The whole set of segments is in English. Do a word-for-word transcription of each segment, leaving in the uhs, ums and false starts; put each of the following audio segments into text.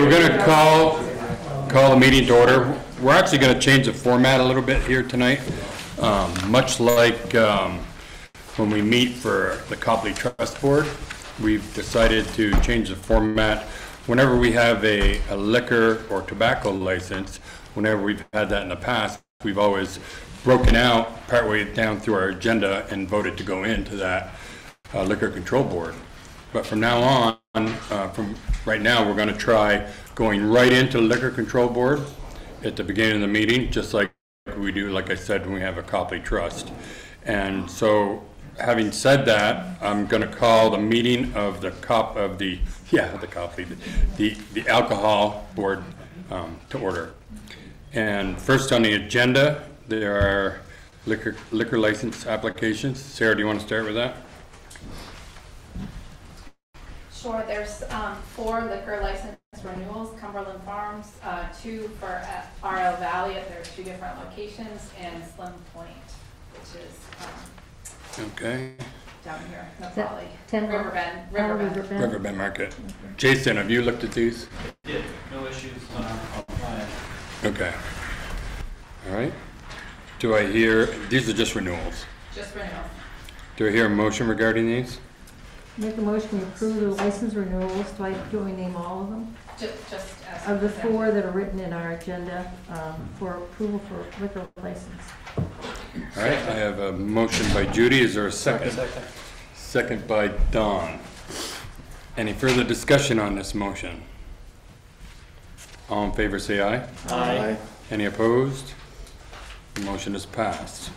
Okay, we're going to call call the meeting to order. We're actually going to change the format a little bit here tonight, um, much like um, when we meet for the Copley Trust Board. We've decided to change the format whenever we have a, a liquor or tobacco license. Whenever we've had that in the past, we've always broken out partway down through our agenda and voted to go into that uh, liquor control board. But from now on, uh, from right now, we're going to try going right into the liquor control board at the beginning of the meeting, just like we do, like I said, when we have a Copley Trust. And so, having said that, I'm going to call the meeting of the cop of the yeah the Copley the the, the alcohol board um, to order. And first on the agenda, there are liquor liquor license applications. Sarah, do you want to start with that? Sure. There's um, four liquor license renewals, Cumberland Farms, uh, two for R L Valley at their two different locations, and Slim Point, which is um, okay down here in the valley. River Bend, River Bend. River Bend. River Bend Market. Okay. Jason, have you looked at these? I did. No issues on our client. Okay. All right. Do I hear, these are just renewals? Just renewals. Do I hear a motion regarding these? Make a motion to approve the license renewals. Do I do we name all of them? Just, just as of the four that are written in our agenda um, for approval for liquor license. All right, I have a motion by Judy. Is there a second? Second, second by Don. Any further discussion on this motion? All in favor, say aye. Aye. Aye. Any opposed? The motion is passed.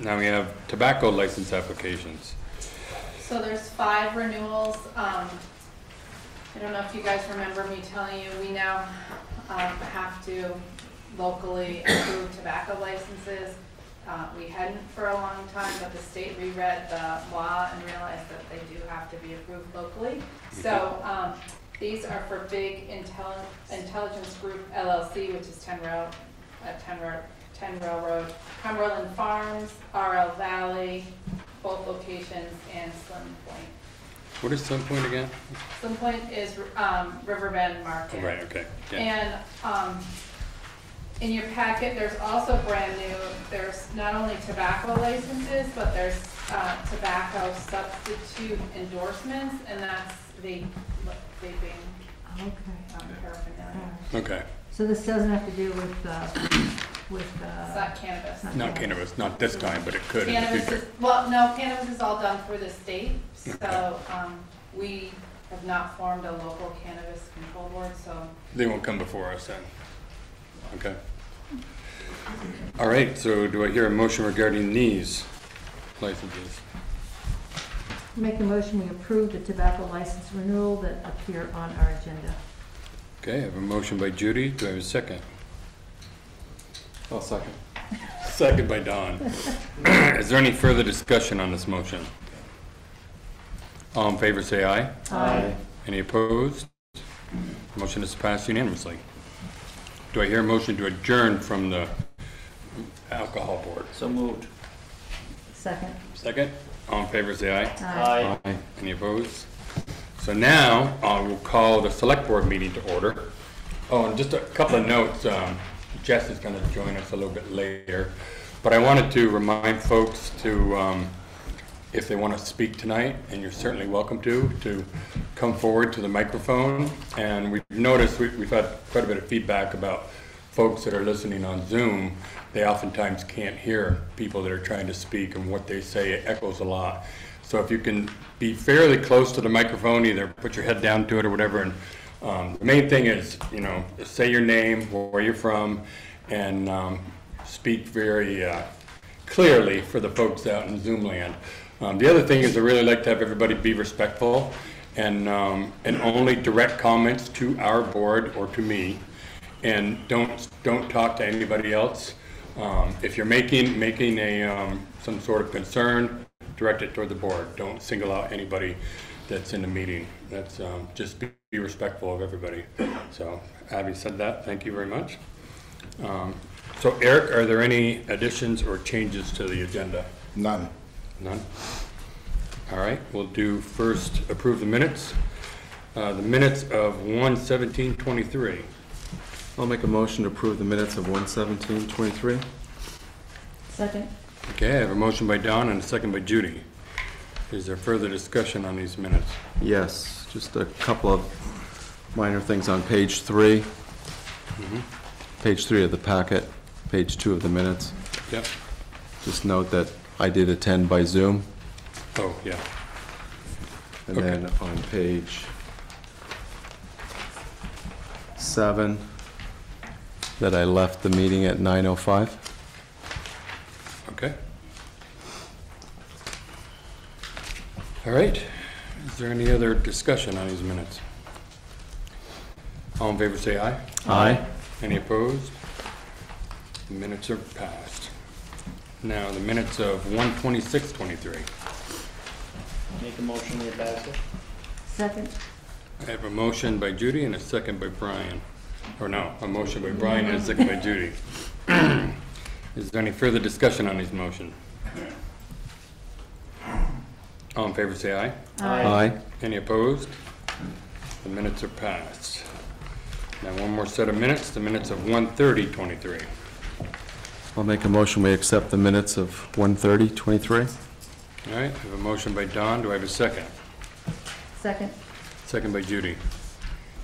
Now we have tobacco license applications. So there's five renewals. Um, I don't know if you guys remember me telling you, we now um, have to locally approve tobacco licenses. Uh, we hadn't for a long time, but the state reread the law and realized that they do have to be approved locally. So um, these are for Big Intelli Intelligence Group L L C, which is ten, rail, uh, ten, rail, ten Railroad, Cumberland Farms, R L Valley, both locations, and Slim Point. What is Slim Point again? Slim Point is um, River Bend Market. Right, okay. Yeah. And um, in your packet, there's also brand new, there's not only tobacco licenses, but there's uh, tobacco substitute endorsements, and that's the vaping okay. um, paraphernalia. Okay. So this doesn't have to do with uh, with uh, it's not cannabis. Not, not cannabis. cannabis, not this time, but it could. Cannabis is, well, no, cannabis is all done through the state. So um, we have not formed a local cannabis control board. So they won't come before us then. Okay. All right. So do I hear a motion regarding these licenses? Make a motion. We approve the tobacco license renewal that appear on our agenda. Okay, I have a motion by Judy. Do I have a second? I'll second. Second by Don. Is there any further discussion on this motion? All in favor say aye. Aye. Any opposed? Motion is passed unanimously. Do I hear a motion to adjourn from the alcohol board? So moved. Second. Second. All in favor say aye. Aye. Aye. Aye. Any opposed? So now I uh, will call the select board meeting to order. Oh, and just a couple of notes. Um, Jess is going to join us a little bit later, but I wanted to remind folks to, um, if they want to speak tonight, and you're certainly welcome to, to come forward to the microphone. And we've noticed we, we've had quite a bit of feedback about folks that are listening on Zoom. They oftentimes can't hear people that are trying to speak, and what they say it echoes a lot. So if you can be fairly close to the microphone, either put your head down to it or whatever. And um, the main thing is, you know, say your name, where you're from, and um, speak very uh, clearly for the folks out in Zoom land. Um, the other thing is I really like to have everybody be respectful and, um, and only direct comments to our board or to me. And don't, don't talk to anybody else. Um, if you're making, making a, um, some sort of concern, direct it toward the board. Don't single out anybody that's in the meeting. That's um, just be, be respectful of everybody. So having said that, thank you very much. Um, so Eric, are there any additions or changes to the agenda? None. None. All right, we'll do first approve the minutes. uh, the minutes of one seventeen twenty-three. I'll make a motion to approve the minutes of one seventeen twenty-three. Second. Okay, I have a motion by Don and a second by Judy. Is there further discussion on these minutes? Yes, just a couple of minor things on page three. Mm-hmm. Page three of the packet, page two of the minutes. Yep. Just note that I did attend by Zoom. Oh, yeah. And okay. Then on page seven, that I left the meeting at nine oh five. Okay. All right. Is there any other discussion on these minutes? All in favor say aye. Aye. Any opposed? The minutes are passed. Now the minutes of one twenty-six twenty-three. Make a motion to pass it. Second. I have a motion by Judy and a second by Brian. Or no, a motion by Brian and a second by Judy. Is there any further discussion on this motion? All in favor say aye. Aye. Aye. Any opposed? The minutes are passed. Now one more set of minutes, the minutes of one thirty twenty-three. I'll make a motion we accept the minutes of one thirty twenty-three. All right, I have a motion by Don. Do I have a second? Second. Second by Judy.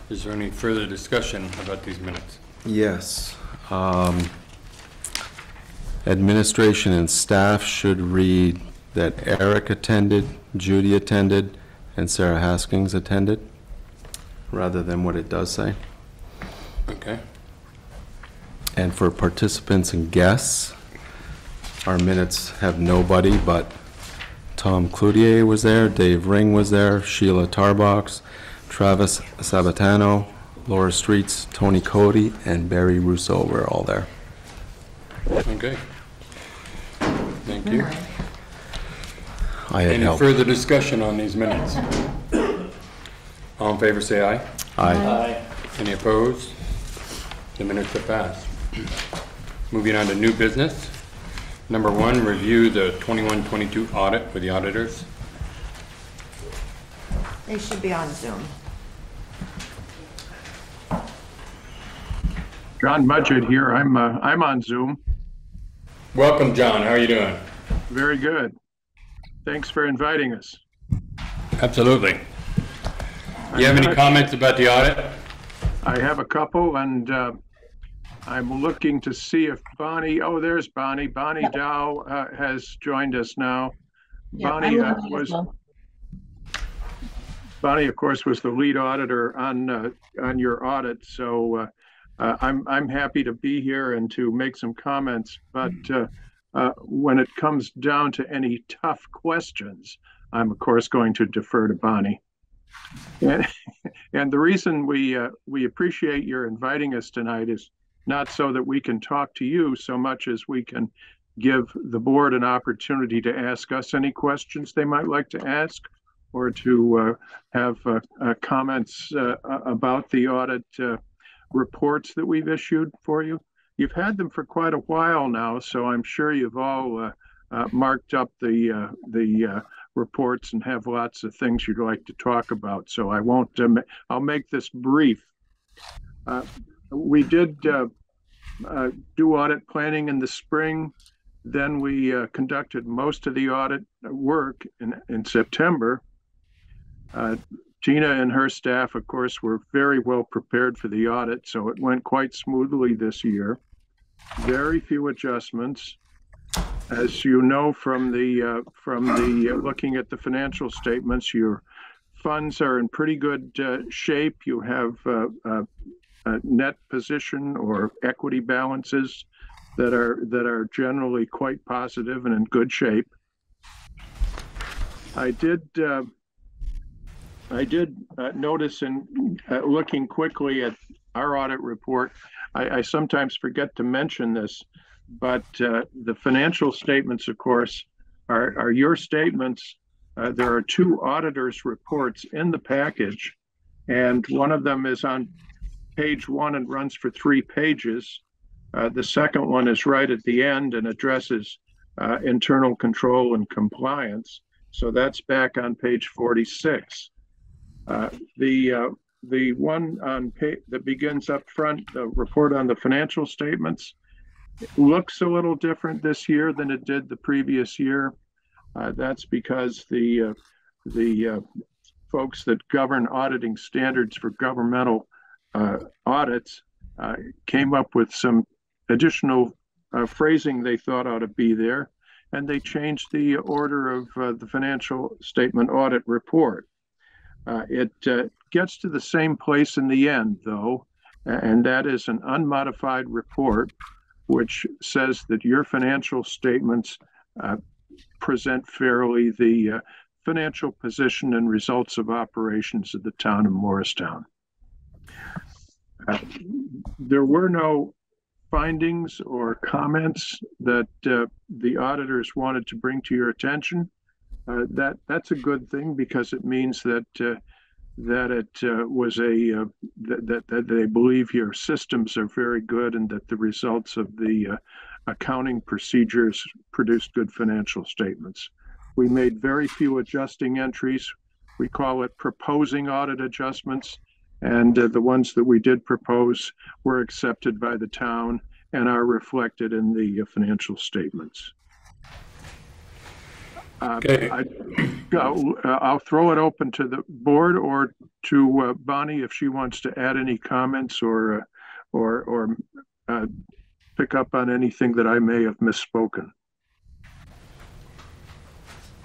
Is there any further discussion about these minutes? Yes. Um, administration and staff should read that Eric attended, Judy attended, and Sarah Haskins attended, rather than what it does say. Okay. And for participants and guests, our minutes have nobody but Tom Cloutier was there, Dave Ring was there, Sheila Tarbox, Travis Sabatano, Laura Streets, Tony Cody, and Barry Russo were all there. Okay. Thank you. I had Any help. further discussion on these minutes? All in favor say aye. Aye. Aye. Any opposed? The minutes are passed. Moving on to new business. Number one, review the twenty-one twenty-two audit for the auditors. They should be on Zoom. John Mudgett here. I'm uh, I'm on Zoom. Welcome, John. How are you doing? Very good. Thanks for inviting us. Absolutely. Do you have any comments about the audit? I have a couple, and uh, I'm looking to see if Bonnie, oh, there's Bonnie. Bonnie yep. Dow uh, has joined us now. Yep, Bonnie uh, was, well. Bonnie, of course, was the lead auditor on uh, on your audit. So uh, uh, I'm, I'm happy to be here and to make some comments. But uh, uh, when it comes down to any tough questions, I'm, of course, going to defer to Bonnie. And, and the reason we uh, we appreciate your inviting us tonight is not so that we can talk to you so much as we can give the board an opportunity to ask us any questions they might like to ask, or to uh, have uh, uh, comments uh, about the audit uh, reports that we've issued for you. You've had them for quite a while now, so I'm sure you've all uh, uh, marked up the uh, the uh, reports and have lots of things you'd like to talk about. So I won't, um, I'll make this brief. Uh, we did uh, uh, do audit planning in the spring. Then we uh, conducted most of the audit work in, in September. Uh, Tina and her staff, of course, were very well prepared for the audit, so it went quite smoothly this year. Very few adjustments. As you know from the uh, from the uh, looking at the financial statements, your funds are in pretty good uh, shape. You have uh, uh, a net position or equity balances that are that are generally quite positive and in good shape. I did uh, I did uh, notice in uh, looking quickly at our audit report. I, I sometimes forget to mention this. But uh, the financial statements, of course, are, are your statements. Uh, there are two auditors' reports in the package, and one of them is on page one and runs for three pages. Uh, the second one is right at the end and addresses uh, internal control and compliance. So that's back on page forty-six. Uh, the uh, the one on pay, that begins up front, the report on the financial statements, looks a little different this year than it did the previous year. Uh, that's because the uh, the uh, folks that govern auditing standards for governmental uh, audits uh, came up with some additional uh, phrasing they thought ought to be there, and they changed the order of uh, the financial statement audit report. Uh, it uh, gets to the same place in the end, though, and that is an unmodified report, which says that your financial statements uh, present fairly the uh, financial position and results of operations of the town of Morristown. Uh, there were no findings or comments that uh, the auditors wanted to bring to your attention. Uh, that that's a good thing, because it means that uh, that it uh, was a uh, that, that that they believe your systems are very good and that the results of the uh, accounting procedures produced good financial statements. We made very few adjusting entries. We call it proposing audit adjustments, and uh, the ones that we did propose were accepted by the town and are reflected in the uh, financial statements. Uh, okay. I, I'll, I'll throw it open to the board or to uh, Bonnie if she wants to add any comments or uh, or or uh, pick up on anything that I may have misspoken.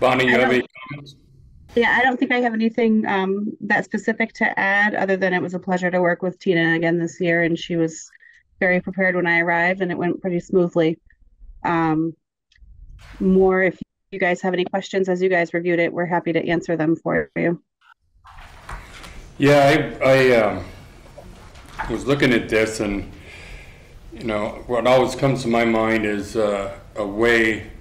Bonnie, you have any comments? Yeah, I don't think I have anything um, that specific to add, other than it was a pleasure to work with Tina again this year, and she was very prepared when I arrived, and it went pretty smoothly. Um, more if. You guys have any questions as you guys reviewed it, we're happy to answer them for you. Yeah, I, I um, was looking at this, and you know what always comes to my mind is uh, a way,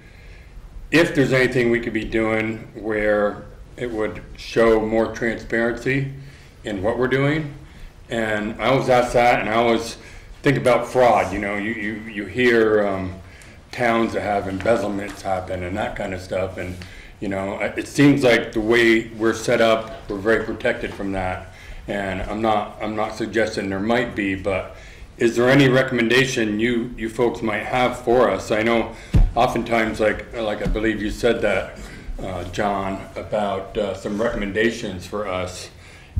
if there's anything we could be doing where it would show more transparency in what we're doing. And I always ask that, and I always think about fraud. You know, you you, you hear um, towns that have embezzlements happen and that kind of stuff, and you know it seems like the way we're set up, we're very protected from that. And I'm not I'm not suggesting there might be, but is there any recommendation you you folks might have for us? I know oftentimes, like like I believe you said that, uh, John, about uh, some recommendations for us,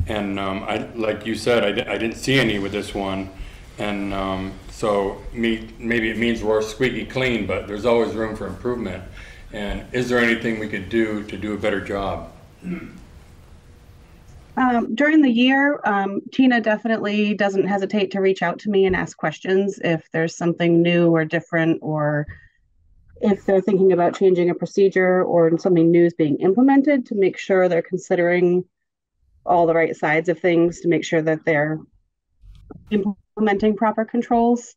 and um, I like you said I, I didn't see any with this one. And um, so me, maybe it means we're squeaky clean, but there's always room for improvement. And is there anything we could do to do a better job? Um, during the year, um, Tina definitely doesn't hesitate to reach out to me and ask questions if there's something new or different, or if they're thinking about changing a procedure or something new is being implemented, to make sure they're considering all the right sides of things, to make sure that they're implementing implementing proper controls.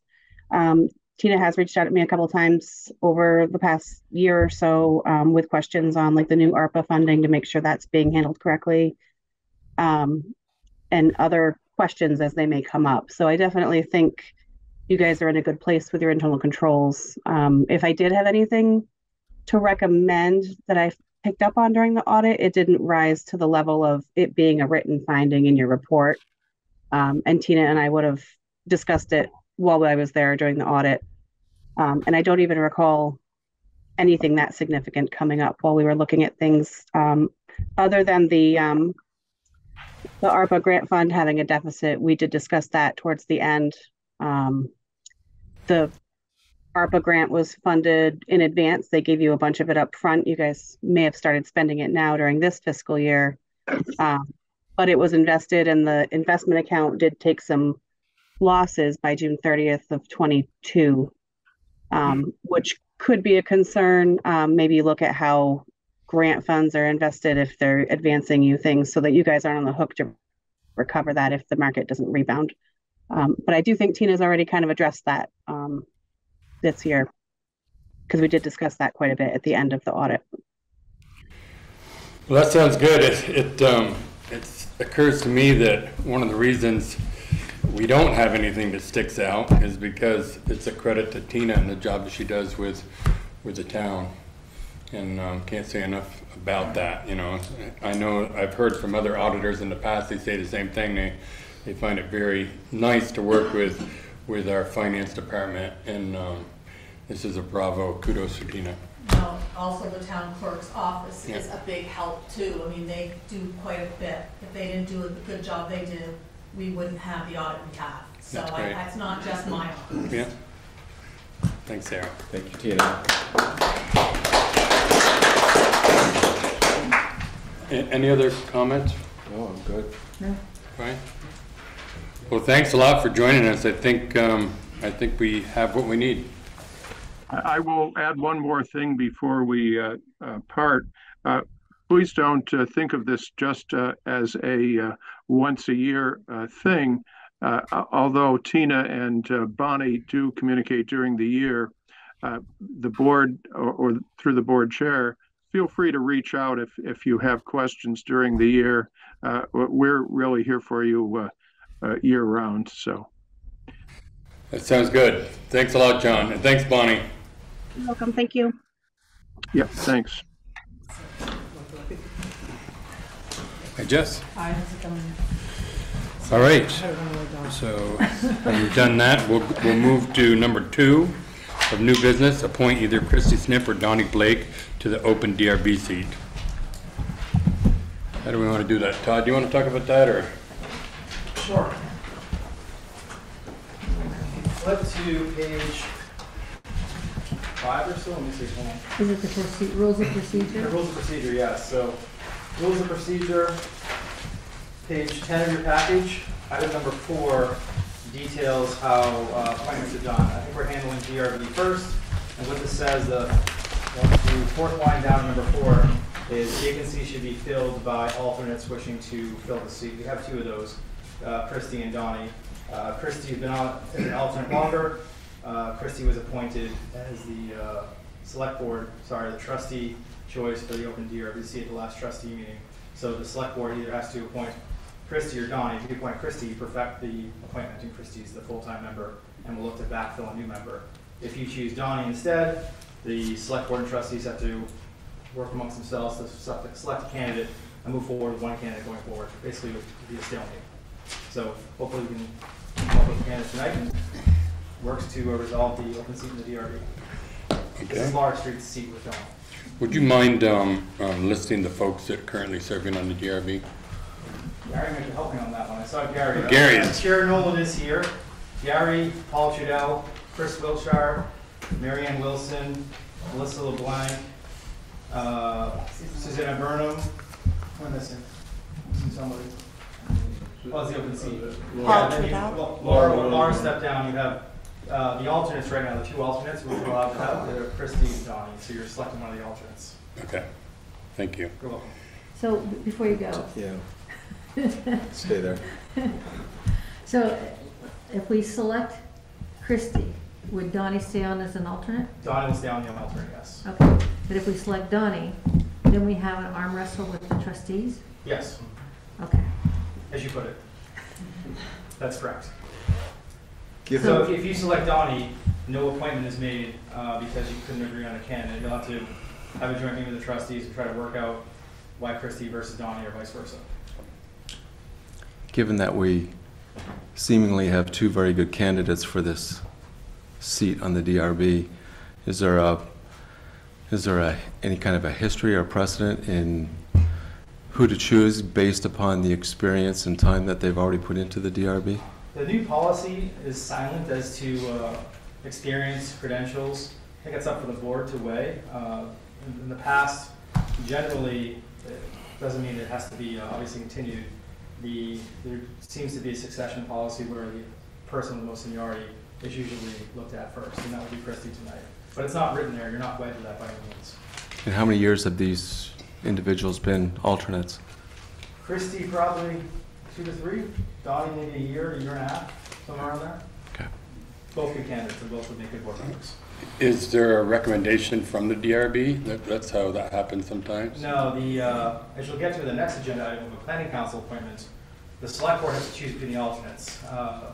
Um, Tina has reached out to me a couple of times over the past year or so um, with questions on like the new ARPA funding, to make sure that's being handled correctly, um, and other questions as they may come up. So I definitely think you guys are in a good place with your internal controls. Um, if I did have anything to recommend that I picked up on during the audit, it didn't rise to the level of it being a written finding in your report. Um, and Tina and I would have discussed it while I was there during the audit. Um, and I don't even recall anything that significant coming up while we were looking at things, um, other than the um, the ARPA grant fund having a deficit. We did discuss that towards the end. Um, the ARPA grant was funded in advance. They gave you a bunch of it up front. You guys may have started spending it now during this fiscal year. Um, but it was invested, and the investment account did take some losses by June thirtieth of twenty-two, um, which could be a concern. Um, maybe look at how grant funds are invested if they're advancing you things, so that you guys aren't on the hook to recover that if the market doesn't rebound. Um, but I do think Tina's already kind of addressed that um, this year, because we did discuss that quite a bit at the end of the audit. Well, that sounds good. It, it um... It occurs to me that one of the reasons we don't have anything that sticks out is because it's a credit to Tina and the job that she does with with the town. and um, can't say enough about that. You know, I know I've heard from other auditors in the past, they say the same thing. They, they find it very nice to work with with our finance department, and um, this is a bravo, kudos to Tina. No, also the town clerk's office yeah. is a big help too. I mean, they do quite a bit. If they didn't do the good job they do, we wouldn't have the audit we have. So that's, I, that's not just my office. Yeah. Thanks, Sarah. Thank you, Tina. Any other comments? No, I'm good. No. Right. Well, thanks a lot for joining us. I think um, I think we have what we need. I will add one more thing before we uh, uh, part. Uh, please don't uh, think of this just uh, as a uh, once a year uh, thing. Uh, although Tina and uh, Bonnie do communicate during the year, uh, the board or, or through the board chair, feel free to reach out if, if you have questions during the year. Uh, we're really here for you uh, uh, year round. So. That sounds good. Thanks a lot, John. And thanks, Bonnie. You're welcome. Thank you. Yeah, thanks. Hi, Jess. Hi, how's it going? All right, so we've done that. We'll, we'll move to number two of new business. Appoint either Christy Snipp or Donnie Blake to the open D R B seat. How do we want to do that? Todd, do you want to talk about that, or? Sure. Let's do page five or so. Let me see. Is it the rules of procedure? The rules of procedure, yes. So rules of procedure. Page ten of your package, item number four details how uh, appointments are done. I think we're handling D R B first, and what this says, the uh, fourth line down, number four, is vacancy should be filled by alternates wishing to fill the seat. We have two of those, uh, Christy and Donnie. Uh, Christy has been on, as an alternate longer. Uh, Christy was appointed as the uh, select board, sorry, the trustee choice for the open D R B seat at the last trustee meeting. So the select board either has to appoint Christy or Donnie. If you appoint Christy, you perfect the appointment, and Christy's the full-time member, and we'll look to backfill a new member. If you choose Donnie instead, the select board and trustees have to work amongst themselves to select a candidate and move forward with one candidate going forward. Basically, it would be a stalemate. So hopefully we can help with the candidate tonight and works to resolve the open seat in the D R B. Okay. This is Laura Street's seat with Donnie. Would you mind um, um, listing the folks that are currently serving on the D R B? Gary might be helping on that one. I saw Gary. Gary is. Chair Nolan is here. Gary, Paul Trudell, Chris Wiltshire, Marianne Wilson, Melissa LeBlanc, uh, Susanna Burnham. Who's missing? Somebody. Oh, it's the open seat. Paul Trudell. Laura, Laura stepped down. You have Uh, the alternates right now, the two alternates we're allowed to have, that are Christy and Donnie, so you're selecting one of the alternates. Okay, thank you. You're welcome. So before you go. Yeah, stay there. So if we select Christy, would Donnie stay on as an alternate? Donnie will stay on the alternate, yes. Okay, but if we select Donnie, then we have an arm wrestle with the trustees? Yes. Okay. As you put it. That's correct. So if you select Donnie, no appointment is made uh, because you couldn't agree on a candidate. You'll have to have a joint meeting with the trustees and try to work out why Christy versus Donnie or vice versa. Given that we seemingly have two very good candidates for this seat on the D R B, is there a is there a, any kind of a history or precedent in who to choose based upon the experience and time that they've already put into the D R B? The new policy is silent as to uh, experience, credentials. I think it's up for the board to weigh. Uh, in, in the past, generally, it doesn't mean it has to be uh, obviously continued. The, there seems to be a succession policy where the person with the most seniority is usually looked at first, and that would be Christy tonight. But it's not written there. You're not wedded to that by any means. And how many years have these individuals been alternates? Christy probably two to three. Donnie maybe a year, a year and a half, somewhere around there. Okay. Both good candidates and both would make good board members. Is there a recommendation from the D R B? That, that's how that happens sometimes? No, the, uh, as you'll get to the next agenda item, the planning council appointment, the select board has to choose between the alternates. Uh,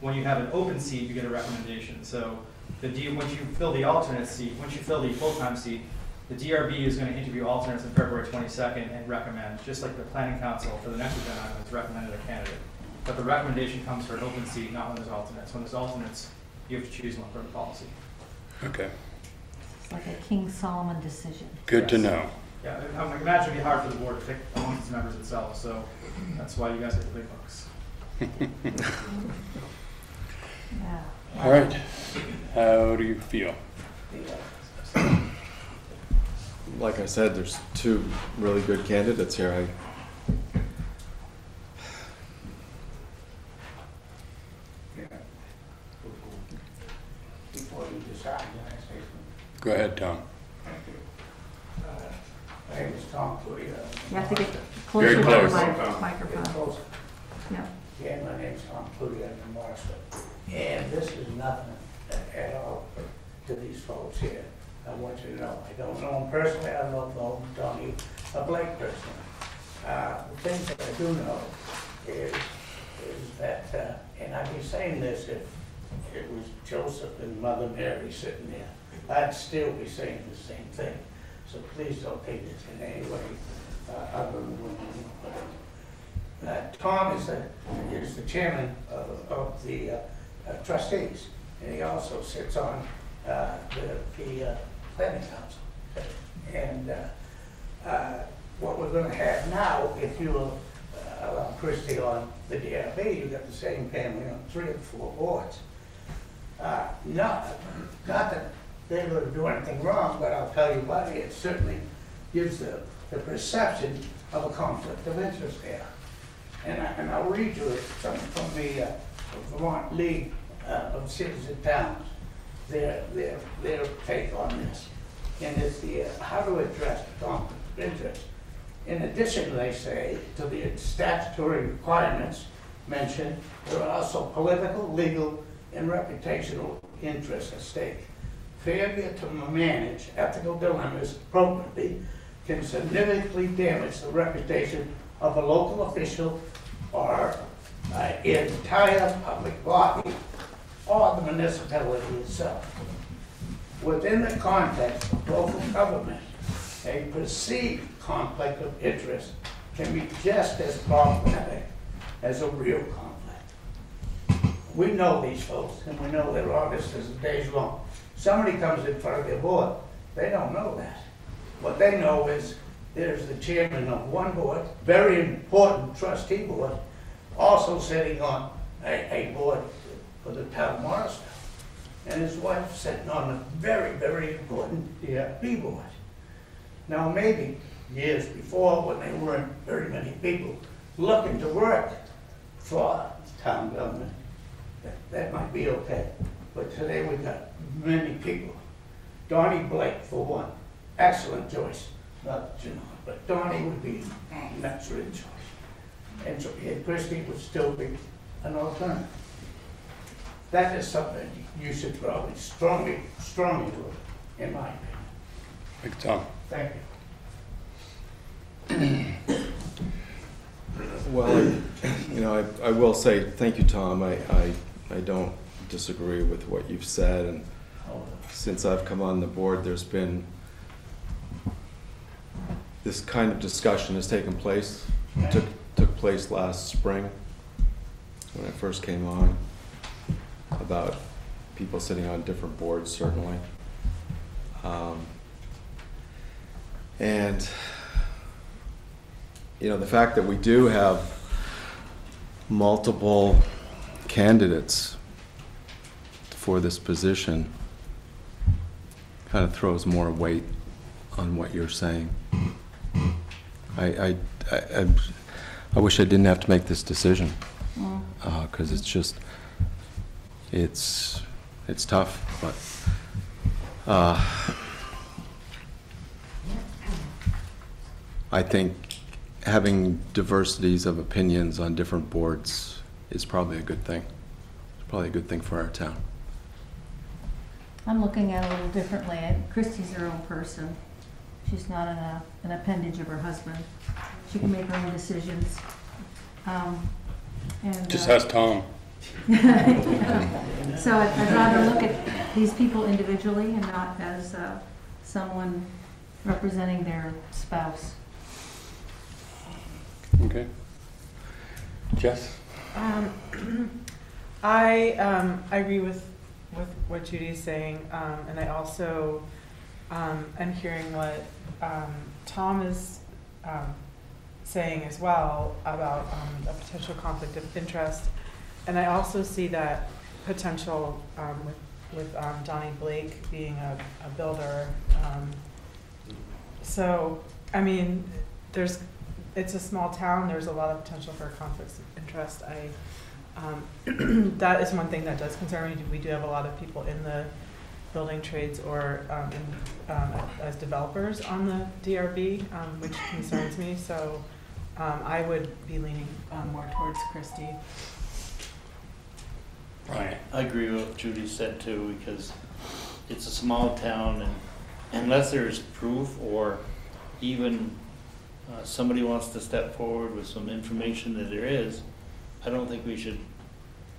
when you have an open seat, you get a recommendation. So the D, once you fill the alternate seat, once you fill the full-time seat, The D R B is going to interview alternates on February twenty-second and recommend, just like the Planning Council for the next agenda item has recommended a candidate. But the recommendation comes for an open seat, not when there's alternates. When there's alternates, you have to choose one for the policy. Okay. It's like a King Solomon decision. Good yes. to know. Yeah, I would imagine it'd be hard for the board to pick among its members itself, so that's why you guys get the big bucks. yeah. All right. How do you feel? Like I said, there's two really good candidates here. I Go ahead, Tom. Thank you. Uh, my name is Tom Cloutier. You have to get closer Very close. to the Tom. microphone. Yeah. yeah, my name is Tom Cloutier from Morrisville. And this is nothing at all to these folks here. I want you to know. I don't know them personally. I don't know Donnie Blake personally. Uh, the things that I do know is, is that, uh, and I'd be saying this if it was Joseph and Mother Mary sitting there. I'd still be saying the same thing. So please don't take this in any way uh, other than what uh, Tom is, a, is the chairman of, of the uh, uh, trustees, and he also sits on uh, the, the uh, planning council. And uh, uh, what we're going to have now, if you will uh, allow Christy on the D R B, you've got the same family on three or four boards. Uh, not, not that they would do anything wrong, but I'll tell you what, it certainly gives the, the perception of a conflict of interest there. And, I, and I'll read you something from the uh, Vermont League uh, of Cities and Towns, their, their, their take on this. And it's the uh, how to address the conflict of interest. In addition, they say, to the statutory requirements mentioned, there are also political, legal, and reputational interests at stake. Failure to manage ethical dilemmas appropriately can significantly damage the reputation of a local official or uh, entire public body or the municipality itself. Within the context of local government, a perceived conflict of interest can be just as problematic as a real conflict. We know these folks, and we know they're honest as the day's long. Somebody comes in front of their board, they don't know that. What they know is there's the chairman of one board, very important trustee board, also sitting on a, a board for the town of Morristown, and his wife sitting on a very, very important D R B board. Now maybe years before, when there weren't very many people looking to work for town government, that might be okay. But today we've got many people. Donnie Blake, for one, excellent choice. Not that you know, but Donnie would be an excellent choice. And so Christy would still be an alternative. That is something you should probably strongly, strongly do, in my opinion. Big Tom. Thank you. Well, you know, I, I will say thank you, Tom. I, I, I don't disagree with what you've said, and since I've come on the board, there's been this kind of discussion has taken place. It took took place last spring when I first came on about people sitting on different boards, certainly, um, and you know the fact that we do have multiple candidates for this position kind of throws more weight on what you're saying. I I I, I wish I didn't have to make this decision because uh, it's just it's it's tough, but uh, I think having diversities of opinions on different boards is probably a good thing. It's probably a good thing for our town. I'm looking at it a little differently. Christy's her own person. She's not an, uh, an appendage of her husband. She can make her own decisions. Um, and, Just uh, ask Tom. yeah. So I'd, I'd rather look at these people individually and not as uh, someone representing their spouse. Okay. Jess? Um, I, um, I agree with, with what Judy's saying, um, and I also um, am hearing what um, Tom is um, saying as well about um, a potential conflict of interest. And I also see that potential um, with, with um, Donnie Blake being a, a builder. Um, so, I mean, there's, it's a small town. There's a lot of potential for conflicts of interest. I, um, that is one thing that does concern me. We do have a lot of people in the building trades or um, in, um, as developers on the D R B, um, which concerns me. So um, I would be leaning um, more towards Christy. Right. I agree with what Judy said too, because it's a small town, and unless there's proof or even uh, somebody wants to step forward with some information that there is, I don't think we should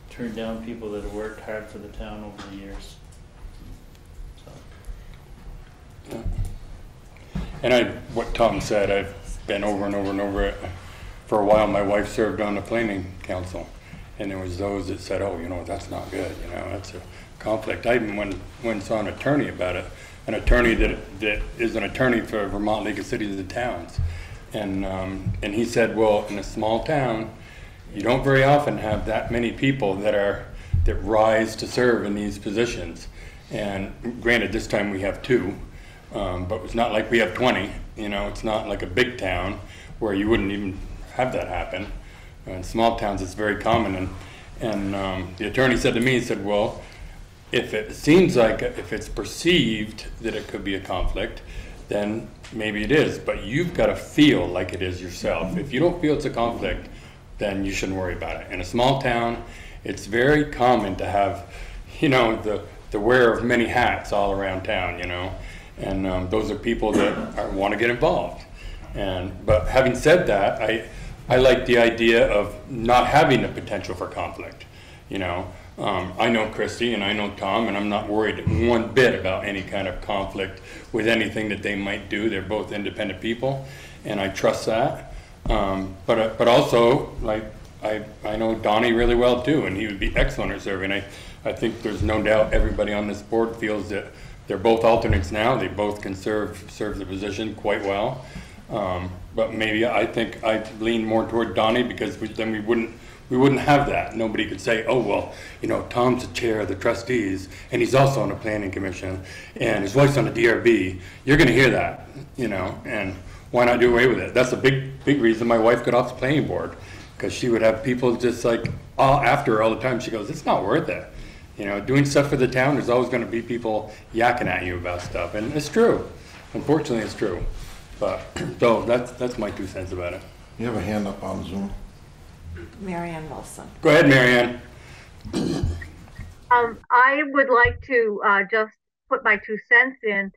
turn down people that have worked hard for the town over the years. So. And I, what Tom said, I've been over and over and over it. For a while, my wife served on the planning council. And there was those that said, oh, you know, that's not good, you know, that's a conflict. I even went, went and saw an attorney about it, an attorney that, that is an attorney for Vermont League of Cities and Towns. And, um, and he said, well, in a small town, you don't very often have that many people that, are, that rise to serve in these positions. And granted, this time we have two, um, but it's not like we have twenty. You know, it's not like a big town where you wouldn't even have that happen. In small towns, it's very common, and, and um, the attorney said to me, he said, well, if it seems like, if it's perceived that it could be a conflict, then maybe it is, but you've got to feel like it is yourself. If you don't feel it's a conflict, then you shouldn't worry about it. In a small town, it's very common to have, you know, the, the wear of many hats all around town, you know, and um, those are people that are, want to get involved. And, but having said that, I... I like the idea of not having the potential for conflict, you know. Um, I know Christy and I know Tom, and I'm not worried one bit about any kind of conflict with anything that they might do. They're both independent people, and I trust that. Um, but uh, but also, like, I, I know Donnie really well, too, and he would be excellent at serving. I, I think there's no doubt everybody on this board feels that they're both alternates now. They both can serve, serve the position quite well. Um, but maybe I think I lean more toward Donnie, because we, then we wouldn't we wouldn't have that. Nobody could say, oh, well, you know, Tom's the chair of the trustees, and he's also on the planning commission, and his wife's on the D R B. You're going to hear that, you know, and why not do away with it? That's a big, big reason my wife got off the planning board, because she would have people just like all after her all the time. She goes, it's not worth it. You know, doing stuff for the town, there's always going to be people yakking at you about stuff, and it's true. Unfortunately, it's true. But so that's that's my two cents about it. You have a hand up on Zoom. Marianne Wilson. Go ahead, Marianne. Um, I would like to uh, just put my two cents in.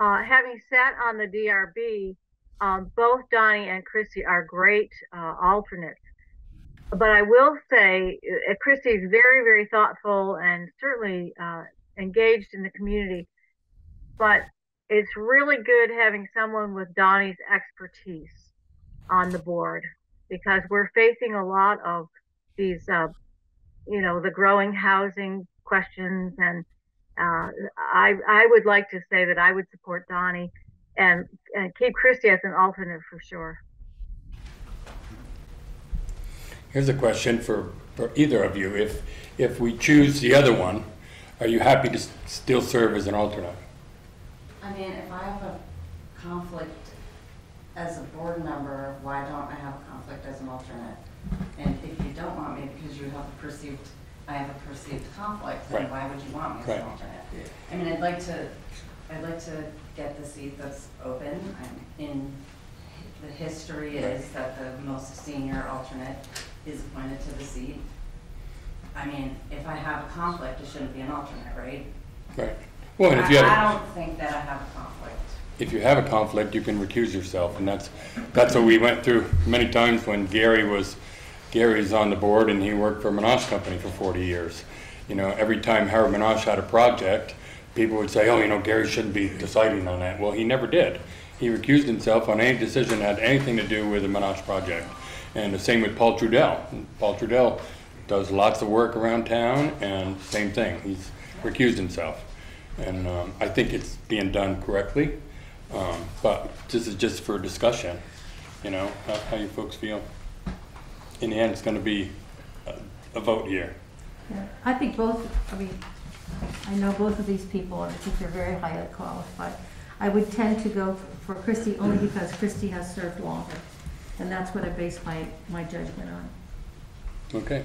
Uh, having sat on the D R B, um, both Donnie and Christy are great uh, alternates. But I will say, uh, Christy is very, very thoughtful and certainly uh, engaged in the community. But it's really good having someone with Donnie's expertise on the board, because we're facing a lot of these, uh, you know, the growing housing questions. And uh, I, I would like to say that I would support Donnie and, and keep Christy as an alternate for sure. Here's a question for, for either of you. If, if we choose the other one, are you happy to still serve as an alternate? I mean, if I have a conflict as a board member, why don't I have a conflict as an alternate? And if you don't want me because you have a perceived, I have a perceived conflict, then right. Why would you want me as right. an alternate? Yeah. I mean, I'd like to, I'd like to get the seat that's open. I'm in the history right. is that the most senior alternate is appointed to the seat. I mean, if I have a conflict, it shouldn't be an alternate, right? Right. Well, and if you have I, I don't think that I have a conflict. If you have a conflict, you can recuse yourself, and that's that's what we went through many times when Gary was Gary's on the board, and he worked for Menashe Company for forty years. You know, every time Howard Menashe had a project, people would say, "Oh, you know, Gary shouldn't be deciding on that." Well, he never did. He recused himself on any decision that had anything to do with the Monash project. And the same with Paul Trudell. Paul Trudell does lots of work around town, and same thing. He's recused himself. And um, I think it's being done correctly, um, but this is just for discussion, you know, how, how you folks feel. In the end, it's going to be a, a vote here. Yeah, I think both, I mean, I know both of these people, and I think they're very highly qualified. I would tend to go for Christy only because Christy has served longer, and that's what I base my, my judgment on. Okay.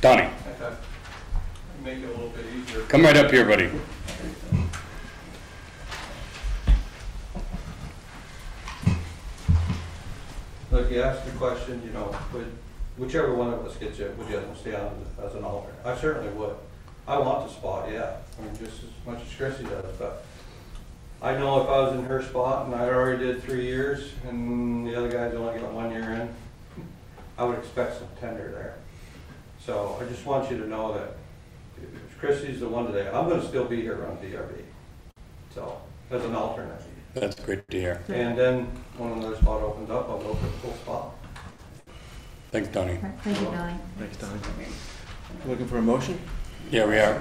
Donnie. I thought I'd make it a little bit easier. Come right up here, buddy. Look, you asked the question, you know, would, whichever one of us gets it, would you stay on as an alternate? I certainly would. I want the spot, yeah. I mean, just as much as Chrissy does, but I know if I was in her spot and I already did three years and the other guys only got one year in, I would expect some tender there. So I just want you to know that if Chrissy's the one today, I'm going to still be here on D R B. So, as an alternate. That's great to hear. And then when another spot opens up, I'll go for the full spot. Thanks, Donnie. Thank you, Donnie. Thanks, Donnie. Looking for a motion? Yeah, we are.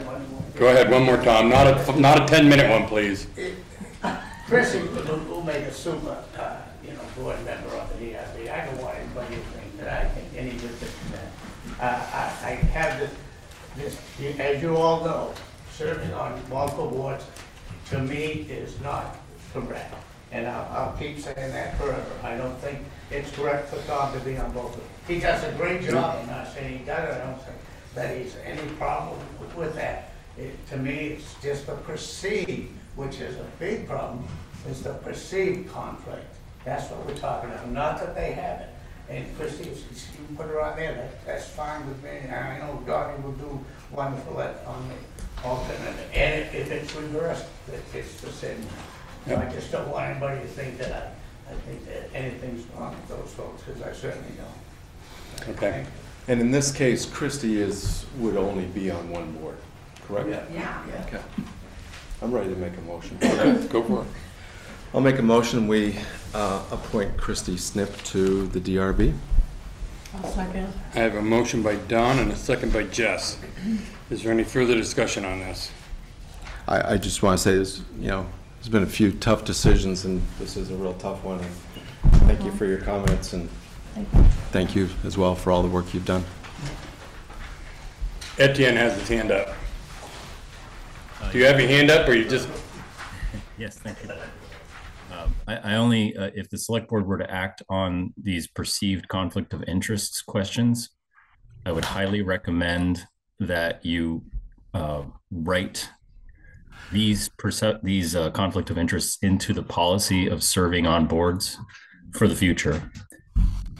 Go ahead, one more time. Not a not a ten-minute one, please. Chrissy will make a super, uh, you know, board member of the D R B. I don't want anybody to think that I think any different than that. Uh, I, I have this, this, as you all know, serving on multiple boards to me is not correct, and I'll, I'll keep saying that forever. I don't think it's correct for Tom to be on both of them. He does a great job. I'm not saying he does it. I don't think that he's any problem with that. It, to me, it's just the perceived, which is a big problem, is the perceived conflict. That's what we're talking about, not that they have it. And Christy, if you can put her on there, that, that's fine with me. I know Donnie will do wonderful at, on the alternate. And if, if it's reversed, it, it's the same. Yep. I just don't want anybody to think that I, I think that anything's wrong with those folks, because I certainly don't. Okay. And in this case, Christy is would only be on one board, correct? Yeah. Yeah. Yeah. Okay. I'm ready to make a motion. Okay. Go for it. I'll make a motion. We uh, appoint Christy Snipp to the D R B. I'll second. I have a motion by Don and a second by Jess. Is there any further discussion on this? I, I just want to say this. You know, there's been a few tough decisions, and this is a real tough one. And thank you for your comments, and thank you, thank you as well for all the work you've done. Etienne has his hand up. Do you have your hand up, or you just? Yes, thank you. Um, I, I only, uh, if the select board were to act on these perceived conflict of interests questions, I would highly recommend that you uh, write these these uh, conflict of interests into the policy of serving on boards for the future.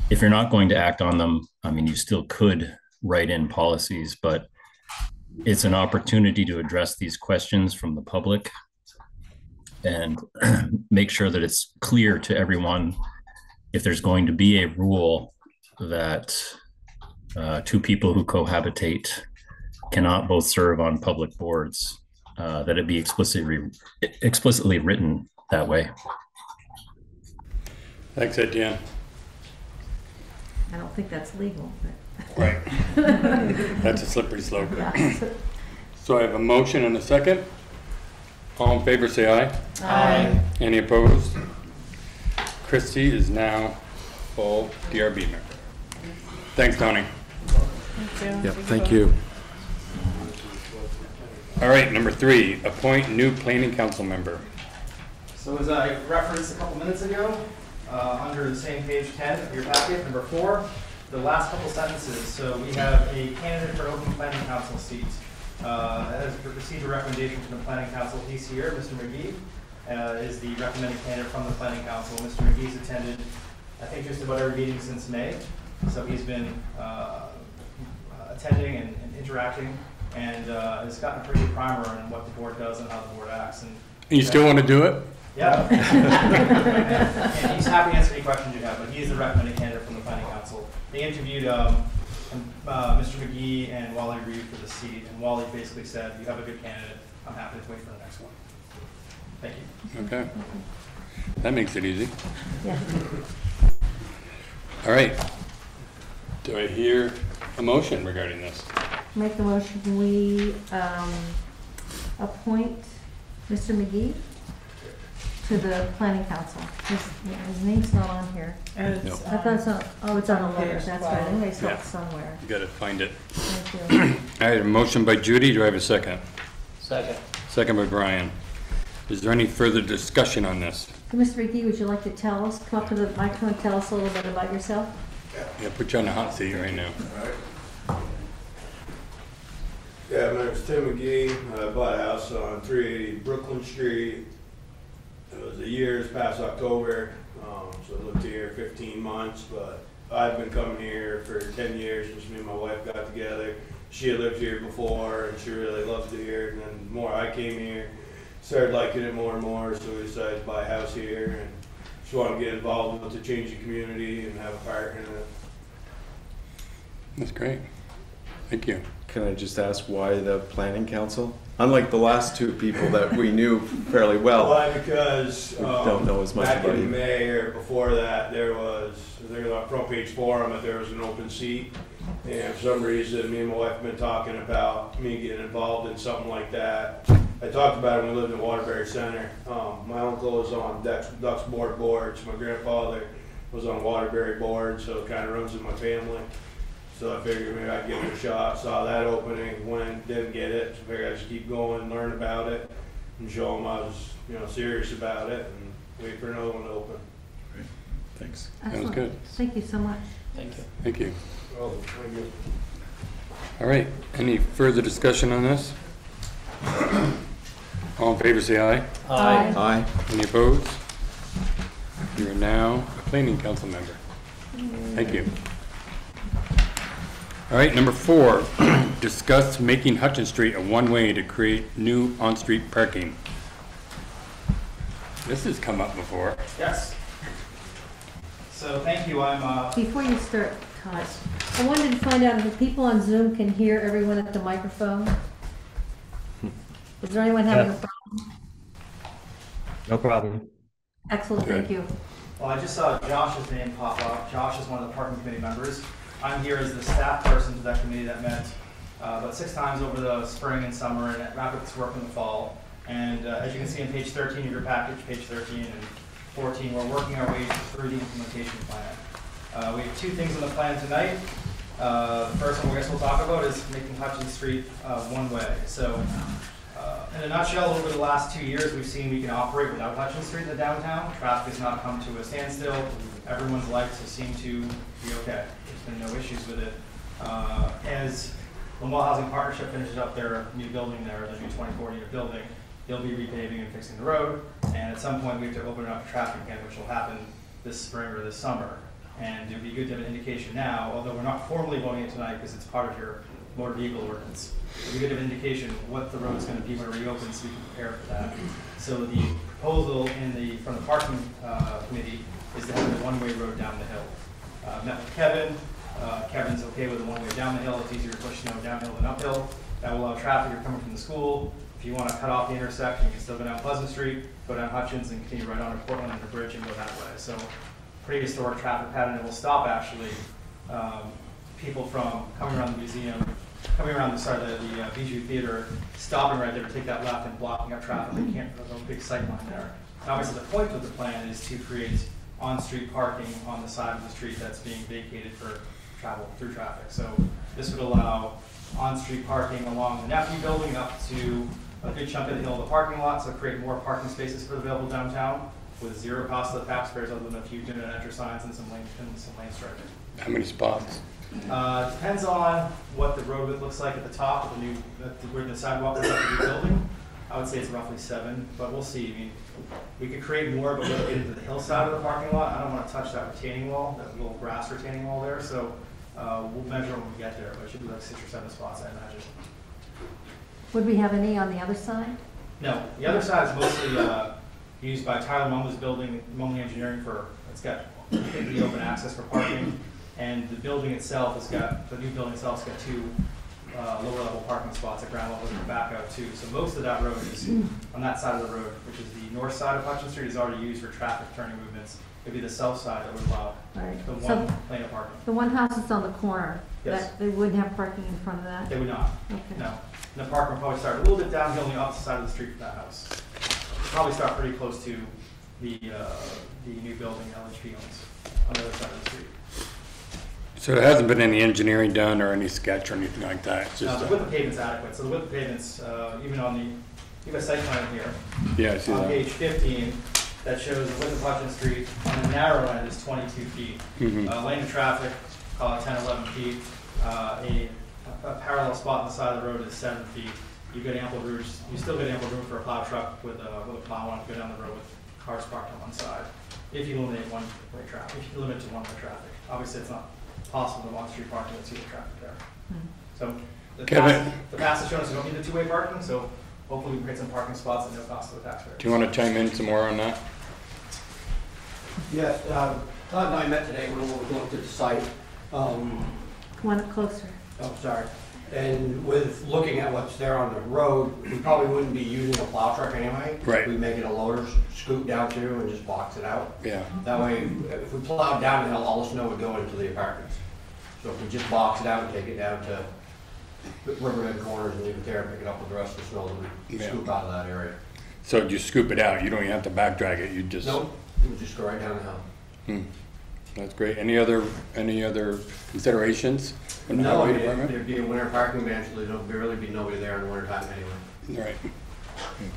If you're not going to act on them, I mean, you still could write in policies, but it's an opportunity to address these questions from the public and make sure that it's clear to everyone if there's going to be a rule that uh, two people who cohabitate cannot both serve on public boards, uh, that it be explicitly, explicitly written that way. Thanks, Etienne. I don't think that's legal, but. Right. That's a slippery slope. Yeah. So I have a motion and a second. All in favor say aye. Aye. Any opposed? Christy is now full D R B member. Thanks, Donnie. Thank you. Yep, thank you. All right, number three, appoint new planning council member. So as I referenced a couple minutes ago, uh, under the same page ten of your packet, number four, the last couple sentences. So we have a candidate for open planning council seat. Uh, as we received a recommendation from the planning council this year, Mister McGee uh, is the recommended candidate from the planning council. Mister McGee's attended, I think, just about every meeting since May. So he's been uh, attending and, and interacting, and uh, has gotten a pretty good primer on what the board does and how the board acts. And you still want to do it? Yeah. And, and he's happy to answer any questions you have, but he is the recommended candidate from the planning council. They interviewed um, uh, Mister McGee and Wally Reed for the seat, and Wally basically said, you have a good candidate, I'm happy to wait for the next one. Thank you. Okay. That makes it easy. Yeah. All right. Do I hear a motion regarding this? Make the motion we um, appoint Mister McGee to the Planning Council. His, yeah, his name's not on here. It's, no. um, I thought it's on, oh, it's on the letter. That's right. I think I saw it somewhere. You got to find it. Thank you. All right, a motion by Judy. Do I have a second? Second. Second by Brian. Is there any further discussion on this? Mister McGee, would you like to tell us, come up to the microphone and tell us a little bit about yourself? Yeah, put you on the hot seat right now. All right. Yeah, my name's Tim McGee. I bought a house on three eighty Brooklyn Street. It was a year past October, um, so I lived here fifteen months, but I've been coming here for ten years since me and my wife got together. She had lived here before, and she really loved it here, and then the more I came here, started liking it more and more, so we decided to buy a house here, and just want to get involved with the changing community and have a part in it. That's great. Thank you. Can I just ask why the Planning Council? Unlike the last two people that we knew fairly well. Why? Because um, we don't know as much back about in May or before that, there was, there was a front page forum that there was an open seat, and for some reason, me and my wife have been talking about me getting involved in something like that. I talked about it when we lived in Waterbury Center. Um, my uncle was on Ducks, Ducks Board boards. My grandfather was on Waterbury board, so it kind of runs in my family. So I figured maybe I'd give it a shot. Saw that opening, went, didn't get it. So I figured I'd just keep going, learn about it, and show them I was, you know, serious about it, and wait for another one to open. Great. Thanks. Excellent. That was good. Thank you so much. Thank you. Thank you. Well, thank you. All right. Any further discussion on this? All in favor, say aye. Aye. Aye. Any opposed? You are now a Planning Council member. Thank you. All right, number four, discuss making Hutchins Street a one-way to create new on-street parking. This has come up before. Yes. So thank you, I'm... Uh... Before you start, Todd, I wanted to find out if the people on Zoom can hear everyone at the microphone. Is there anyone having yes. a problem? No problem. Excellent, thank you. Well, I just saw Josh's name pop up. Josh is one of the parking committee members. I'm here as the staff person to that committee that met uh, about six times over the spring and summer and at Rapids work in the fall. And uh, as you can see on page thirteen of your package, page thirteen and fourteen, we're working our way through the implementation plan. Uh, we have two things on the plan tonight. Uh, the first one I guess we'll talk about is making Hutchins Street uh, one way. So uh, in a nutshell, over the last two years, we've seen we can operate without Hutchins Street in the downtown. Traffic has not come to a standstill. Everyone's lights have seemed to be okay. There's been no issues with it. Uh, as the Lamoille Housing Partnership finishes up their new building there, the new twenty-four unit building, they'll be repaving and fixing the road. And at some point, we have to open it up to traffic again, which will happen this spring or this summer. And it would be good to have an indication now, although we're not formally voting it tonight because it's part of your motor vehicle ordinance. It would be good to have an indication what the road's going to be when it reopens so we can prepare for that. So the proposal in the from the parking uh, committee is to have a one-way road down the hill. Uh, met with Kevin. Uh, Kevin's okay with a one-way down the hill. It's easier to push snow downhill than uphill. That will allow traffic if you're coming from the school. If you want to cut off the intersection, you can still go down Pleasant Street, go down Hutchins, and continue right on to Portland and the bridge and go that way. So pretty historic traffic pattern. It will stop, actually, um, people from coming around the museum, coming around the side of the, the uh, Bijou Theater, stopping right there to take that left and blocking up traffic. They can't, there's no big sight line there. And obviously, the point of the plan is to create on-street parking on the side of the street that's being vacated for travel through traffic. So this would allow on-street parking along the Nephew building up to a good chunk of the hill of the parking lot, so create more parking spaces for available downtown with zero cost to the taxpayers other than a few dinner and enter signs and some lane, and some lane striping. How many spots? Uh, depends on what the roadway looks like at the top of the new, where the sidewalk is at the new building. I would say it's roughly seven, but we'll see. I mean, we could create more, but we'll get into the hillside of the parking lot. I don't want to touch that retaining wall, that little grass retaining wall there. So uh, we'll measure when we get there, but it should be like six or seven spots, I imagine. Would we have any on the other side? No, the other side is mostly uh, used by Tyler Mumley's building, Mumley Engineering, for it's got the open access for parking, and the building itself has got the new building itself has got two uh, lower level parking spots at ground level that are back out too. So most of that road is on that side of the road, which is the north side of Hutchins Street, is already used for traffic turning movements. It'd be the south side that would allow right. the one so lane of parking. The one house that's on the corner, yes. that they wouldn't have parking in front of that? They would not, okay. no. And the parking would probably start a little bit downhill on the opposite side of the street from that house. Probably start pretty close to the uh, the new building, L H P owns, on the other side of the street. So there hasn't been any engineering done or any sketch or anything like that? Just no, the width of pavement's adequate. So the width of pavement's, uh, even on the, you have a site plan here. Yeah, I see on that. On page fifteen, that shows the width of Hutchins Street on the narrow end is twenty-two feet. Mm-hmm. uh, lane of traffic, call it ten, eleven feet. Uh, a, a parallel spot on the side of the road is seven feet. You get ample room. You still get ample room for a plow truck with a, with a plow on to go down the road with cars parked on one side. If you eliminate one-way traffic, if you limit to one-way traffic, obviously it's not possible to walk street parking with two-way traffic there. Mm-hmm. So the pass, the pass is showing us we don't need the two-way parking. So hopefully we can get some parking spots at no cost to the taxpayers. Do you want to chime in some more on that? Yes, uh, Todd and I met today when we were going to the site. Um, Come on up closer. Oh, sorry. And with looking at what's there on the road, we probably wouldn't be using a plow truck anyway. Right. We'd make it a loader scoop down through and just box it out. Yeah. That way, if we plowed downhill, all the snow would go into the apartments. So if we just box it out and take it down to River Bend corners and leave it there and pick it up with the rest of the snow that we yeah. scoop out of that area. So you scoop it out. You don't even have to back drag it. You just... Nope. It would just go right down the hill. Hmm. That's great. Any other any other considerations? In the no, I mean, there'd be a winter parking ban, so there'd really be nobody there in the winter time anyway. Right.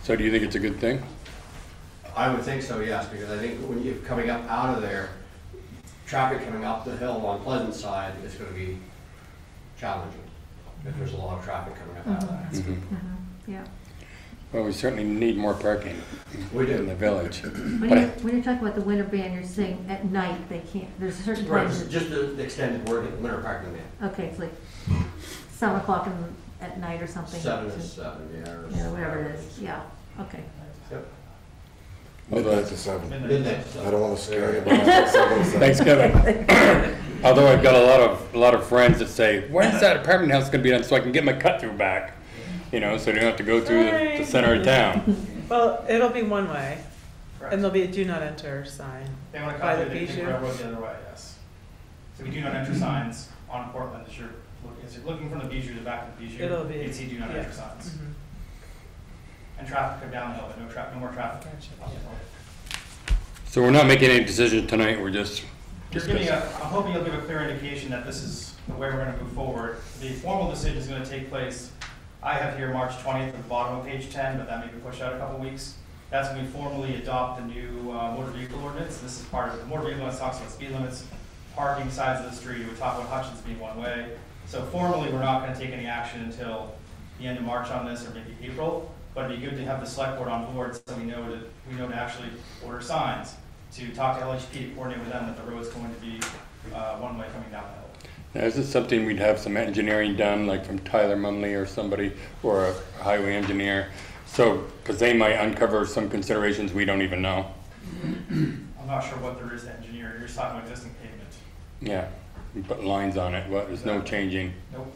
So do you think it's a good thing? I would think so, yes, because I think when you're coming up out of there, traffic coming up the hill on Pleasant side is going to be challenging if there's a lot of traffic coming up mm-hmm. out of that. Mm-hmm. Mm-hmm. Yeah. Well, we certainly need more parking we do. in the village. When you're, when you're talking about the winter ban, you're saying at night they can't. There's a certain right, places. Just the extended word winter parking ban. Okay, it's like seven o'clock in, at night or something. Seven to seven, yeah. Or yeah, whatever it is. Yeah. Okay. Yep. Midnight to seven. Midnight. I don't want to scare you. Thanks, Kevin. Although I've got a lot of a lot of friends that say, "When's that apartment house going to be done so I can get my cut through back?" You know, so you don't have to go through the, the center of town. Well, it'll be one way, correct. And there'll be a do not enter sign they want to by the beach. They can road the other way, yes. So we do not enter signs on Portland as you're, as you're looking from the beach to the back of the beach. It'll be. You can see do not yeah. enter signs. Mm-hmm. And traffic come down the hill, but no traffic, no more traffic. Gotcha. So we're not making any decision tonight. We're just. You're giving a, I'm hoping you'll give a clear indication that this is the way we're going to move forward. The formal decision is going to take place. I have here March twentieth at the bottom of page ten, but that may be pushed out a couple weeks. That's when we formally adopt the new uh, motor vehicle ordinance. This is part of it. The motor vehicle ordinance talks about speed limits, parking sides of the street. We talk about Hutchins being one way. So formally, we're not going to take any action until the end of March on this, or maybe April. But it'd be good to have the select board on board so we know to we know to actually order signs, to talk to L H P, to coordinate with them that the road's going to be uh, one way coming down the hill. Now, is this something we'd have some engineering done, like from Tyler Mumley or somebody, or a highway engineer? So, because they might uncover some considerations we don't even know. I'm not sure what there is to engineer. You're just talking about existing pavement. Yeah, we put lines on it. What? There's no changing. Nope.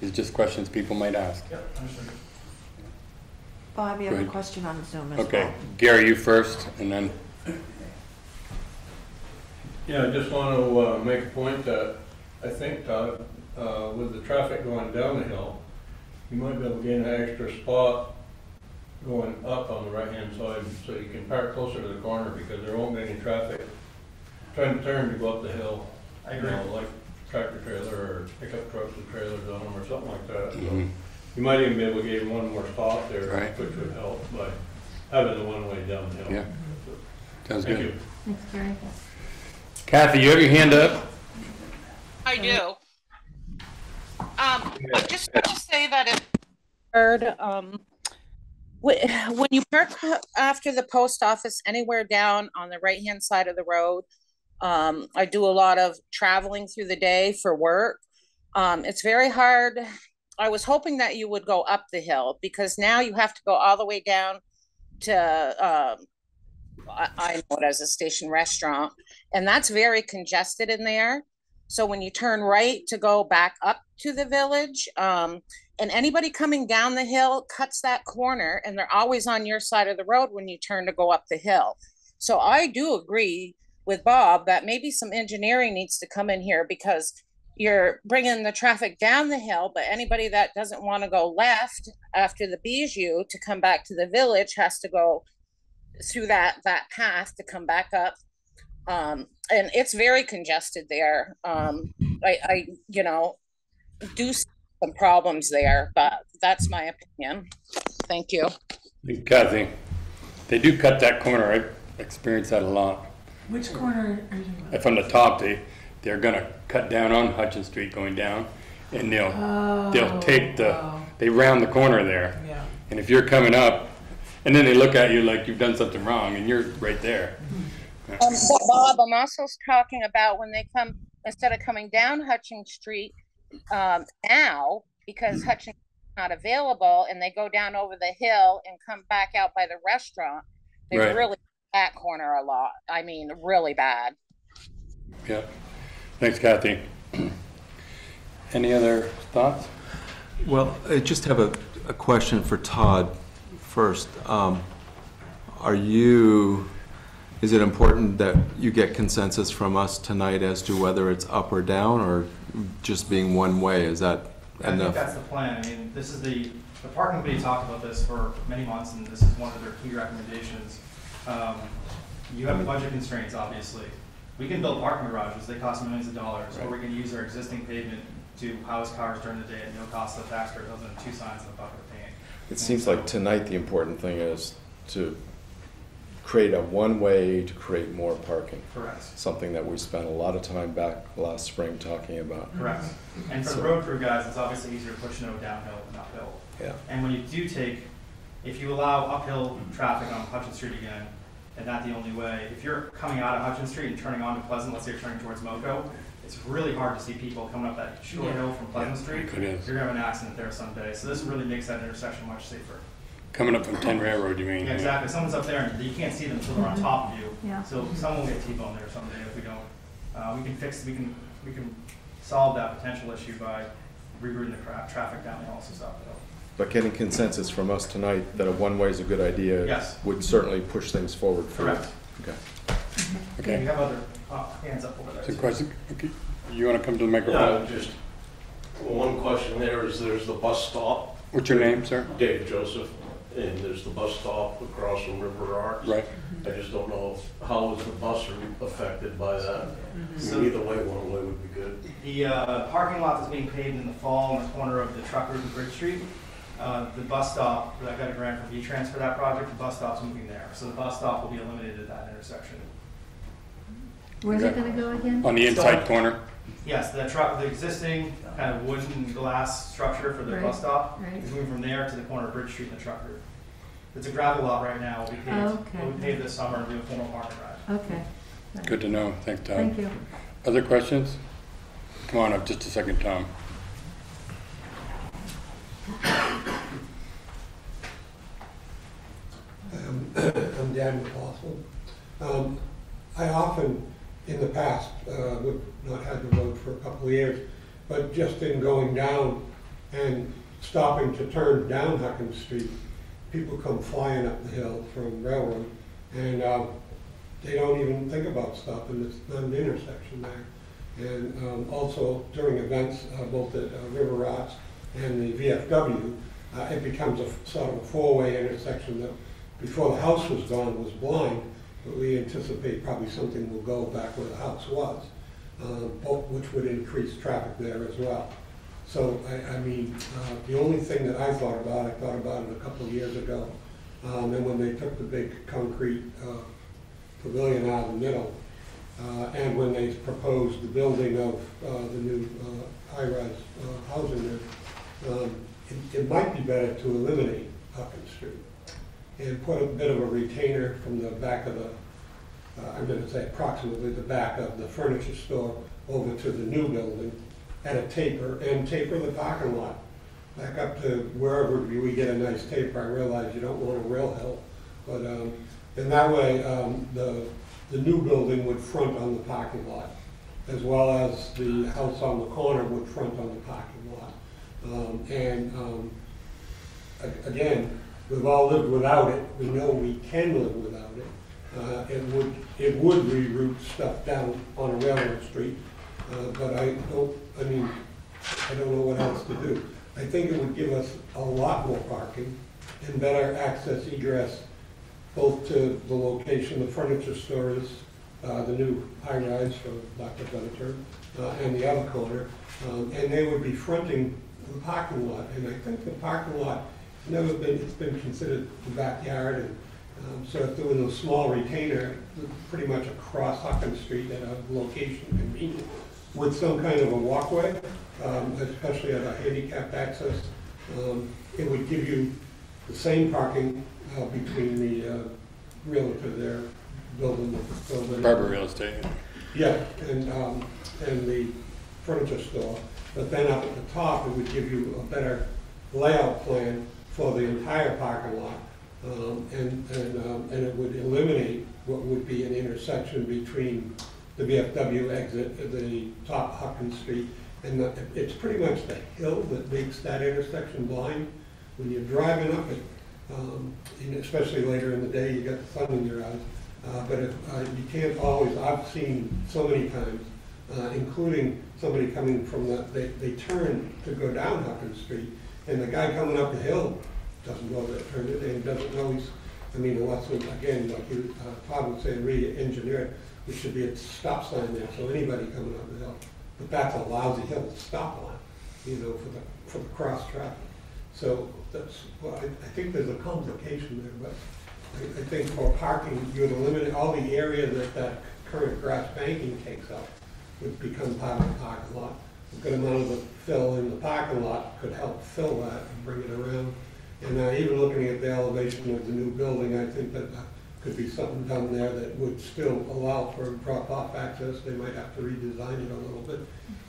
It's just questions people might ask. Yep, understood. Bob, you have a question on Zoom as well. Okay, Gary, you first, and then. Yeah, I just want to uh, make a point that I think, Todd, uh, with the traffic going down the hill, you might be able to gain an extra spot going up on the right-hand side so you can park closer to the corner because there won't be any traffic trying to turn to go up the hill. I agree. You know, like tractor-trailer or pickup trucks with trailers on them or something like that. Mm-hmm. So you might even be able to gain one more spot there, right. which would help by having the one-way down the hill. Yeah, so, sounds thank good. You. Thanks, Gary. Kathy, you have your hand up. I do. Um, I just want to say that if heard, um, when you park after the post office, anywhere down on the right-hand side of the road, um, I do a lot of traveling through the day for work. Um, it's very hard. I was hoping that you would go up the hill because now you have to go all the way down to, um, I know it as a station restaurant, and that's very congested in there. So when you turn right to go back up to the village, um, and anybody coming down the hill cuts that corner, and they're always on your side of the road when you turn to go up the hill. So I do agree with Bob that maybe some engineering needs to come in here, because you're bringing the traffic down the hill, but anybody that doesn't want to go left after the Bijou to come back to the village has to go through that, that path to come back up. Um, and it's very congested there. Um, I, I, you know, do see some problems there, but that's my opinion. Thank you. Kathy, they do cut that corner. I experienced that a lot. Which corner are you on? From the top, they, they're going to cut down on Hutchins Street going down, and they'll, oh, they'll take the, wow. they round the corner there. Yeah. And if you're coming up, and then they look at you like you've done something wrong, and you're right there. Mm-hmm. Um, but Bob, I'm also talking about when they come, instead of coming down Hutchins Street um, now, because Hutchins is not available, and they go down over the hill and come back out by the restaurant, they right. really that corner a lot. I mean, really bad. Yeah. Thanks, Kathy. Any other thoughts? Well, I just have a, a question for Todd first. Um, are you... Is it important that you get consensus from us tonight as to whether it's up or down, or just being one way? Is that enough? I think that's the plan. I mean, this is the, the park committee talked about this for many months, and this is one of their key recommendations. Um, you have budget constraints, obviously. We can build parking garages. They cost millions of dollars. Right. Or we can use our existing pavement to house cars during the day at no cost to the taxpayer. Those are two signs in the bucket of paint. It and seems so, like tonight the important thing is to create a one-way to create more parking. Correct. Something that we spent a lot of time back last spring talking about. Correct. And for so, the road crew guys, it's obviously easier to push snow downhill than uphill. Yeah. And when you do take, if you allow uphill traffic on Hutchins Street again, and not the only way, if you're coming out of Hutchins Street and turning onto Pleasant, let's say you're turning towards Moco, it's really hard to see people coming up that short yeah. hill from Pleasant yeah. Street. It is. You're going to have an accident there someday. So this really makes that intersection much safer. Coming up from ten Railroad, you mean? Yeah, exactly. Someone's up there, and you can't see them until they're on top of you. Yeah. So someone will get T-boned there someday if we don't. Uh, we can fix. We can. We can solve that potential issue by rerouting the tra traffic down the also south hill. But getting consensus from us tonight that a one-way is a good idea yes. would certainly push things forward. For Correct. You. Okay. Okay. And we have other uh, hands up over there. So question. Okay. You want to come to the microphone? Yeah, just one question. There is. There's the bus stop. What's your name, sir? Dave Joseph. And there's the bus stop across from River Arts. Right. I just don't know how is the bus affected by that. Mm-hmm. So either way, one way would be good. The uh, parking lot that's being paved in the fall on the corner of the Truckers and Bridge Street, uh, the bus stop, I got a grant from V-Trans for that project, the bus stop's moving there. So the bus stop will be eliminated at that intersection. Where's okay. it going to go again? On the inside so, corner. Yes, the, truck, the existing kind of wooden glass structure for the right. bus stop right. is moving from there to the corner of Bridge Street and the Trucker. It's a gravel lot right now. We'll be paved, oh, okay. we'll be paved this summer and do a formal park ride. Okay. Right. Good to know. Thanks, Tom. Thank you. Other questions? Come on up just a second, Tom. Um, I'm Dan McCausland. Um I often, in the past, uh, would not have the road for a couple of years, but just in going down and stopping to turn down Hutchins Street, people come flying up the hill from Railroad, and um, they don't even think about stopping. It's not an intersection there. And um, also during events, uh, both at uh, River Rats and the V F W, uh, it becomes a sort of a four-way intersection that before the house was gone was blind. But we anticipate probably something will go back where the house was, um, both, which would increase traffic there as well. So, I, I mean, uh, the only thing that I thought about, I thought about it a couple of years ago, um, and when they took the big concrete uh, pavilion out of the middle, uh, and when they proposed the building of uh, the new uh, high-rise uh, housing there, um, it, it might be better to eliminate Hutchins Street and put a bit of a retainer from the back of the, uh, I'm going to say approximately the back of the furniture store over to the new building at a taper, and taper the parking lot back up to wherever we get a nice taper. I realize you don't want a rail hill, but um, in that way um, the, the new building would front on the parking lot as well as the house on the corner would front on the parking lot. Um, and um, again, we've all lived without it. We know we can live without it. Uh, it would it would reroute stuff down on a railroad street, uh, but I don't. I mean, I don't know what else to do. I think it would give us a lot more parking and better access egress, both to the location, the furniture store is, uh, the new high-rise, for lack of a better term, uh, and the other corner, um, and they would be fronting the parking lot. And I think the parking lot has never been, it's been considered the backyard, and um, so if there was a small retainer, pretty much across Hutchins Street at a location convenient, with some kind of a walkway, um, especially at a handicapped access, um, it would give you the same parking uh, between the uh, realtor there, building, building. Barber Real Estate. Yeah, and um, and the furniture store. But then up at the top, it would give you a better layout plan for the entire parking lot, um, and and um, and it would eliminate what would be an intersection between the V F W exit, the top Hutchins Street, and the, it's pretty much the hill that makes that intersection blind. When you're driving up it, um, and especially later in the day, you got the sun in your eyes. Uh, but if, uh, you can't always, I've seen so many times, uh, including somebody coming from the, they, they turn to go down Hutchins Street, and the guy coming up the hill doesn't know that turn it, and doesn't know he's, I mean, unless, again, like you, uh, Todd would say, really engineer, it should be a stop sign there, so anybody coming up the hill. But that's a lousy hill to stop on, you know, for the, for the cross traffic. So that's, well, I, I think there's a complication there, but I, I think for parking, you would eliminate all the area that that current grass banking takes up would become part of the parking lot. A good amount of the fill in the parking lot could help fill that and bring it around. And uh, even looking at the elevation of the new building, I think that uh, could be something done there that would still allow for drop-off access. They might have to redesign it a little bit,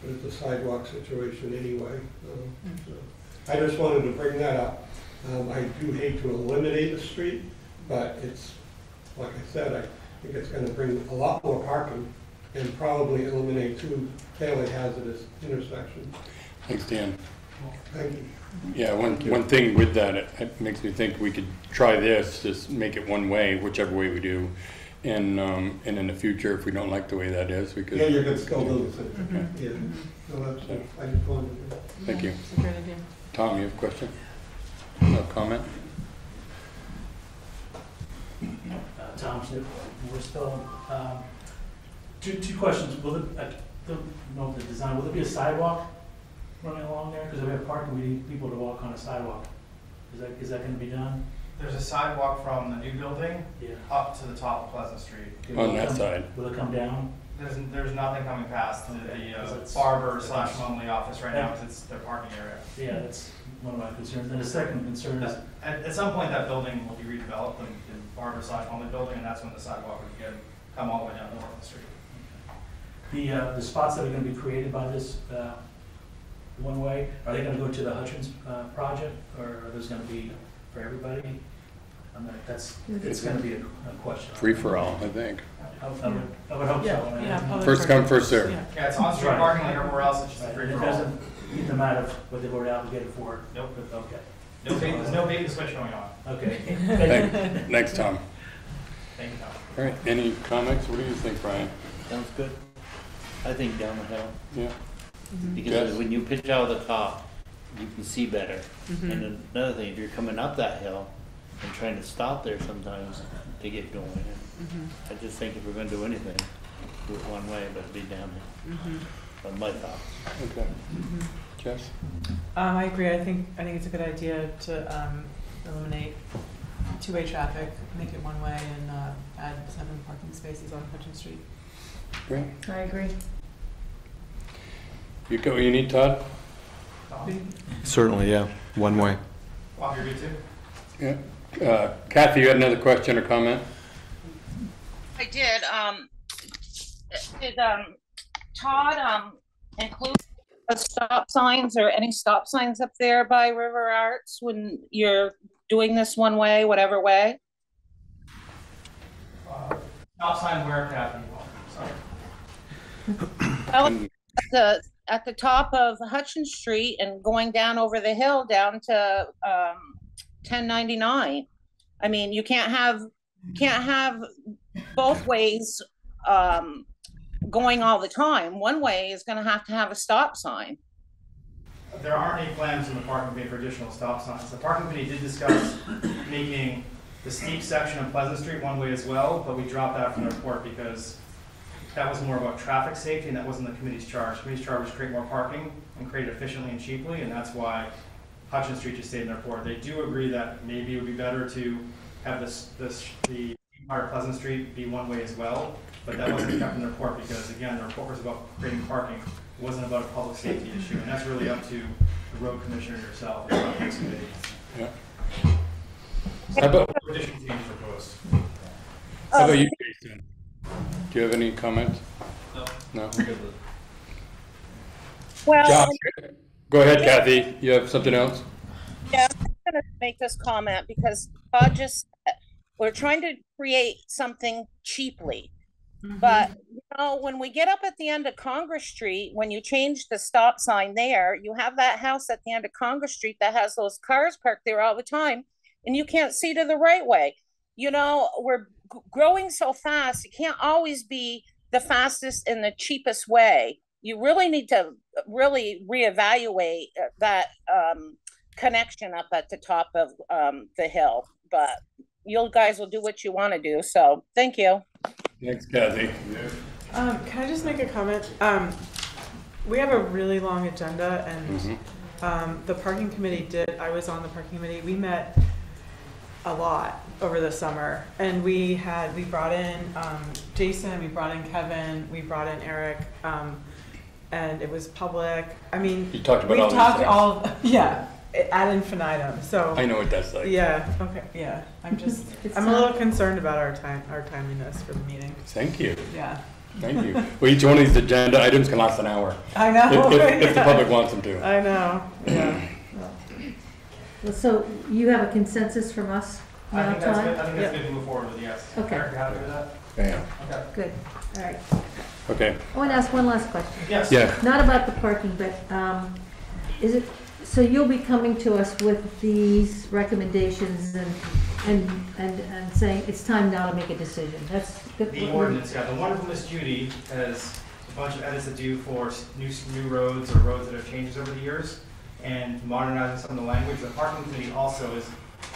but it's a sidewalk situation anyway. Um, so. I just wanted to bring that up. Um, I do hate to eliminate the street, but it's, like I said, I think it's going to bring a lot more parking and probably eliminate two fairly hazardous intersections. Thanks, Dan. Thank you. Yeah, one, you. one thing with that, it, it makes me think we could try this, just make it one way, whichever way we do. And, um, and in the future, if we don't like the way that is, we could... Yeah, you're going to still lose it. Mm -hmm. Yeah. So that's, I just wanted to... Thank you. That's a great idea. Tom, you have a question? No comment? Uh, Tom Snipp, Morrisville. Um, two, two questions. Will it, I don't know the design, will there be a sidewalk running along there? Because if we have parking, we need people to walk on a sidewalk. Is that, is that going to be done? There's a sidewalk from the new building yeah. up to the top of Pleasant Street. Will on that come, side. Will it come down? There's, there's nothing coming past okay. the uh, barber slash lonely office right now because it's their parking area. Yeah, that's one of my concerns. And the second concern is... At, at some point that building will be redeveloped, and the barber slash lonely building, and that's when the sidewalk would get, come all the way down north of the street. Okay. The, uh, the spots that are going to be created by this uh, one way, are they going to go to the Hutchins uh, project, or are those going to be for everybody? I mean, that's, it's going to be a, a question. Free for all, I think. I would, I would, I would hope yeah. so. Yeah. Yeah. First come, first serve. Yeah. yeah, it's on street right. parking like everywhere else. It's just right. free for all. It doesn't need them out of what they've already obligated for. Nope. Okay. No bait, there's no bait and switch going on. Okay. Thank, next time. Thank you, Tom. All right. Any comments? What do you think, Brian? Sounds good. I think down the hill. Yeah. Mm-hmm. Because yes. when you pitch out of the top, you can see better. Mm-hmm. And another thing, if you're coming up that hill and trying to stop there sometimes to get going. Mm-hmm. I just think if we're going to do anything, do it one way, but it'd be down there. Mm-hmm. But my thoughts. Okay. Mm-hmm. Jess? Um, I agree. I think I think it's a good idea to um, eliminate two-way traffic, make it one way, and uh, add seven parking spaces on Hutchins Street. Great. I agree. You go. You need Todd? Tom? Certainly, yeah. One way. Bob, you're good too. Yeah. Uh, Kathy, you had another question or comment? I did. Um, did um, Todd um, include stop signs or any stop signs up there by River Arts when you're doing this one way, whatever way? Uh, stop sign where, Kathy? Sorry. Well, the, at the top of Hutchins Street and going down over the hill down to um, ten ninety-nine. I mean, you can't have can't have both ways um, going all the time. One way is going to have to have a stop sign. There aren't any plans in the parking committee for additional stop signs. The parking committee did discuss making the steep section of Pleasant Street one way as well, but we dropped that from the report because that was more about traffic safety and that wasn't the committee's charge. The committee's charge was to create more parking and create it efficiently and cheaply, and that's why Hutchins Street just stayed in their report. They do agree that maybe it would be better to have this, this, the entire Pleasant Street be one way as well, but that wasn't kept in the report because, again, the report was about creating parking. It wasn't about a public safety issue, and that's really up to the road commissioner yourself. Yeah. So, how about additional changes proposed? How about you, Jason? Do you have any comments? No. No. Well, Josh, go ahead, Kathy. You have something else? Yeah, I'm going to make this comment because Todd just said we're trying to create something cheaply. Mm-hmm. But you know, when we get up at the end of Congress Street, when you change the stop sign there, you have that house at the end of Congress Street that has those cars parked there all the time, and you can't see to the right way. You know, we're growing so fast, it can't always be the fastest and the cheapest way. You really need to really reevaluate that um, connection up at the top of um, the hill. But you guys will do what you want to do. So thank you. Thanks, Kathy. Um, can I just make a comment? Um, we have a really long agenda, and mm-hmm. um, the parking committee did, I was on the parking committee, we met a lot over the summer, and we had, we brought in um, Jason, we brought in Kevin, we brought in Eric, um, and it was public. I mean, you talked about we all talked all, yeah, ad infinitum, so. I know what that's like. Yeah, okay, yeah. I'm just, I'm a little concerned about our time, our timeliness for the meeting. Thank you. Yeah. Thank you. Well, each one of these agenda items can last an hour. I know. If, if, yeah. if the public wants them to. I know, yeah. Well, so you have a consensus from us now, Todd? I think that's good, yep. good to move forward with, yes. Okay. Eric, how do you do that? Yeah. Okay. Good. All right. Okay. I want to ask one last question. Yes. Yeah. Not about the parking, but um, is it, so you'll be coming to us with these recommendations and and, and, and saying it's time now to make a decision. That's good. The ordinance, yeah. The one from Miss Judy has a bunch of edits to do for new, new roads or roads that have changed over the years, and modernizing some of the language. The parking committee also has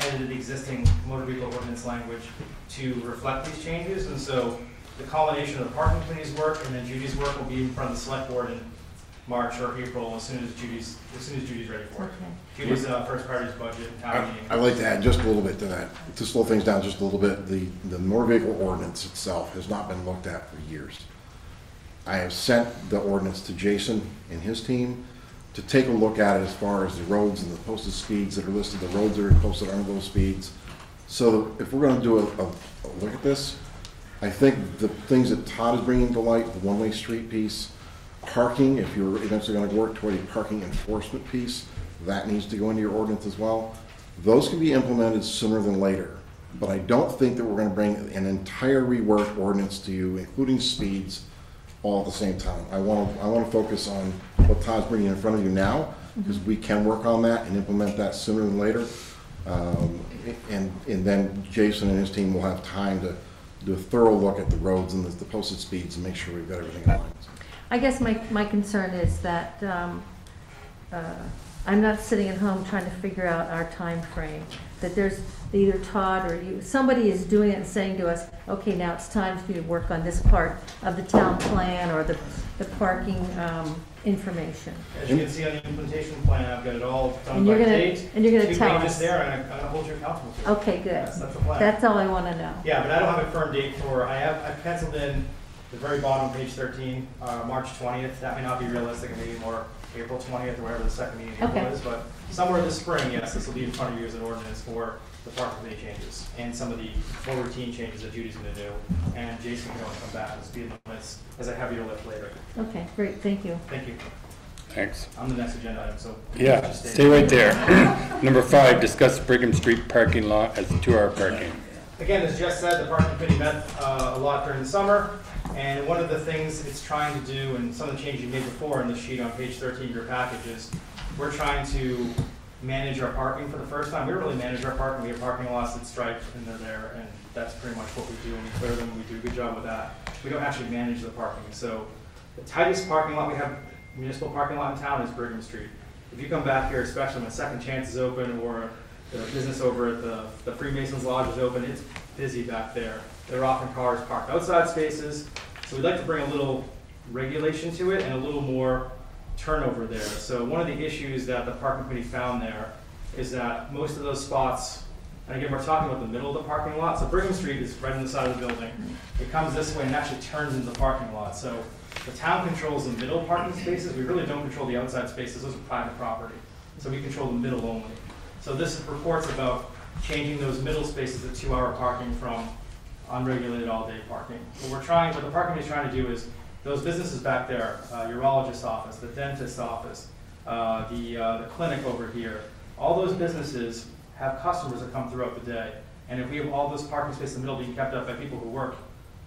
edited the existing motor vehicle ordinance language to reflect these changes, and so the culmination of the parking committee's work and then Judy's work will be in front of the select board in March or April, as soon as Judy's as soon as Judy's ready for it. Okay. Judy's uh, first priority's budget and town meeting. I'd like to add just a little bit to that, to slow things down just a little bit. The the motor vehicle ordinance itself has not been looked at for years. I have sent the ordinance to Jason and his team to take a look at it as far as the roads and the posted speeds that are listed, the roads that are posted under those speeds. So if we're going to do a, a, a look at this, I think the things that Todd is bringing to light, the one-way street piece, parking, if you're eventually going to work toward a parking enforcement piece, that needs to go into your ordinance as well. Those can be implemented sooner than later, but I don't think that we're going to bring an entire reworked ordinance to you, including speeds, all at the same time. I want to I want to focus on what Todd's bringing in front of you now, because we can work on that and implement that sooner than later, um, and and then Jason and his team will have time to do a thorough look at the roads and the, the posted speeds and make sure we've got everything in line. I guess my my concern is that um, uh, I'm not sitting at home trying to figure out our time frame. That there's either Todd or you, somebody is doing it and saying to us, okay, now it's time for you to work on this part of the town plan or the, the parking um, information. As you can see on the implementation plan, I've got it all done and by you're gonna, date. And you're going to tell us. There, and I'm going to hold you accountable to it. Okay, good. Yes, that's the plan. That's all I want to know. Yeah, but I don't have a firm date for, I have, I've penciled in the very bottom, page thirteen, uh, March twentieth. That may not be realistic, and maybe more April twentieth or whatever the second meeting in April okay. is, but somewhere this spring, yes, this will be in front of you as an ordinance for the park committee changes and some of the more routine changes that Judy's going to do, and Jason can always come back and speed limits as a heavier lift later. Okay, great, thank you. Thank you. Thanks. On the next agenda item, so yeah, stay, stay right there. Number five, discuss Brigham Street parking lot as two-hour parking. Again, as Jess said, the parking committee met uh, a lot during the summer. And one of the things it's trying to do, and some of the changes you made before in the sheet on page thirteen of your package, is we're trying to manage our parking for the first time. We really manage our parking. We have parking lots that stripe and they're there, and that's pretty much what we do, and we clear them, and we do a good job with that. We don't actually manage the parking. So the tightest parking lot we have, municipal parking lot in town, is Brigham Street. If you come back here, especially when Second Chance is open, or the business over at the, the Freemasons Lodge is open, it's busy back there. There are often cars parked outside spaces. So we'd like to bring a little regulation to it and a little more turnover there. So one of the issues that the parking committee found there is that most of those spots, and again, we're talking about the middle of the parking lot. So Brigham Street is right on the side of the building. It comes this way and actually turns into the parking lot. So the town controls the middle parking spaces. We really don't control the outside spaces. Those are private property. So we control the middle only. So this reports about changing those middle spaces to two-hour parking from unregulated all-day parking. What we're trying, what the parking is trying to do is those businesses back there, uh, urologist's office, the dentist's office, uh, the, uh, the clinic over here, all those businesses have customers that come throughout the day. And if we have all those parking spaces in the middle being kept up by people who work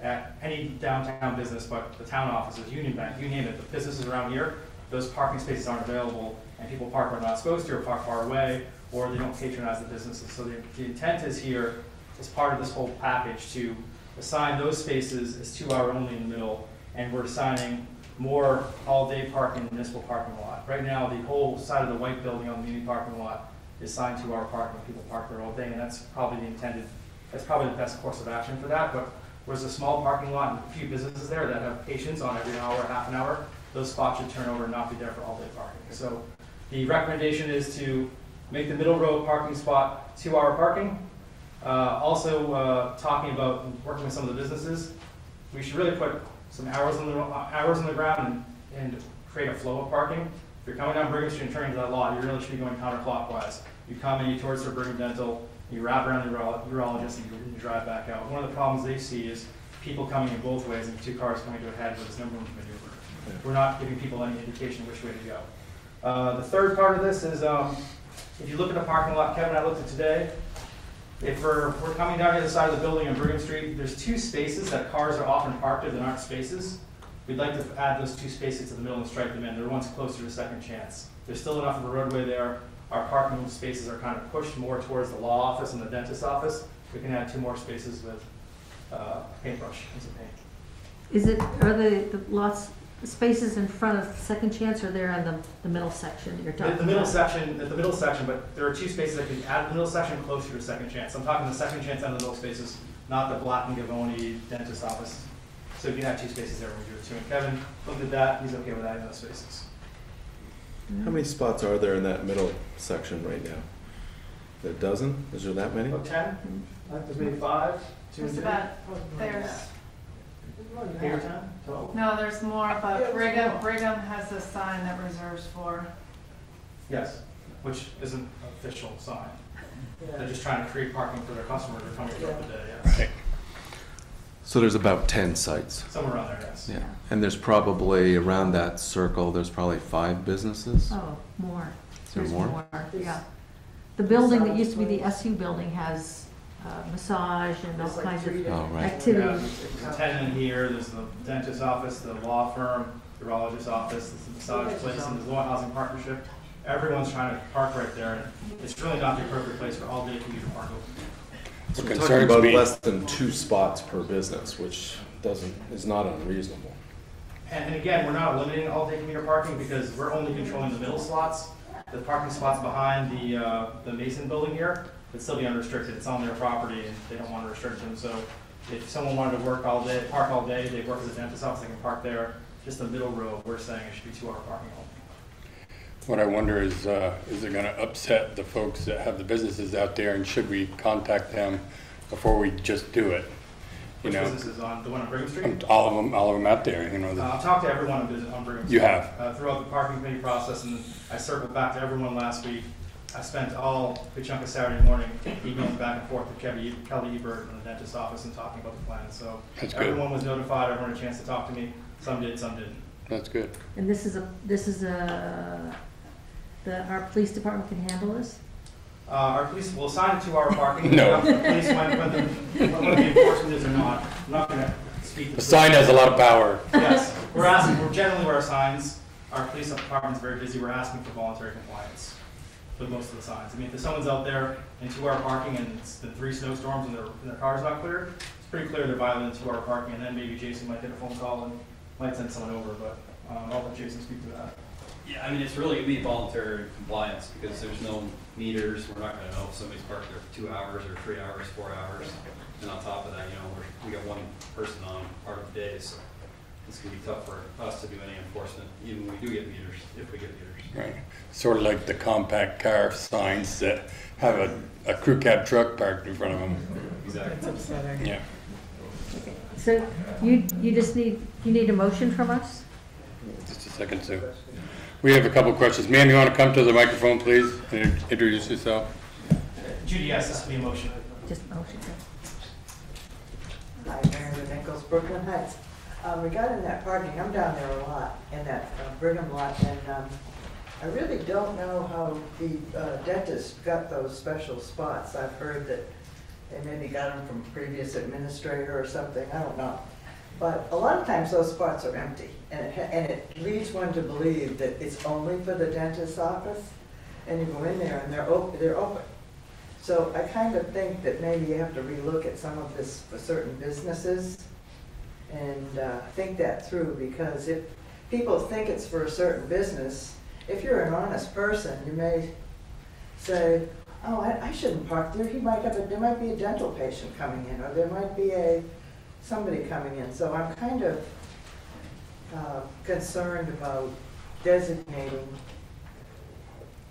at any downtown business, but the town offices, Union Bank, you name it, the businesses around here, those parking spaces aren't available, and people park where they're not supposed to, or park far away, or they don't patronize the businesses. So the, the intent is here, as part of this whole package, to assign those spaces as two-hour only in the middle, and we're assigning more all-day parking in the municipal parking lot. Right now, the whole side of the white building on the muni parking lot is assigned two-hour parking. People park there all day, and that's probably the intended, that's probably the best course of action for that. But whereas a small parking lot and a few businesses there that have patients on every hour, half an hour, those spots should turn over and not be there for all-day parking. So the recommendation is to make the middle row parking spot two-hour parking. Uh, also, uh, talking about working with some of the businesses, we should really put some hours on the hours on the ground and, and create a flow of parking. If you're coming down Brigham Street and turning to that lot, you really should be going counterclockwise. You come in, you towards the Brigham Dental, you wrap around the urologist, and you, you drive back out. One of the problems they see is people coming in both ways and two cars coming to a head with no room to maneuver. We're not giving people any indication which way to go. Uh, the third part of this is, um, if you look at the parking lot, Kevin, I looked at today. If we're, we're coming down to the side of the building on Brigham Street, there's two spaces that cars are often parked in that aren't spaces. We'd like to add those two spaces to the middle and stripe them in. They're ones closer to Second Chance. There's still enough of a roadway there. Our parking spaces are kind of pushed more towards the law office and the dentist's office. We can add two more spaces with uh, paintbrush and some paint. Is it, are the, the lots, the spaces in front of Second Chance are there on the, the middle section you're talking the, the middle about? Section, at the middle section, but there are two spaces that can add the middle section closer to Second Chance. I'm talking the Second Chance and the middle spaces, not the Black and Gavoni dentist office. So if you have two spaces there, we do it too. And Kevin looked at that, he's okay with adding those spaces. How many spots are there in that middle section right now? A dozen? Is there that many? About ten? Mm-hmm. There's maybe five? Two There's about, there's... No, there's more, but Brigham, Brigham has a sign that reserves for. Yes, which is an official sign. Yeah. They're just trying to create parking for their customers who are coming throughout the day. Yes. Right. So there's about ten sites. Somewhere around there, yes. Yeah, and there's probably, around that circle, there's probably five businesses? Oh, more. Is there there's more? more? Yeah. The building that used to be the S U building has Uh, massage and all like kinds of oh, right. activities. Yeah, there's a tenant here, there's the dentist's office, the law firm, urologist's office, there's the massage okay. place, and there's the Law Housing Partnership. Everyone's trying to park right there, and it's really not the appropriate place for all day commuter parking. So we're talking about less than two spots per business, which doesn't is not unreasonable. And, and again, we're not limiting all day commuter parking because we're only controlling the middle slots, the parking spots behind the uh, the Mason building here. It'd still be unrestricted. It's on their property, and they don't want to restrict them. So, if someone wanted to work all day, park all day, they work as a dentist office, they can park there. Just the middle row, we're saying it should be two-hour parking only. What I wonder is, uh, is it going to upset the folks that have the businesses out there, and should we contact them before we just do it? You Which know, businesses on the one on Brigham Street? All of them, all of them out there. You know, the, uh, I've talked to everyone on Brigham Street. You have uh, throughout the parking committee process, and I circled back to everyone last week. I spent all a chunk of Saturday morning emailing back and forth to Kelly, Kelly Ebert in the dentist's office and talking about the plan. So That's everyone good. was notified. Everyone had a chance to talk to me. Some did, some didn't. That's good. And this is a this is a the our police department can handle this. Uh, our police will assign a two-hour parking. No. The police when, when, the, when the enforcement is or not. I'm not going to speak. The, the sign has a lot of power. Yes, we're asking, we're generally where our signs, our police department's very busy, we're asking for voluntary compliance for most of the signs. I mean, if someone's out there in two-hour parking and it's the three snowstorms and their, and their car's not clear, it's pretty clear they're violating two-hour parking, and then maybe Jason might get a phone call and might send someone over, but um, I'll let Jason speak to that. Yeah, I mean, it's really going to be voluntary compliance because there's no meters. We're not going to know if somebody's parked there for two hours or three hours, four hours. And on top of that, you know, we're, we got one person on part of the day, so it's going to be tough for us to do any enforcement, even when we do get meters, if we get meters. Right. Sort of like the compact car signs that have a, a crew cab truck parked in front of them. Exactly. That's upsetting. Yeah. So you, you just need, you need a motion from us? Just a second, Sue. We have a couple of questions. Ma'am, you want to come to the microphone, please, and introduce yourself? Judy asked us to be a motion. Just a motion. Hi, Mary with Nichols, Brooklyn Heights. Um, regarding that parking, I'm down there a lot, in that uh, Brigham lot, and um, I really don't know how the uh, dentist got those special spots. I've heard that they maybe got them from previous administrator or something. I don't know. But a lot of times those spots are empty, and it, and it leads one to believe that it's only for the dentist's office, and you go in there and they're, op they're open. So I kind of think that maybe you have to relook at some of this for certain businesses and uh, think that through, because if people think it's for a certain business, if you're an honest person, you may say, oh, I, I shouldn't park there. He might have a, there might be a dental patient coming in, or there might be a somebody coming in. So I'm kind of uh, concerned about designating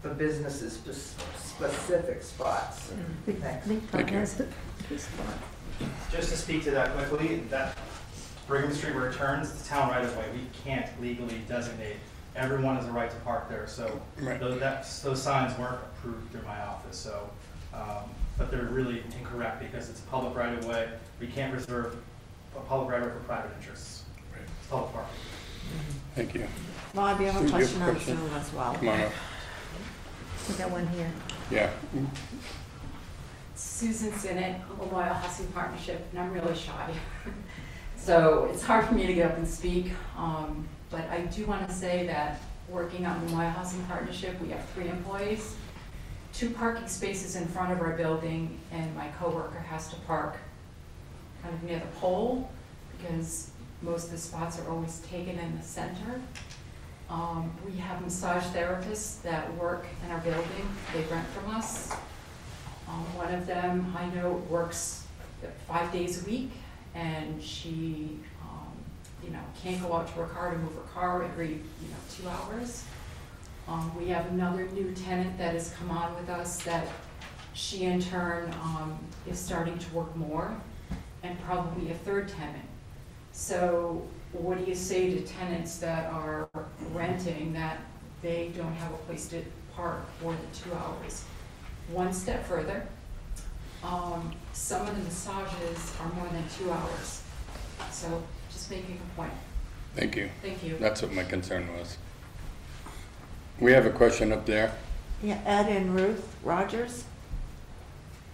the businesses spe specific spots. Mm-hmm. Thanks. Thank you. Just to speak to that quickly, that Brigham Street where it turns, the town right of way, we can't legally designate. Everyone has a right to park there, so right. those, that, those signs weren't approved through my office. So, um, but they're really incorrect because it's a public right of way. We can't reserve a public right of way for private interests. Right. It's public parking. Mm-hmm. Thank you. Well, I do have a question on Zoom as well. Come on up. We got one here. Yeah. Mm-hmm. Susan's in it, a loyal housing partnership, and I'm really shy. So it's hard for me to get up and speak, um, but I do want to say that working on the Loyal Housing Partnership, we have three employees, two parking spaces in front of our building, and my coworker has to park kind of near the pole because most of the spots are always taken in the center. Um, we have massage therapists that work in our building. They rent from us. Um, one of them I know works five days a week, and she, um, you know, can't go out to her car to move her car every, you know, two hours. Um, we have another new tenant that has come on with us that she in turn um, is starting to work more, and probably a third tenant. So what do you say to tenants that are renting that they don't have a place to park more than two hours? One step further, um, some of the massages are more than two hours. So just making a point. Thank you. Thank you. That's what my concern was. We have a question up there. Yeah, Ed and Ruth Rogers.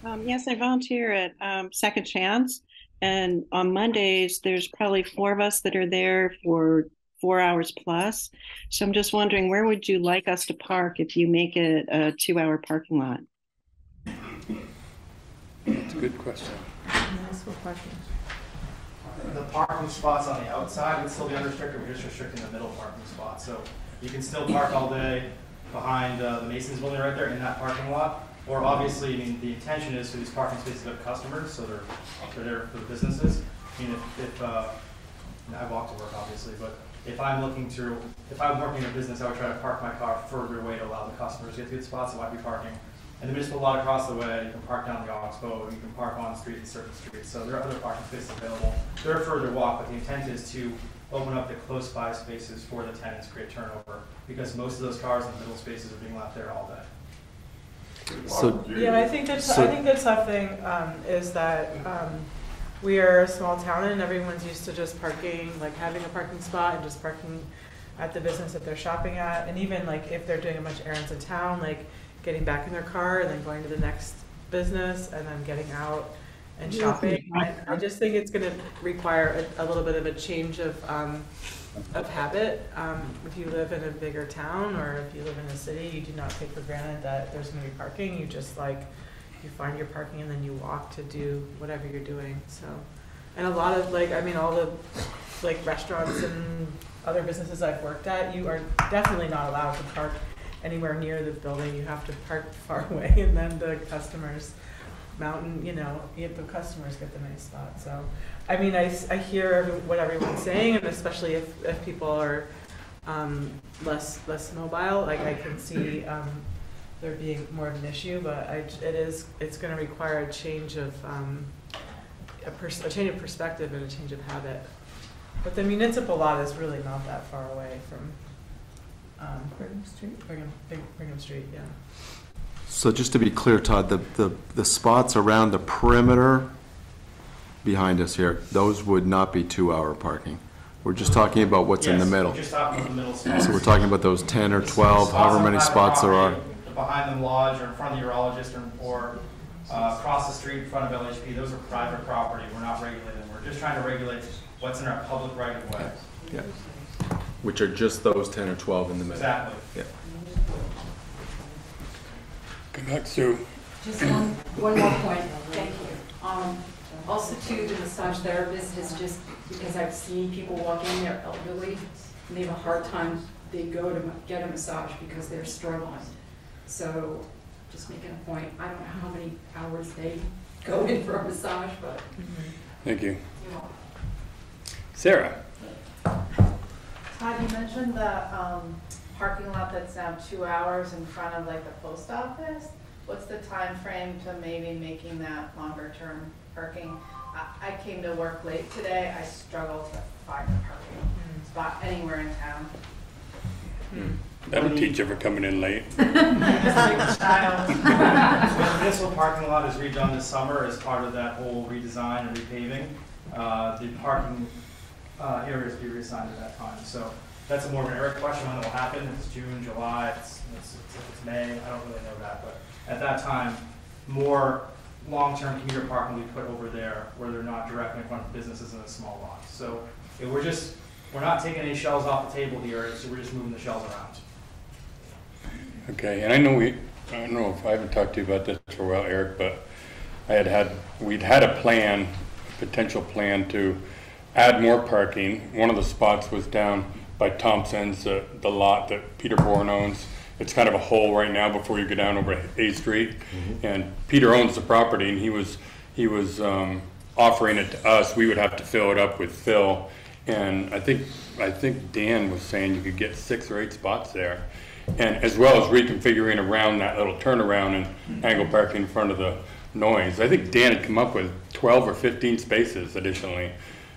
Um, yes, I volunteer at um, Second Chance. And on Mondays, there's probably four of us that are there for four hours plus. So I'm just wondering, where would you like us to park if you make it a two hour parking lot? That's a good question. Nice question. The parking spots on the outside would still be unrestricted. We're just restricting the middle parking spot. So you can still park all day behind uh, the Mason's building right there in that parking lot. Or obviously, I mean, the intention is for these parking spaces to have customers, so they're, they're there for the businesses. I mean, if, if uh, I walk to work, obviously, but if I'm looking to, if I'm working in a business, I would try to park my car further away to allow the customers to get to good spots that might be parking. And the municipal lot across the way, you can park down the Oxbow, you can park on the street and certain streets. So there are other parking spaces available. They're further walk, but the intent is to open up the close by spaces for the tenants, create turnover, because most of those cars in the middle spaces are being left there all day. So, yeah, and I think that's so, I think that's tough thing um, is that um, we are a small town and everyone's used to just parking, like having a parking spot and just parking at the business that they're shopping at, and even like if they're doing a bunch of errands in town, like getting back in their car and then going to the next business and then getting out and shopping. I, I just think it's going to require a, a little bit of a change of um, of habit. Um, if you live in a bigger town or if you live in a city, you do not take for granted that there's going to be parking. You just like you find your parking and then you walk to do whatever you're doing. So, and a lot of like I mean all the like restaurants and other businesses I've worked at, you are definitely not allowed to park anywhere near the building. You have to park far away, and then the customers mountain, you know, if the customers get the nice spot. So, I mean, I, I hear every, what everyone's saying, and especially if, if people are um, less less mobile, like I can see um, there being more of an issue. But I, it is it's going to require a change of um, a, pers a change of perspective and a change of habit. But the municipal lot is really not that far away from um, Brigham Street. Brigham, Brigham Street, yeah. So just to be clear, Todd, the, the, the spots around the perimeter behind us here, those would not be two-hour parking. We're just talking about what's yes, in the middle. We're just talking about the middle spots. So we're talking about those ten or twelve, however many spots the property, there are. Behind the lodge or in front of the urologist or, or uh, across the street in front of L H P, those are private property. We're not regulating them. We're just trying to regulate what's in our public right-of-way. Yeah. Yeah. Which are just those ten or twelve in the middle. Exactly. Yeah. Good night, Sue. Just one, one more point. Thank you. Um, also, too, the massage therapist has just, because I've seen people walk in, they're elderly, and they have a hard time, they go to get a massage because they're struggling. So, just making a point, I don't know how many hours they go in for a massage, but. Thank you. You're welcome. Sarah. Todd, you mentioned the, um, parking lot that's now two hours in front of like the post office. What's the time frame to maybe making that longer term parking? I, I came to work late today. I struggled to find a parking mm. spot anywhere in town. Mm. That'll when teach you for coming in late. The municipal parking lot is redone this summer as part of that whole redesign and repaving. Uh, the parking uh, areas will be reassigned at that time. So. That's a more of an Eric question when it will happen. It's June, July, it's, it's, it's May. I don't really know that, but at that time, more long-term commuter parking will be put over there where they're not directly in front of businesses in a small lot. So if we're just, we're not taking any shells off the table here, so we're just moving the shells around. Okay, and I know we, I don't know if I haven't talked to you about this for a while, Eric, but I had had, we'd had a plan, a potential plan to add more parking. One of the spots was down by Thompson's, uh, the lot that Peter Bourne owns. It's kind of a hole right now before you go down over A Street. Mm-hmm. And Peter owns the property, and he was he was um, offering it to us. We would have to fill it up with fill. And I think I think Dan was saying you could get six or eight spots there, and as well as reconfiguring around that little turnaround and mm-hmm. angle parking in front of the Noyce. I think Dan had come up with twelve or fifteen spaces additionally,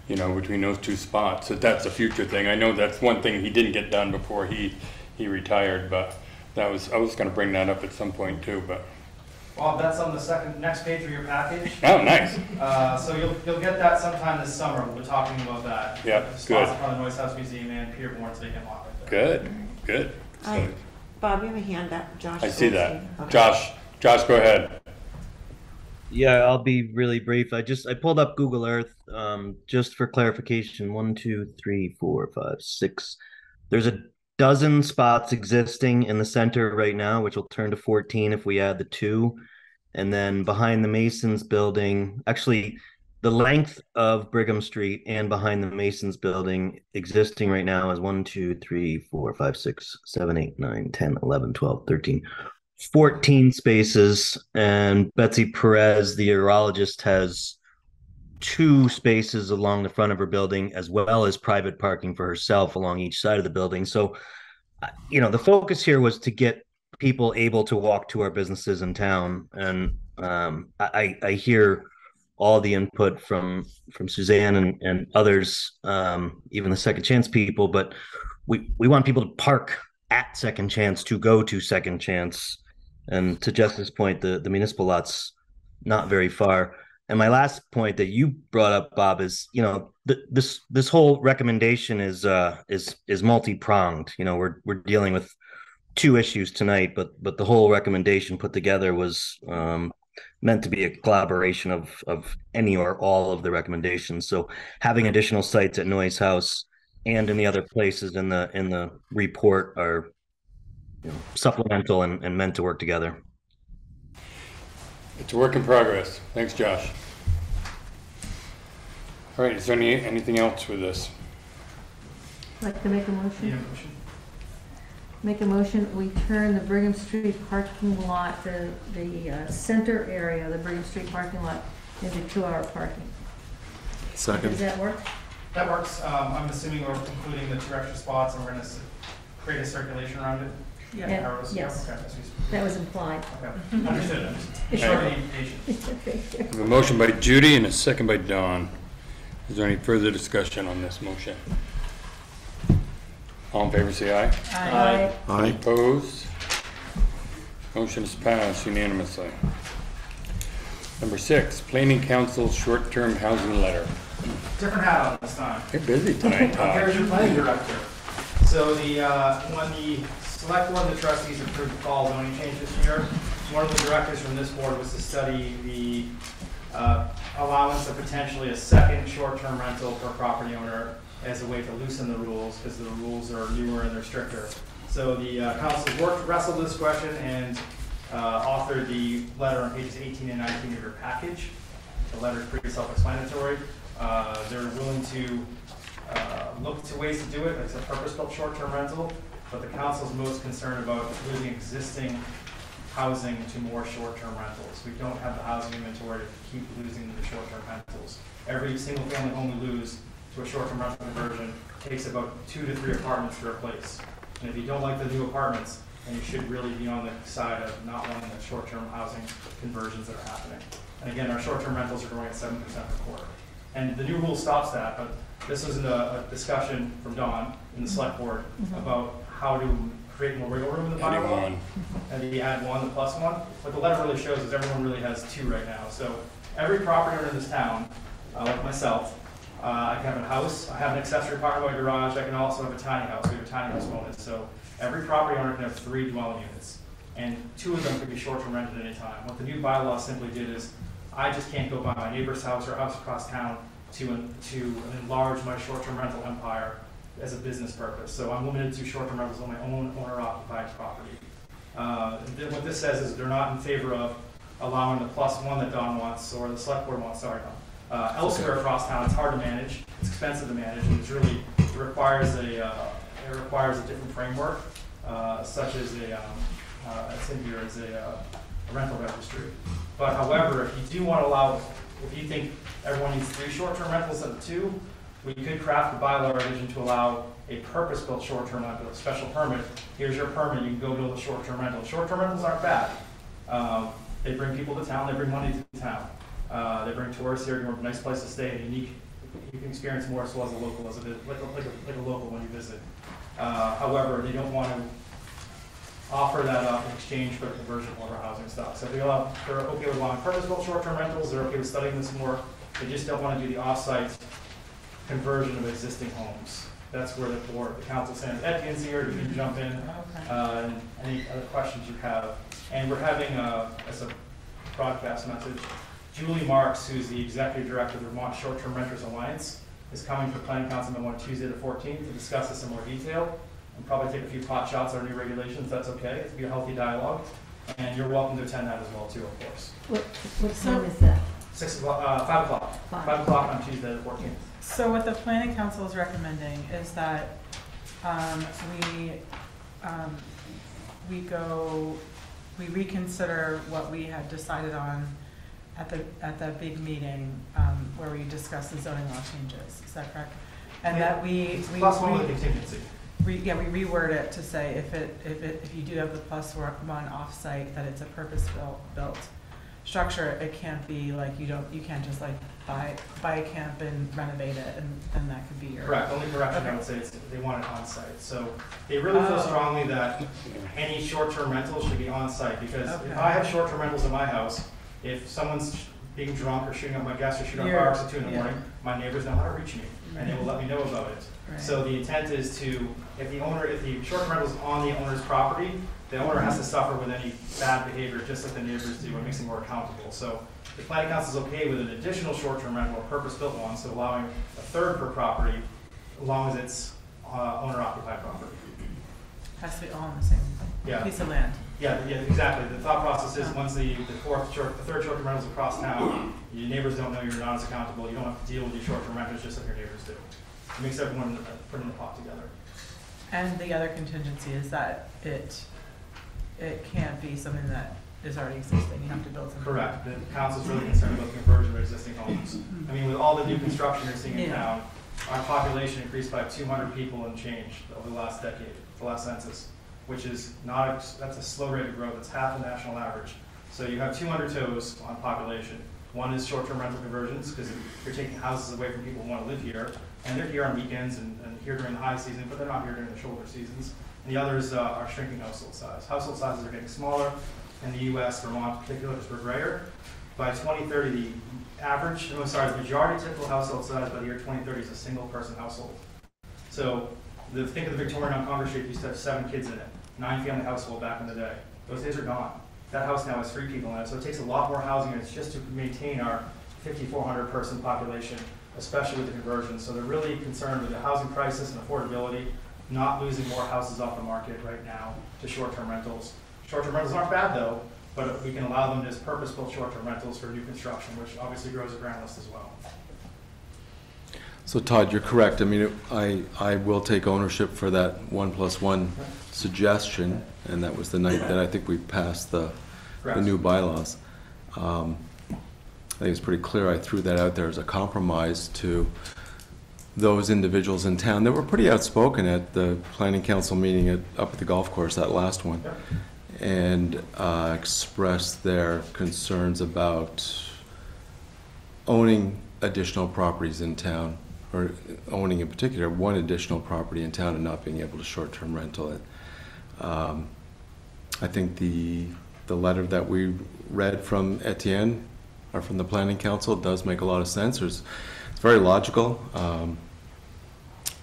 you know, between those two spots. So that's a future thing. I know that's one thing he didn't get done before he he retired, but that was, I was going to bring that up at some point too, but. Well, that's on the second, next page of your package. Oh, nice. Uh, so you'll you'll get that sometime this summer. We'll be talking about that. Yeah, good. Spots in front of the Noyce House Museum and Peter Bourne's vacant lot right there. Good, good. I, Bob, you have a hand up. Josh. I see that. Okay. Josh, Josh, go ahead. Yeah, I'll be really brief. I just I pulled up Google Earth um, just for clarification. One, two, three, four, five, six. There's a dozen spots existing in the center right now, which will turn to fourteen if we add the two. And then behind the Masons building, actually the length of Brigham Street and behind the Masons building existing right now is one, two, three, four, five, six, seven, eight, nine, ten, eleven, twelve, thirteen. fourteen spaces, and Betsy Perez, the urologist, has two spaces along the front of her building, as well as private parking for herself along each side of the building. So, you know, the focus here was to get people able to walk to our businesses in town. And um, I, I hear all the input from from Suzanne and, and others, um, even the second chance people, but we, we want people to park at second chance, to go to second chance. And to Justin's point, the, the municipal lot's not very far. And my last point that you brought up, Bob, is, you know, th this this whole recommendation is uh, is is multi-pronged. You know, we're we're dealing with two issues tonight, but but the whole recommendation put together was um, meant to be a collaboration of of any or all of the recommendations. So having additional sites at Noyce House and in the other places in the in the report are, you know, supplemental and, and meant to work together. It's a work in progress. Thanks, Josh. All right, is there any anything else with this? I'd like to make a motion. Yeah, motion. Make a motion, we turn the Brigham Street parking lot, the, the uh, center area, the Brigham Street parking lot, into two-hour parking. Second. Does that work? That works. Um, I'm assuming we're including the two extra spots and we're going to create a circulation around it? Yeah. Yeah. Yes. Okay. That was implied. Okay. Understood. Okay. Okay. A motion by Judy and a second by Don. Is there any further discussion on this motion? All in favor, say aye. Aye. Aye. Aye. Opposed? Motion is passed unanimously. Number six, Planning Council short-term housing letter. Different hat on this time. You're busy tonight, Todd. I'm Heritage Planning Director. So the uh, when the select board and the trustees approved the fall zoning change this year, one of the directives from this board was to study the uh, allowance of potentially a second short-term rental per property owner as a way to loosen the rules, because the rules are newer and they're stricter. So the uh, council worked, wrestled this question and uh, authored the letter on pages eighteen and nineteen of your package. The letter is pretty self-explanatory. Uh, they're willing to uh, look to ways to do it. It's a purpose-built short-term rental, but the council's most concerned about moving existing housing to more short-term rentals. We don't have the housing inventory to keep losing the short-term rentals. Every single-family home we lose to a short-term rental conversion takes about two to three apartments to replace. And if you don't like the new apartments, then you should really be on the side of not wanting the short-term housing conversions that are happening. And again, our short-term rentals are growing at seven percent per quarter. And the new rule stops that, but this was in a, a discussion from Don in the select board mm-hmm. about how to create more wiggle room in the bylaw. And the add one, the plus one. What the letter really shows is everyone really has two right now. So every property owner in this town, uh, like myself, uh, I can have a house, I have an accessory apartment, my garage, I can also have a tiny house. We have a tiny house bonus. So every property owner can have three dwelling units. And two of them could be short-term rented at any time. What the new bylaw simply did is I just can't go by my neighbor's house or house across town to, to enlarge my short-term rental empire as a business purpose. So I'm limited to short-term rentals on my own owner-occupied property. Uh, th what this says is they're not in favor of allowing the plus one that Don wants, or the select board wants, sorry, Don. Uh, elsewhere okay. across town, it's hard to manage, it's expensive to manage, and it's really, it requires a, uh, it requires a different framework, uh, such as a, um, uh, it's in here as a, uh, a rental registry. But however, if you do want to allow, if you think everyone needs three short-term rentals at two, we could craft the bylaw revision to allow a purpose-built short-term rental, a special permit. Here's your permit, you can go build a short-term rental. Short-term rentals aren't bad. Um, they bring people to town, they bring money to town. Uh, they bring tourists here, you have a nice place to stay, a unique, you can experience Morrisville as a local, as a, like, a, like, a, like a local when you visit. Uh, however, they don't want to offer that up in exchange for the conversion of older housing stock. So they allow, they're okay with long purpose-built short-term rentals, they're okay with studying this more, they just don't want to do the off-site conversion of existing homes. That's where the board, the council stands. Etienne's here, you can jump in, uh, and any other questions you have. And we're having, a, as a broadcast message, Julie Marks, who's the executive director of the Vermont Short-Term Renters Alliance, is coming for Planning Council member on Tuesday the fourteenth to discuss this in more detail. And probably take a few pot shots at our new regulations. That's okay. It's be a healthy dialogue, and you're welcome to attend that as well too, of course. What what time is that? Six o'clock, uh, five o'clock. Five, five o'clock on Tuesday the fourteenth. So what the Planning Council is recommending is that um, we um, we go we reconsider what we had decided on at the at that big meeting um, where we discussed the zoning law changes. Is that correct? And yeah. that we we plus one with contingency. Re, yeah, we reword it to say if it if it if you do have the plus one off-site that it's a purpose-built built structure, it can't be like you don't you can't just like buy buy a camp and renovate it and, and that could be your correct. Only correction okay. I would say is they want it on-site. So they really feel oh. strongly that any short-term rental should be on-site because okay. if I have short-term rentals in my house, if someone's being drunk or shooting up my gas or shooting up fireworks at two in the yeah. morning, my neighbors know how to reach me mm-hmm. and they will let me know about it. Right. So the intent is to, if the owner, if the short-term rental is on the owner's property, the owner has to suffer with any bad behavior, just like the neighbors do. It makes it more accountable. So the planning council is okay with an additional short-term rental, purpose-built one, so allowing a third per property, as long as it's uh, owner-occupied property. Has to be all on the same yeah. piece of land. Yeah, yeah, exactly. The thought process is once the, the fourth, short, the third short-term rental is across town, your neighbors don't know you're not as accountable. You don't have to deal with your short-term renters just like your neighbors do. It makes everyone put in the pot together. And the other contingency is that it it can't be something that is already existing. You have to build something. Correct. The council's really concerned about conversion of existing homes. I mean, with all the new construction you're seeing in yeah. town, our population increased by two hundred people and change over the last decade, the last census, which is not, a, that's a slow rate of growth. It's half the national average. So you have two hundred toes on population. One is short-term rental conversions, because you're taking houses away from people who want to live here, and they're here on weekends and, and here during the high season, but they're not here during the shoulder seasons. And the others uh, are shrinking household size. Household sizes are getting smaller. In the U S, Vermont in particular, is grayer. By twenty thirty, the average, I'm sorry, the majority typical household size by the year twenty thirty is a single person household. So the, think of the Victorian on Congress Street, used to have seven kids in it, nine family household back in the day. Those days are gone. That house now has three people in it, so it takes a lot more housing units just to maintain our fifty-four hundred person population, especially with the conversion. So they're really concerned with the housing crisis and affordability, not losing more houses off the market right now to short-term rentals. Short-term rentals aren't bad though, but we can allow them as purpose-built short-term rentals for new construction, which obviously grows the ground list as well. So Todd, you're correct. I mean, it, I, I will take ownership for that one plus one suggestion, and that was the night that I think we passed the, the new bylaws. Um, I think it's pretty clear I threw that out there as a compromise to those individuals in town that were pretty outspoken at the planning council meeting at, up at the golf course, that last one, and uh, expressed their concerns about owning additional properties in town, or owning in particular one additional property in town and not being able to short-term rental it. Um, I think the, the letter that we read from Etienne, or from the Planning Council, does make a lot of sense. There's, it's very logical, um,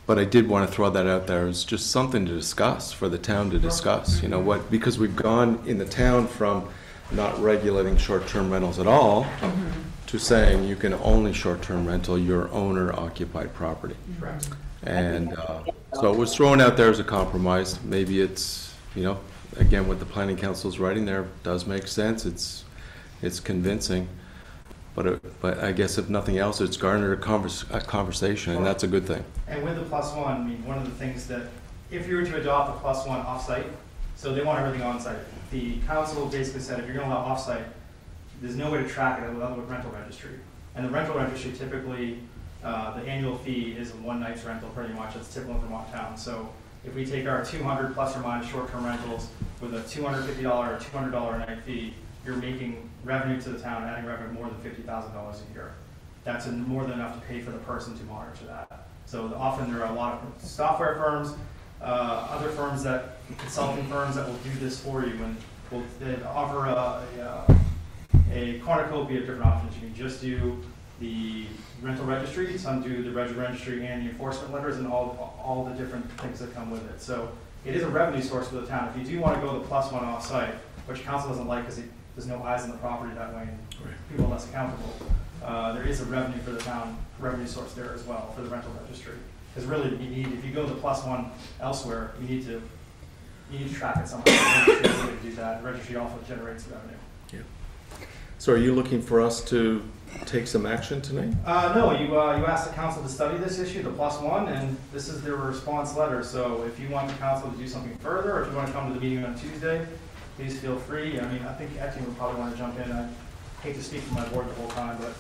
but I did want to throw that out there. It's just something to discuss for the town to discuss. You know what? Because we've gone in the town from not regulating short-term rentals at all mm-hmm. to saying you can only short-term rental your owner-occupied property, mm-hmm. and uh, so it was thrown out there as a compromise. Maybe it's, you know, again what the Planning Council's writing there does make sense. It's it's convincing. But, it, but I guess if nothing else, it's garnered a, converse, a conversation, and that's a good thing. And with the plus one, I mean, one of the things that, if you were to adopt the plus one off-site, so they want everything on-site. The council basically said, if you're going to allow off-site, there's no way to track it without the rental registry. And the rental registry typically, uh, the annual fee is one night's rental pretty much. It's typical in Vermont town. So if we take our two hundred plus or minus short-term rentals with a two hundred fifty dollars or two hundred dollars a night fee, you're making revenue to the town, adding revenue more than fifty thousand dollars a year. That's more than enough to pay for the person to monitor that. So often there are a lot of software firms, uh, other firms that, consulting firms that will do this for you and will they offer a, a, a cornucopia of different options. You can just do the rental registry, some do the registry and the enforcement letters and all, all the different things that come with it. So it is a revenue source for the town. If you do want to go the plus one off-site, which council doesn't like because there's no eyes on the property that way, and people are less accountable. Uh, there is a revenue for the town, revenue source there as well for the rental registry. Because really, you need, if you go to plus one elsewhere, you need to you need to track it somehow. The way to do that, the registry also generates revenue. Yeah. So, are you looking for us to take some action tonight? Uh, no, you uh, you asked the council to study this issue, the plus one, and this is their response letter. So, if you want the council to do something further, or if you want to come to the meeting on Tuesday. Please feel free. I mean, I think Etienne would probably want to jump in. I hate to speak for my board the whole time, but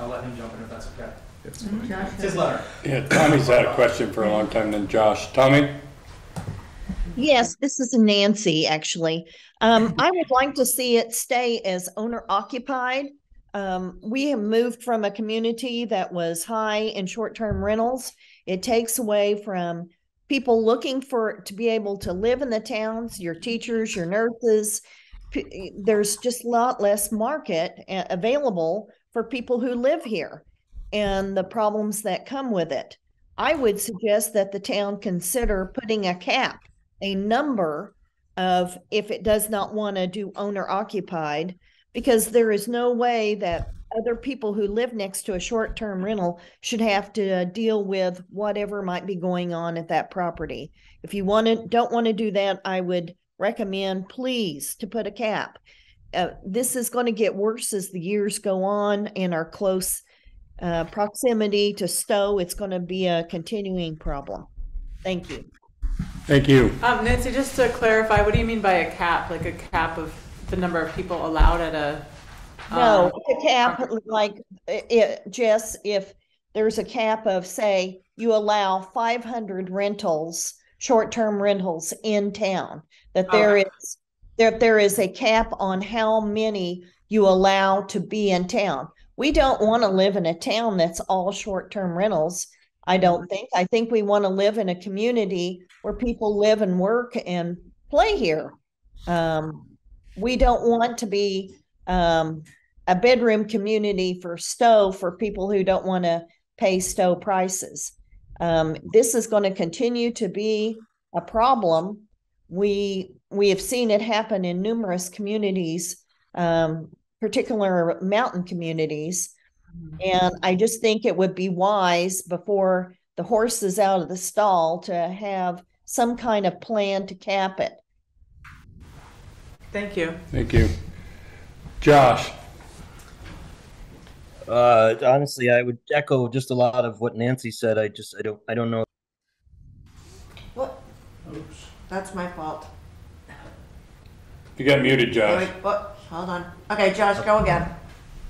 I'll let him jump in if that's okay. It's his letter. Yeah, Tommy's had a question for a long time, then Josh. Tommy? Yes, this is Nancy, actually. Um, I would like to see it stay as owner-occupied. Um, we have moved from a community that was high in short-term rentals. It takes away from people looking for to be able to live in the towns, your teachers, your nurses. There's just a lot less market available for people who live here and the problems that come with it. I would suggest that the town consider putting a cap, a number of if it does not want to do owner occupied, because there is no way that other people who live next to a short-term rental should have to deal with whatever might be going on at that property. If you want to, don't want to do that, I would recommend please to put a cap. Uh, this is going to get worse as the years go on, and our close uh, proximity to Stowe, it's going to be a continuing problem. Thank you. Thank you. Um, Nancy, just to clarify, what do you mean by a cap? Like a cap of the number of people allowed at a... No, um, a cap, like, it, Jess, if there's a cap of, say, you allow five hundred rentals, short-term rentals in town, that there okay. is that there is a cap on how many you allow to be in town. We don't want to live in a town that's all short-term rentals, I don't think. I think we want to live in a community where people live and work and play here. Um, we don't want to be... Um, a bedroom community for Stowe for people who don't want to pay Stowe prices. Um, this is going to continue to be a problem. We we have seen it happen in numerous communities, um, particular mountain communities. And I just think it would be wise before the horse is out of the stall to have some kind of plan to cap it. Thank you. Thank you. Josh. Uh, honestly, I would echo just a lot of what Nancy said. I just, I don't, I don't know. What? Oops. That's my fault. You got muted, Josh. Wait, wait, what? Hold on. Okay, Josh, go again.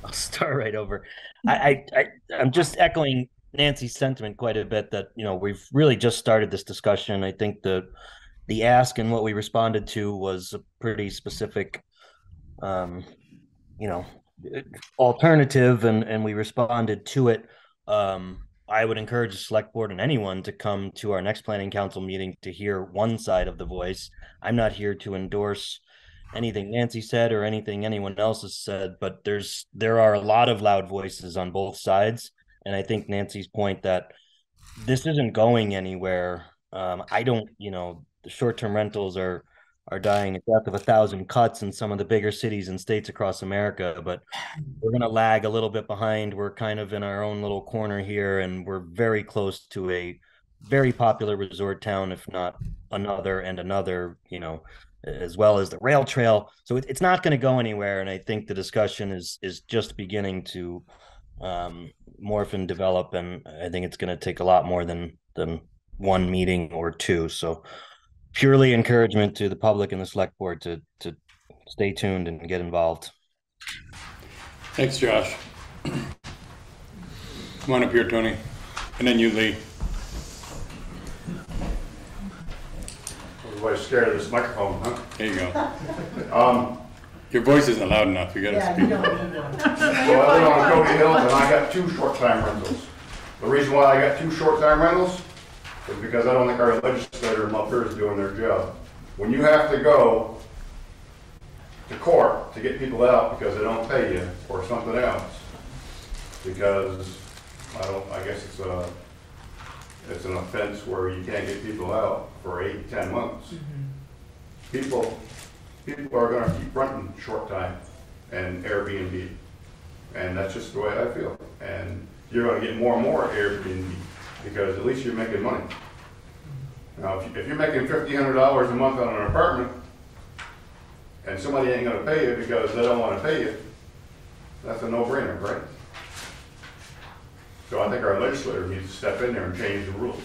I'll start right over. I, I, I, I'm just echoing Nancy's sentiment quite a bit that, you know, we've really just started this discussion. I think the, the ask and what we responded to was a pretty specific, um, you know, alternative, and, and we responded to it. Um, I would encourage the select board and anyone to come to our next planning council meeting to hear one side of the voice. I'm not here to endorse anything Nancy said or anything anyone else has said, but there's there are a lot of loud voices on both sides. And I think Nancy's point that this isn't going anywhere. Um, I don't, you know, the short-term rentals are are dying a death of a thousand cuts in some of the bigger cities and states across America, but we're going to lag a little bit behind. We're kind of in our own little corner here, and we're very close to a very popular resort town, if not another and another, you know, as well as the rail trail. So it, it's not going to go anywhere. And I think the discussion is, is just beginning to um, morph and develop. And I think it's going to take a lot more than, than one meeting or two. So purely encouragement to the public and the select board to, to stay tuned and get involved. Thanks, Josh. Come on up here, Tony. And then you, Lee. Everybody's scared of this microphone, huh? There you go. um, Your voice isn't loud enough. You gotta yeah, speak. You don't need one. Well, I live on Cody Hills, and I got two short-time rentals. The reason why I got two short-time rentals is because I don't think our legislator up here is doing their job. When you have to go to court to get people out because they don't pay you or something else, because I don't, I guess it's a, it's an offense where you can't get people out for eight, ten months. Mm-hmm. People, people are going to keep renting short time and Airbnb, and that's just the way I feel. And you're going to get more and more Airbnb, because at least you're making money. Now, if, you, if you're making fifteen hundred dollars a month on an apartment, and somebody ain't gonna pay you because they don't wanna pay you, that's a no-brainer, right? So I think our legislator needs to step in there and change the rules.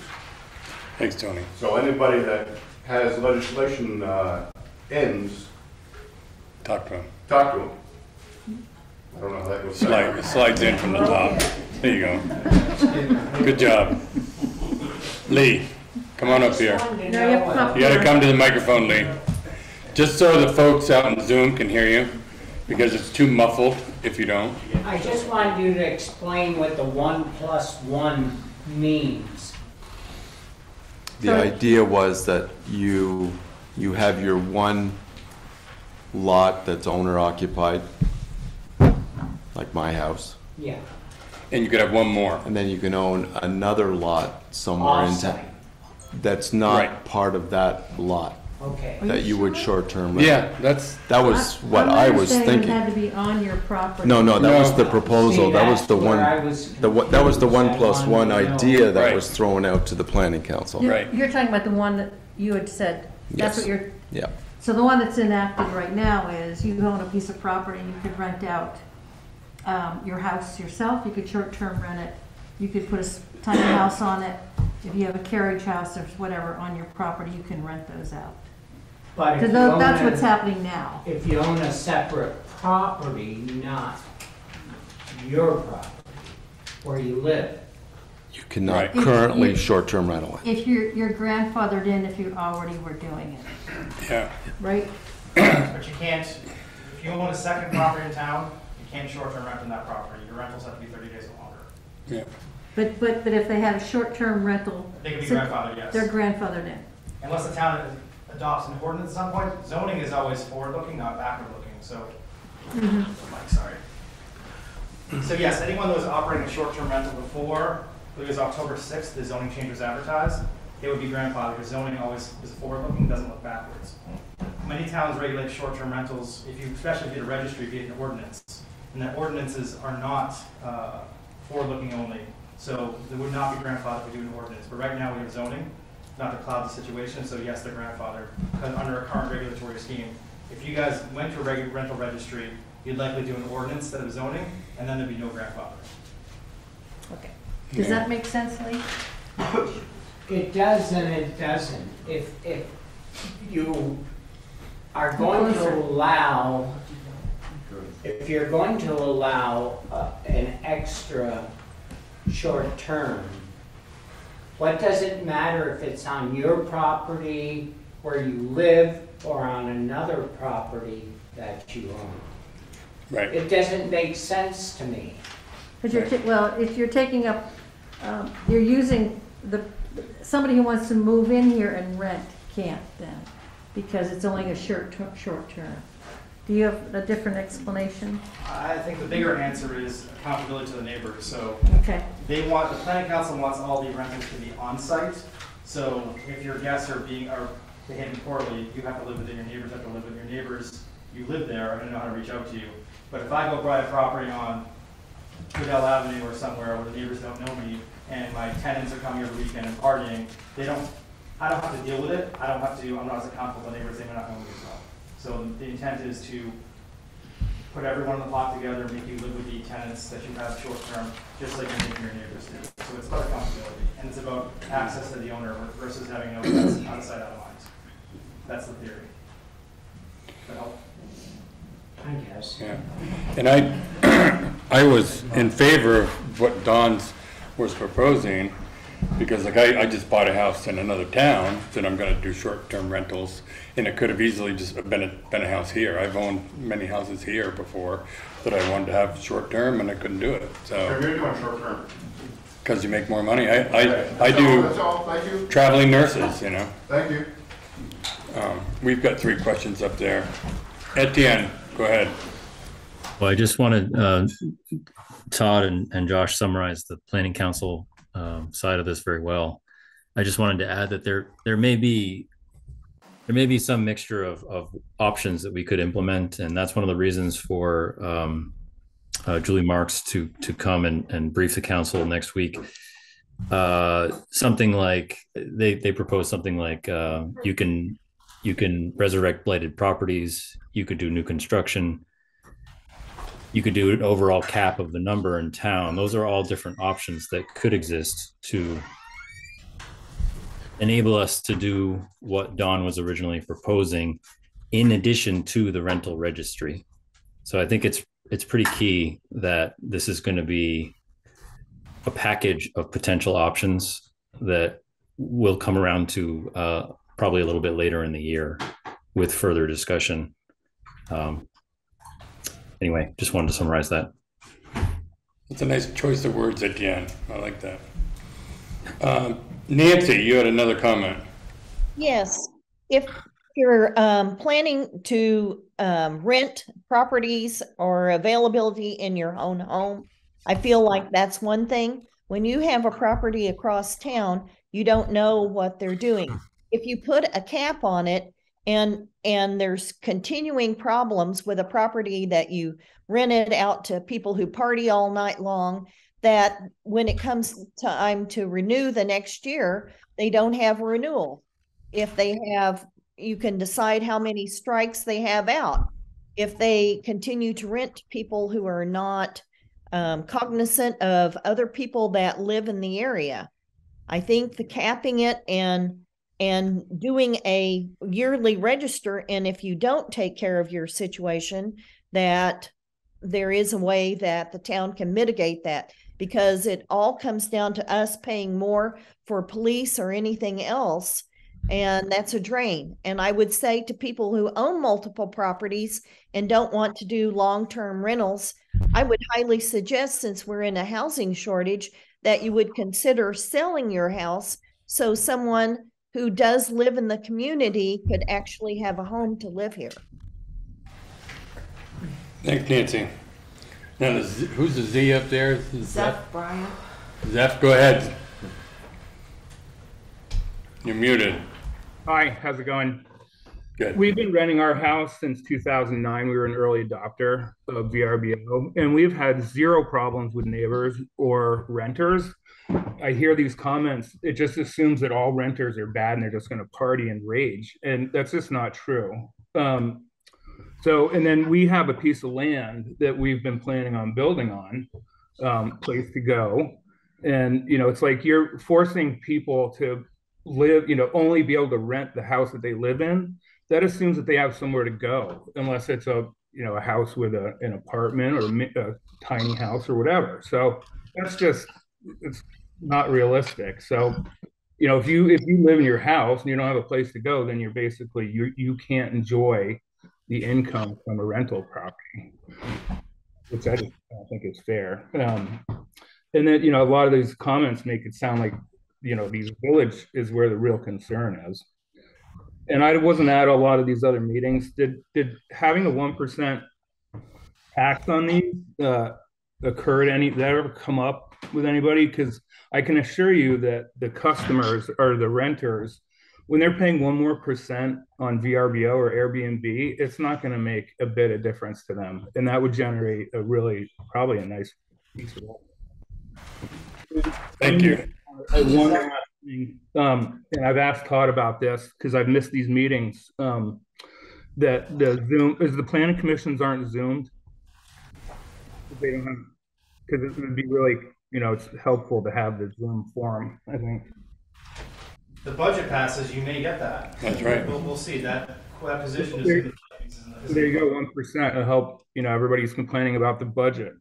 Thanks, Tony. So anybody that has legislation uh, ends, talk to him. Talk to him. I don't know how that goes. Slide, it slides in from the top. There you go. Good job. Lee, come on up here. You gotta come to the microphone, Lee. Just so the folks out in Zoom can hear you, because it's too muffled if you don't. I just wanted you to explain what the one plus one means. The idea was that you, you have your one lot that's owner occupied, like my house. Yeah. And you could have one more. And then you can own another lot somewhere in town that's not right. part of that lot. Okay. That you would short-term rental. Yeah, that's, that was what I was thinking. It had to be on your property. No, no, that was the proposal. That was the one, that was the one plus one idea that was thrown out to the planning council. Right. You're talking about the one that you had said, that's what you're. Yeah. So the one that's enacted right now is you own a piece of property and you could rent out um, your house yourself. You could short-term rent it. You could put a tiny house on it. If you have a carriage house or whatever on your property, you can rent those out. Because that's what's happening now. If you own a separate property, not your property, where you live. You cannot if, currently short-term rental it. If you're, you're grandfathered in if you already were doing it. Yeah. Right? But you can't, if you own a second property in town, you can't short-term rent in that property. Your rentals have to be thirty days or longer. Yeah. But, but, but if they have a short-term rental. They can be so grandfathered, yes. They're grandfathered in. Unless the town adopts an ordinance at some point. Zoning is always forward-looking, not backward-looking, so. Mm-hmm. Mike, sorry. So yes, anyone that was operating a short-term rental before, it was October sixth, the zoning change was advertised, it would be grandfathered, because zoning always is forward-looking, doesn't look backwards. Many towns regulate short-term rentals, if you, especially if you get a registry, via an ordinance, and the ordinances are not uh, forward-looking only, so they would not be grandfathered if we do an ordinance. But right now we have zoning, not to cloud the situation, so yes, they're grandfathered, because under a current regulatory scheme, if you guys went to a reg rental registry, you'd likely do an ordinance instead of zoning, and then there'd be no grandfathering. Okay. Does yeah. that make sense, Lee? It does and it doesn't. If, if you are going to allow, if you're going to allow uh, an extra short term, what does it matter if it's on your property where you live or on another property that you own? Right. It doesn't make sense to me. But you're right. Well, if you're taking up, um, you're using the, somebody who wants to move in here and rent can't then, because it's only a short, short term. Do you have a different explanation? I think the bigger answer is accountability to the neighbors. So okay. they want, the planning council wants all the renters to be on site. So if your guests are being, are behaving poorly, you have to live within your neighbors, have to live with your neighbors. You live there, I'm gonna know how to reach out to you. But if I go buy a property on Trudell Avenue or somewhere where the neighbors don't know me and my tenants are coming every weekend and partying, they don't, I don't have to deal with it. I don't have to, I'm not as accountable to the neighbors, they may not know me as well. So the intent is to put everyone in the block together and make you live with the tenants that you have short term, just like you're making your neighbors do. So it's about accountability and it's about access to the owner versus having no outside outside out of lines. That's the theory. That help? I guess. Yeah. And I I was in favor of what Don's was proposing, because like I, I just bought a house in another town that I'm going to do short-term rentals, and it could have easily just been a, been a house here. I've owned many houses here before that I wanted to have short-term, and I couldn't do it. So you're doing short-term because you make more money. I I, that's I do all, that's all. Thank you. Traveling nurses, you know. Thank you. Um, we've got three questions up there. Etienne. Go ahead. Well, I just wanted uh, Todd and, and Josh summarized the Planning Council um, side of this very well. I just wanted to add that there there may be there may be some mixture of, of options that we could implement, and that's one of the reasons for um, uh, Julie Marks to to come and, and brief the council next week. Uh, something like they they propose something like uh, you can you can resurrect blighted properties. You could do new construction. You could do an overall cap of the number in town. Those are all different options that could exist to enable us to do what Don was originally proposing in addition to the rental registry. So I think it's it's pretty key that this is going to be a package of potential options that will come around to uh, probably a little bit later in the year with further discussion. Um, anyway, just wanted to summarize that. It's a nice choice of words at the end. I like that. Um, Nancy, you had another comment. Yes. If you're um, planning to um, rent properties or availability in your own home, I feel like that's one thing. When you have a property across town, you don't know what they're doing. If you put a cap on it, And, and there's continuing problems with a property that you rented out to people who party all night long, that when it comes time to renew the next year, they don't have a renewal. If they have, you can decide how many strikes they have out. If they continue to rent to people who are not um, cognizant of other people that live in the area, I think the capping it and and doing a yearly register, and if you don't take care of your situation, that there is a way that the town can mitigate that, because it all comes down to us paying more for police or anything else, and that's a drain. And I would say to people who own multiple properties and don't want to do long-term rentals, I would highly suggest, since we're in a housing shortage, that you would consider selling your house so someone who does live in the community could actually have a home to live here. Thanks, Nancy. Now, is, who's the Z up there? Zeph Bryant. Zeph, go ahead. You're muted. Hi, how's it going? Good. We've been renting our house since two thousand nine. We were an early adopter of V R B O, and we've had zero problems with neighbors or renters. I hear these comments, it just assumes that all renters are bad and they're just going to party and rage, and that's just not true. Um, So, and then we have a piece of land that we've been planning on building on, um, place to go. And, you know, it's like you're forcing people to live, you know, only be able to rent the house that they live in. That assumes that they have somewhere to go, unless it's a, you know, a house with a, an apartment or a tiny house or whatever. So that's just, it's not realistic. So, you know, if you, if you live in your house and you don't have a place to go, then you're basically, you, you can't enjoy the income from a rental property, which I just don't think is fair. Um, and then, you know, a lot of these comments make it sound like, you know, these village is where the real concern is. And I wasn't at a lot of these other meetings. Did did having a one percent tax on these uh, occur at any, did that ever come up with anybody? Because I can assure you that the customers or the renters, when they're paying one more percent on V R B O or Airbnb, it's not going to make a bit of difference to them. And that would generate a really, probably a nice piece of work. Thank you. I wonder, um, and I've asked Todd about this because I've missed these meetings, um, that the Zoom, is the planning commissions aren't Zoomed. They don't have, because it would be really, you know, it's helpful to have the Zoom forum, I think. The budget passes, you may get that. That's right. We'll, we'll see that, that position there, is, is, is. There you go, one percent to help. You know, everybody's complaining about the budget.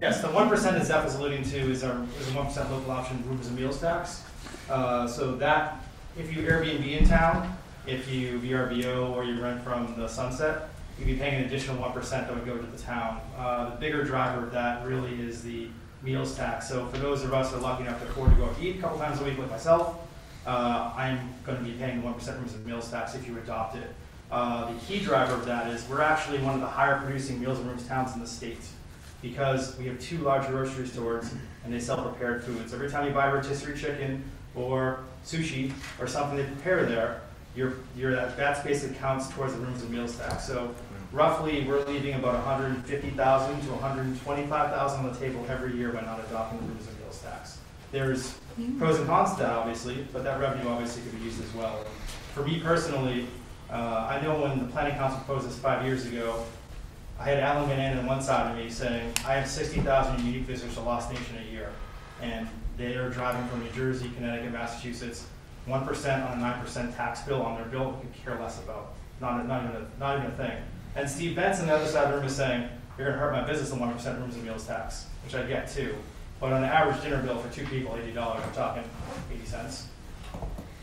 Yes, the one percent that Zeph is alluding to is our is a one percent local option rooms and meals tax. Uh, so that if you Airbnb in town, if you V R B O or you rent from the Sunset, you'd be paying an additional one percent that would go to the town. Uh, the bigger driver of that really is the meals tax. So for those of us who are lucky enough to afford to go out to eat a couple times a week, like myself, Uh, I'm going to be paying one percent rooms and meals tax if you adopt it. Uh, the key driver of that is we're actually one of the higher producing meals and rooms towns in the state, because we have two large grocery stores and they sell prepared foods. Every time you buy rotisserie chicken or sushi or something they prepare there, your your that that space counts towards the rooms and meals tax. So roughly we're leaving about one hundred fifty thousand to one hundred twenty-five thousand on the table every year by not adopting the rooms and meals tax. There's pros and cons to that, obviously, but that revenue obviously could be used as well. For me personally, uh, I know when the Planning Council proposed this five years ago, I had Alan Van Anden on one side of me saying, I have sixty thousand unique visitors to Lost Nation a year, and they are driving from New Jersey, Connecticut, Massachusetts, one percent on a nine percent tax bill on their bill we could care less about, not, not, even a, not even a thing. And Steve Benson on the other side of the room is saying, you're gonna hurt my business on one percent rooms and meals tax, which I get too. But on an average dinner bill for two people, eighty dollars, I'm talking eighty cents.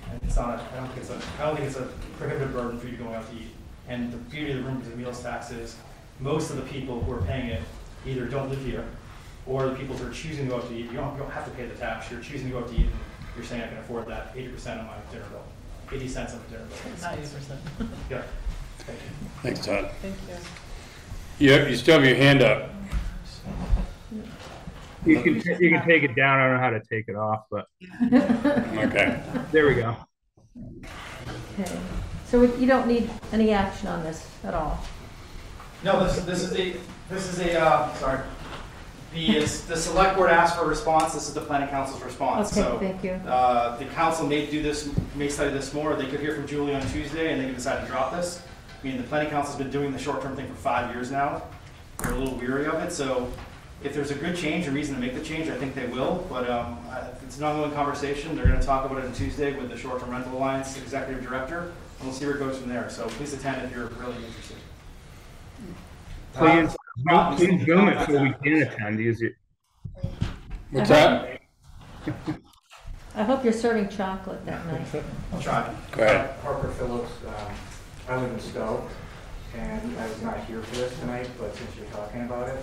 And it's not a, I don't think it's a, I don't think it's a prohibitive burden for you going out to eat. And the beauty of the rooms and meals tax is most of the people who are paying it either don't live here, or the people who are choosing to go out to eat, you don't, you don't have to pay the tax, you're choosing to go out to eat, and you're saying I can afford that eighty percent of my dinner bill, eighty cents of my dinner bill. Not eighty percent. Yeah, thank you. Thanks, Todd. Thank you. You, have, you still have your hand up. You can, you can take it down. I don't know how to take it off, but okay. There we go. Okay. So you don't need any action on this at all? No, this, this is a, this is a uh, sorry. The, the select board asked for a response. This is the planning council's response. Okay, so, thank you. Uh, the council may do this, may study this more. They could hear from Julie on Tuesday, and they can decide to drop this. I mean, the planning council's been doing the short-term thing for five years now. We're a little weary of it. So, if there's a good change, a reason to make the change, I think they will. But um, it's an ongoing conversation. They're going to talk about it on Tuesday with the Short-Term Rental Alliance executive director, and we'll see where it goes from there. So, please attend if you're really interested. Please. Not in Zoom it so we can attend, is it? What's that? I hope you're serving chocolate that night. I'll try. Go ahead. Harper Phillips, um, I live in Stowe, and I was not here for this tonight, but since you're talking about it,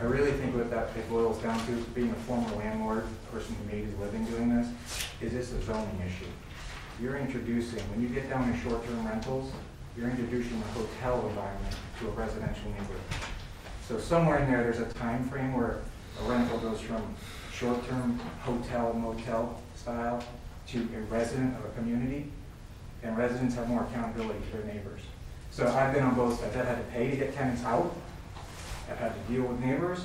I really think what that it boils down to, being a former landlord, person who made his living doing this, is this a zoning issue. You're introducing, when you get down to short-term rentals, you're introducing a hotel environment to a residential neighborhood. So somewhere in there, there's a time frame where a rental goes from short-term hotel, motel style to a resident of a community, and residents have more accountability to their neighbors. So I've been on both sides. I've had to pay to get tenants out. I've had to deal with neighbors,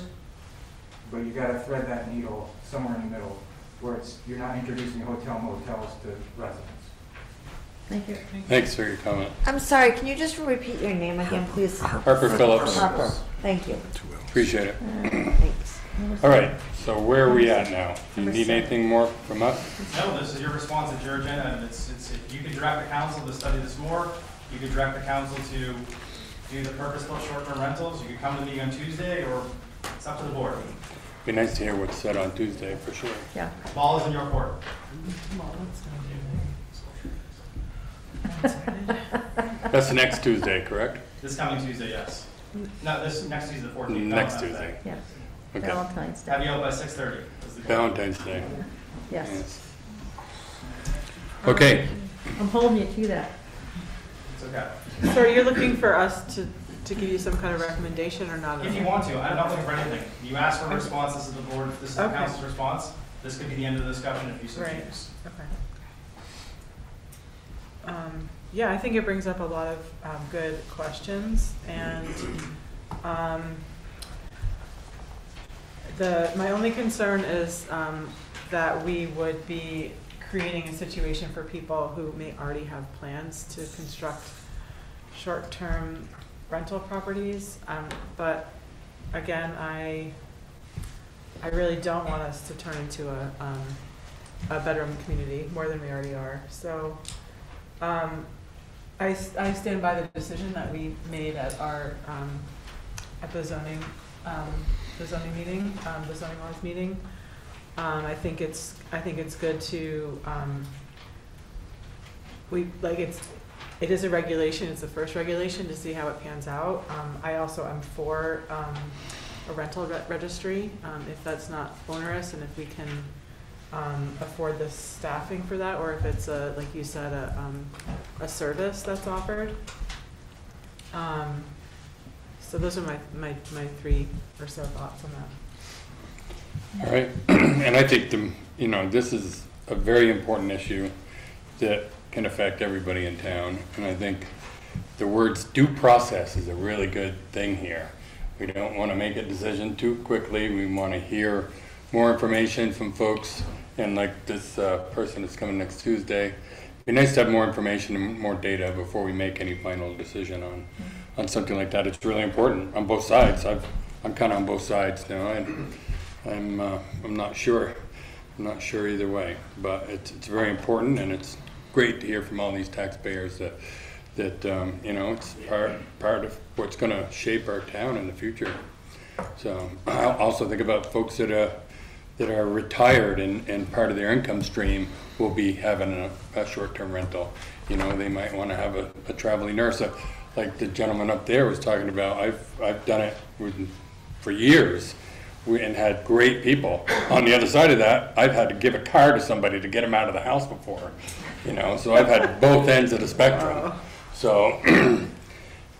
but you got to thread that needle somewhere in the middle where it's you're not introducing hotel motels to residents. Thank you. Thanks for your comment. I'm sorry, can you just repeat your name again, please? Harper Phillips. Harper. Thank you. Appreciate it. All right, thanks. All right, so where are we at now? Do you need anything more from us? No, this is your response to your agenda, and it's, it's, you can direct the council to study this more. You can direct the council to do the purposeful short-term rentals. You can come to the meeting on Tuesday, or it's up to the board. It'd be nice to hear what's said on Tuesday, for sure. Yeah. Ball is in your court. That's the next Tuesday, correct? This coming Tuesday, yes. No, this next Tuesday, the fourteenth. Next Tuesday. Yes. Okay. Valentine's Day. Have you out by six thirty? Valentine's Day. Yes. yes. Okay. I'm holding you to that. It's okay. So, are you looking for us to to give you some kind of recommendation or not? If you want to, I'm not looking for anything. You ask for a response. This is the board. This is okay. the council's response. This could be the end of the discussion if you so right. choose. Okay. Um. Yeah, I think it brings up a lot of um, good questions, and um, the my only concern is um, that we would be creating a situation for people who may already have plans to construct short-term rental properties. Um, but again, I I really don't want us to turn into a um, a bedroom community more than we already are. So. Um, I, I stand by the decision that we made at our um, at the zoning um, the zoning meeting um, the zoning laws meeting. Um, I think it's I think it's good to um, we like it's it is a regulation. It's the first regulation to see how it pans out. Um, I also am for um, a rental re registry um, if that's not onerous and if we can. Um, afford the staffing for that, or if it's a like you said a, um, a service that's offered. Um, so those are my, my, my three or so thoughts on that. All right, and I think the you know this is a very important issue that can affect everybody in town, and I think the words due process is a really good thing here. We don't want to make a decision too quickly. We want to hear more information from folks, and like this uh, person that's coming next Tuesday. It'd be nice to have more information and more data before we make any final decision on mm-hmm. on something like that. It's really important on both sides. I've, I'm kind of on both sides now, and I'm uh, I'm not sure. I'm not sure either way, but it's it's very important, and it's great to hear from all these taxpayers that that um, you know it's part part of what's going to shape our town in the future. So I also think about folks that uh. that are retired and, and part of their income stream will be having a, a short-term rental. You know, they might want to have a, a traveling nurse, a, like the gentleman up there was talking about. I've, I've done it with, for years we, and had great people. On the other side of that, I've had to give a car to somebody to get them out of the house before. You know, so I've had both ends of the spectrum. So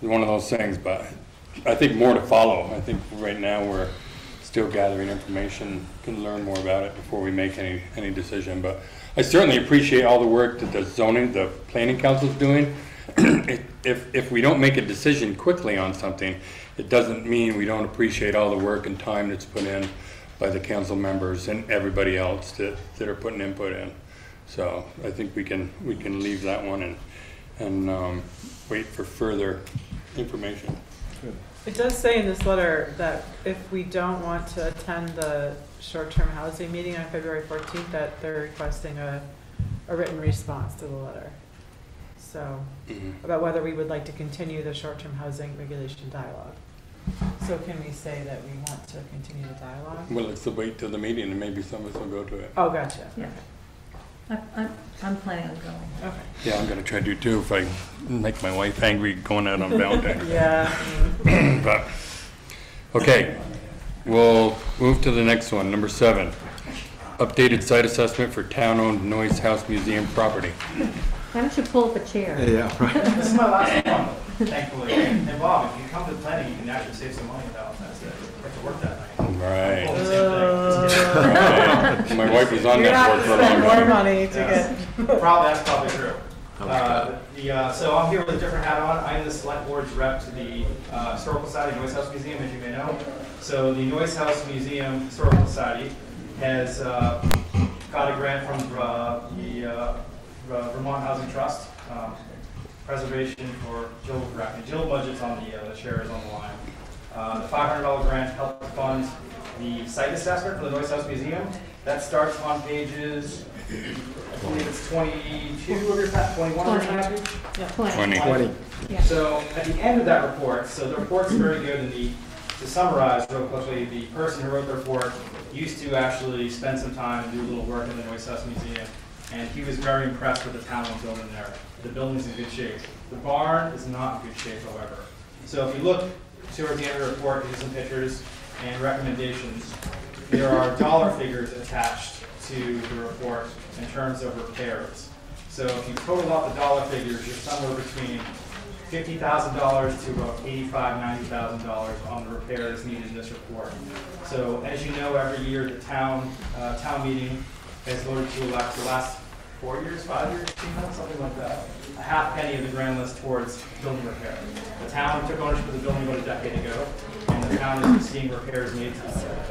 one of those things, but I think more to follow. I think right now we're still gathering information, can learn more about it before we make any any decision. But I certainly appreciate all the work that the zoning, the planning council is doing. it, if, if we don't make a decision quickly on something, it doesn't mean we don't appreciate all the work and time that's put in by the council members and everybody else that, that are putting input in. So I think we can we can leave that one and and um, wait for further information. Good. It does say in this letter that if we don't want to attend the short-term housing meeting on February fourteenth, that they're requesting a, a written response to the letter. So mm-hmm. about whether we would like to continue the short-term housing regulation dialogue. So can we say that we want to continue the dialogue? Well, it's the wait till the meeting and maybe some of us will go to it. Oh, gotcha. Yeah. I, I'm, I'm planning on going. Okay. Yeah, I'm going to try to do too if I make my wife angry going out on Valentine's. Yeah. But, okay, we'll move to the next one, number seven. Updated site assessment for town-owned Noyce House Museum property. Why don't you pull up a chair? Yeah, right. This is my last one, thankfully. And Bob, if you come to planning, you can actually save some money about that. I have to work that night. Right. Uh, right. My wife was on that board for a long time. More money to yes. get. Probably, that's probably true. Uh, the, uh, so I'm here with a different hat on. I'm the select board's rep to the uh, Historical Society Noyce House Museum, as you may know. So the Noyce House Museum Historical Society has uh, got a grant from uh, the uh, Vermont Housing Trust, um, preservation for Jill Bracken. Jill budgets on the, uh, the chair is on the line. Uh, the five hundred dollar grant helped fund the site assessment for the Noyce House Museum. That starts on pages, I believe it's twenty-two of your package, twenty-one of your package? Yeah, twenty. twenty. twenty. Yeah. So at the end of that report, so the report's very good, and the, to summarize real quickly, the person who wrote the report used to actually spend some time, do a little work in the Noyce House Museum, and he was very impressed with the talent building there. The building's in good shape. The barn is not in good shape, however. So if you look towards the end of the report, here's some pictures and recommendations. There are dollar figures attached to the report in terms of repairs. So if you total out the dollar figures, you're somewhere between fifty thousand dollars to about eighty-five thousand, ninety thousand dollars on the repairs needed in this report. So as you know, every year the town uh, town meeting has voted to elect the last four years, five years, two months, something like that. A half penny of the grand list towards building repair. The town took ownership of the building about a decade ago, and the town is seeing repairs made to the site.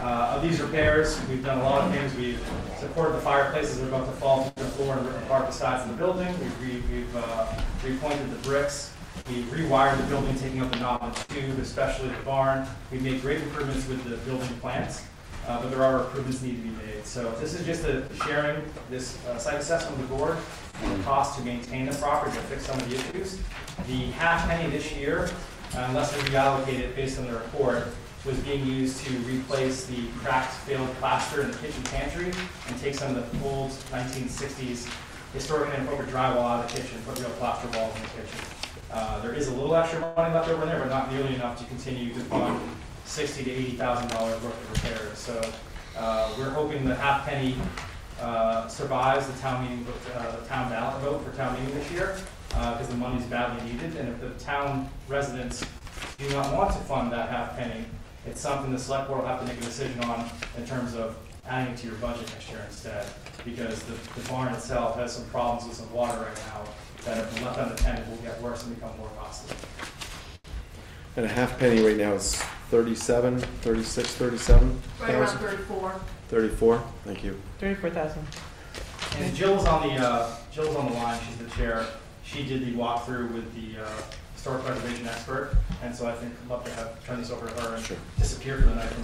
Uh, of these repairs, we've done a lot of things. We've supported the fireplaces that are about to fall to the floor and rip apart the sides of the building. We've, re we've uh, repointed the bricks. We've rewired the building, taking up the knob and tube, especially the barn. We've made great improvements with the building plants. Uh, but there are improvements need to be made. So this is just a sharing this uh, site assessment with the board and the cost to maintain the property to fix some of the issues. The half penny this year, unless we reallocate it based on the report, was being used to replace the cracked, failed plaster in the kitchen pantry and take some of the old nineteen sixties historic and appropriate drywall out of the kitchen, put real plaster walls in the kitchen. Uh, there is a little extra money left over there, but not nearly enough to continue to fund sixty to eighty thousand dollars worth of repairs. So uh, we're hoping the half penny uh, survives the town meeting, uh, the town ballot vote for town meeting this year, because uh, the money's badly needed. And if the town residents do not want to fund that half penny, it's something the select board will have to make a decision on in terms of adding it to your budget next year instead, because the, the barn itself has some problems with some water right now that if left unattended will get worse and become more costly. And a half penny right now is thirty-seven, thirty-six, thirty-seven? Right around thirty-four. thirty-four, thank you. thirty-four thousand. And Jill's on the uh, Jill's on the line, she's the chair. She did the walkthrough with the uh, historic preservation expert, and so I think I'd love to have turn this over to her and sure. disappear for the night from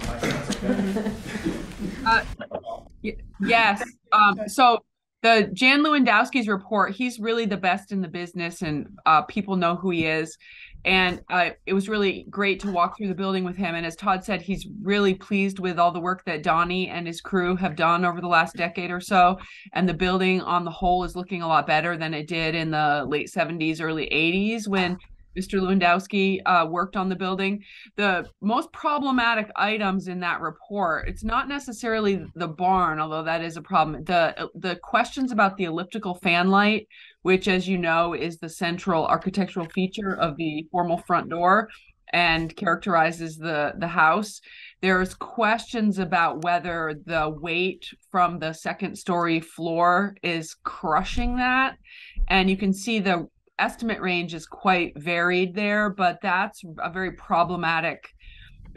my class, okay? uh, Yes, um, so the Jan Lewandowski's report, he's really the best in the business, and uh, people know who he is. And uh, it was really great to walk through the building with him. And as Todd said, he's really pleased with all the work that Donnie and his crew have done over the last decade or so. And the building on the whole is looking a lot better than it did in the late seventies, early eighties when Mister Lewandowski uh, worked on the building. The most problematic items in that report, it's not necessarily the barn, although that is a problem. The, the questions about the elliptical fan light, which, as you know, is the central architectural feature of the formal front door and characterizes the, the house. There's questions about whether the weight from the second story floor is crushing that. And you can see the estimate range is quite varied there, but that's a very problematic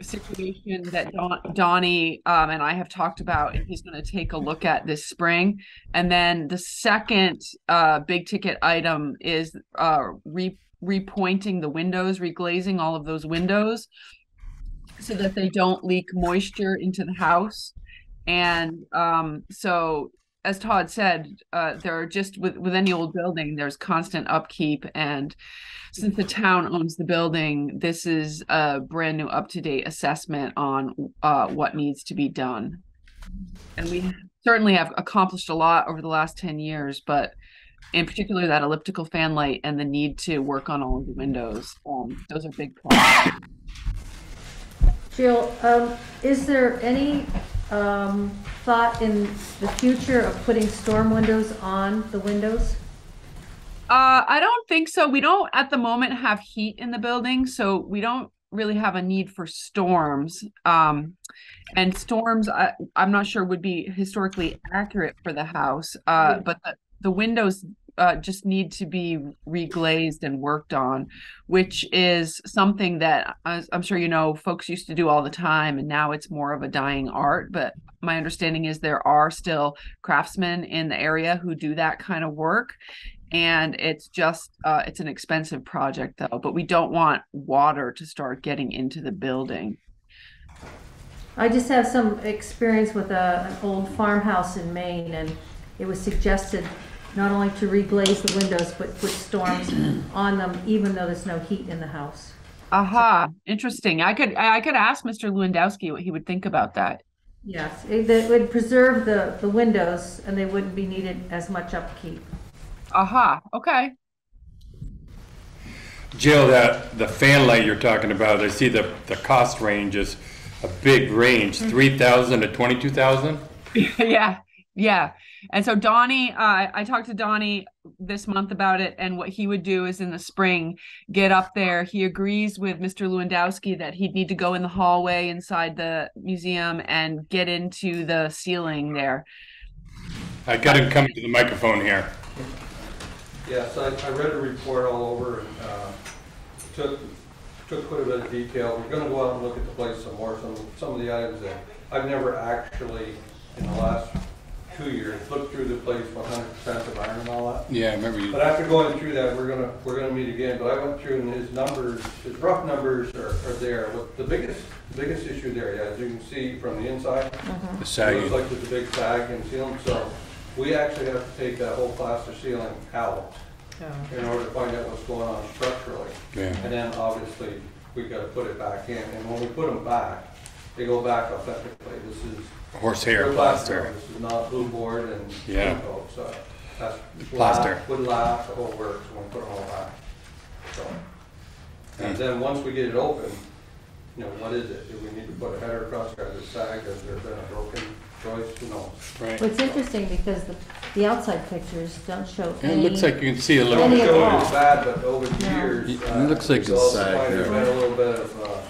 situation that Don, Donnie um, and I have talked about, and he's going to take a look at this spring. And then the second uh, big ticket item is uh, re repointing the windows, reglazing all of those windows so that they don't leak moisture into the house. And um, so, as Todd said, uh, there are just with, with any old building, there's constant upkeep. And since the town owns the building, this is a brand new up-to-date assessment on uh, what needs to be done. And we certainly have accomplished a lot over the last ten years, but in particular that elliptical fan light and the need to work on all of the windows. Um, those are big problems. Jill, um, is there any um thought in the future of putting storm windows on the windows? uh I don't think so. We don't at the moment have heat in the building, so we don't really have a need for storms, um and storms I, I'm not sure would be historically accurate for the house, uh but the, the windows uh just need to be reglazed and worked on, which is something that I'm sure, you know, folks used to do all the time, and now it's more of a dying art. But my understanding is there are still craftsmen in the area who do that kind of work, and it's just uh it's an expensive project though, but we don't want water to start getting into the building. I just have some experience with a, an old farmhouse in Maine, and it was suggested not only to reglaze the windows, but put storms on them, even though there's no heat in the house. Aha, uh-huh. Interesting. I could I could ask Mister Lewandowski what he would think about that. Yes, it, it would preserve the, the windows, and they wouldn't be needed as much upkeep. Aha, uh-huh. Okay. Jill, that, the fan light you're talking about, I see the, the cost range is a big range, mm-hmm. three thousand to twenty-two thousand? Yeah. Yeah. And so Donnie, uh, I talked to Donnie this month about it, and what he would do is in the spring, get up there. He agrees with Mister Lewandowski that he'd need to go in the hallway inside the museum and get into the ceiling there. I got him coming to the microphone here. Yes, I, I read a report all over and uh, took, took quite a bit of detail. We're going to go out and look at the place some more, some, some of the items that I've never actually in the last two years looked through the place for one hundred percent of iron and all that. Yeah, I remember you. But after going through that, we're gonna we're gonna meet again. But I went through, and his numbers, his rough numbers are, are there. What the biggest the biggest issue there, yeah, as you can see from the inside, mm-hmm. the sag. It looks like there's a big sag in ceiling. So we actually have to take that whole plaster ceiling out yeah. in order to find out what's going on structurally. Yeah. And then obviously we got to put it back in. And when we put them back, they go back authentically. This is horsehair plaster. plaster. This is not blue board and yeah. Coat, so that's plaster. Would last the whole works when we put it all back. So, and mm. then once we get it open, you know, what is it? Do we need to put a header across there? Has it sagged? Has there been a broken joist? Who knows? Right. What's interesting because the, the outside pictures don't show and any. It looks like you can see a little bit. It it's bad, but over the yeah. years, it uh, looks like it's sagged. There's been a little bit of. Uh,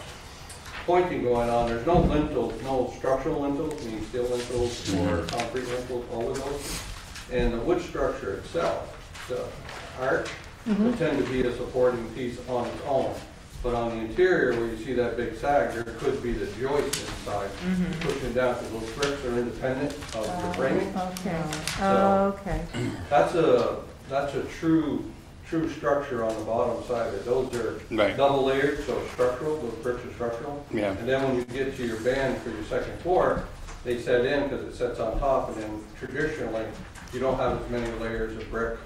pointing going on. There's no lintels, no structural lintels, meaning steel lintels or mm-hmm. concrete lintels, all of those. And the wood structure itself, the arch, mm-hmm. would tend to be a supporting piece on its own. But on the interior, where you see that big sag, there could be the joist inside mm-hmm. pushing down, because those bricks are independent of oh, the framing. Okay. So okay. That's a that's a true. true structure on the bottom side of it. Those are right. double layered, so structural, those bricks are structural. Yeah. And then when you get to your band for your second floor, they set in because it sets on top, and then traditionally you don't have as many layers of brick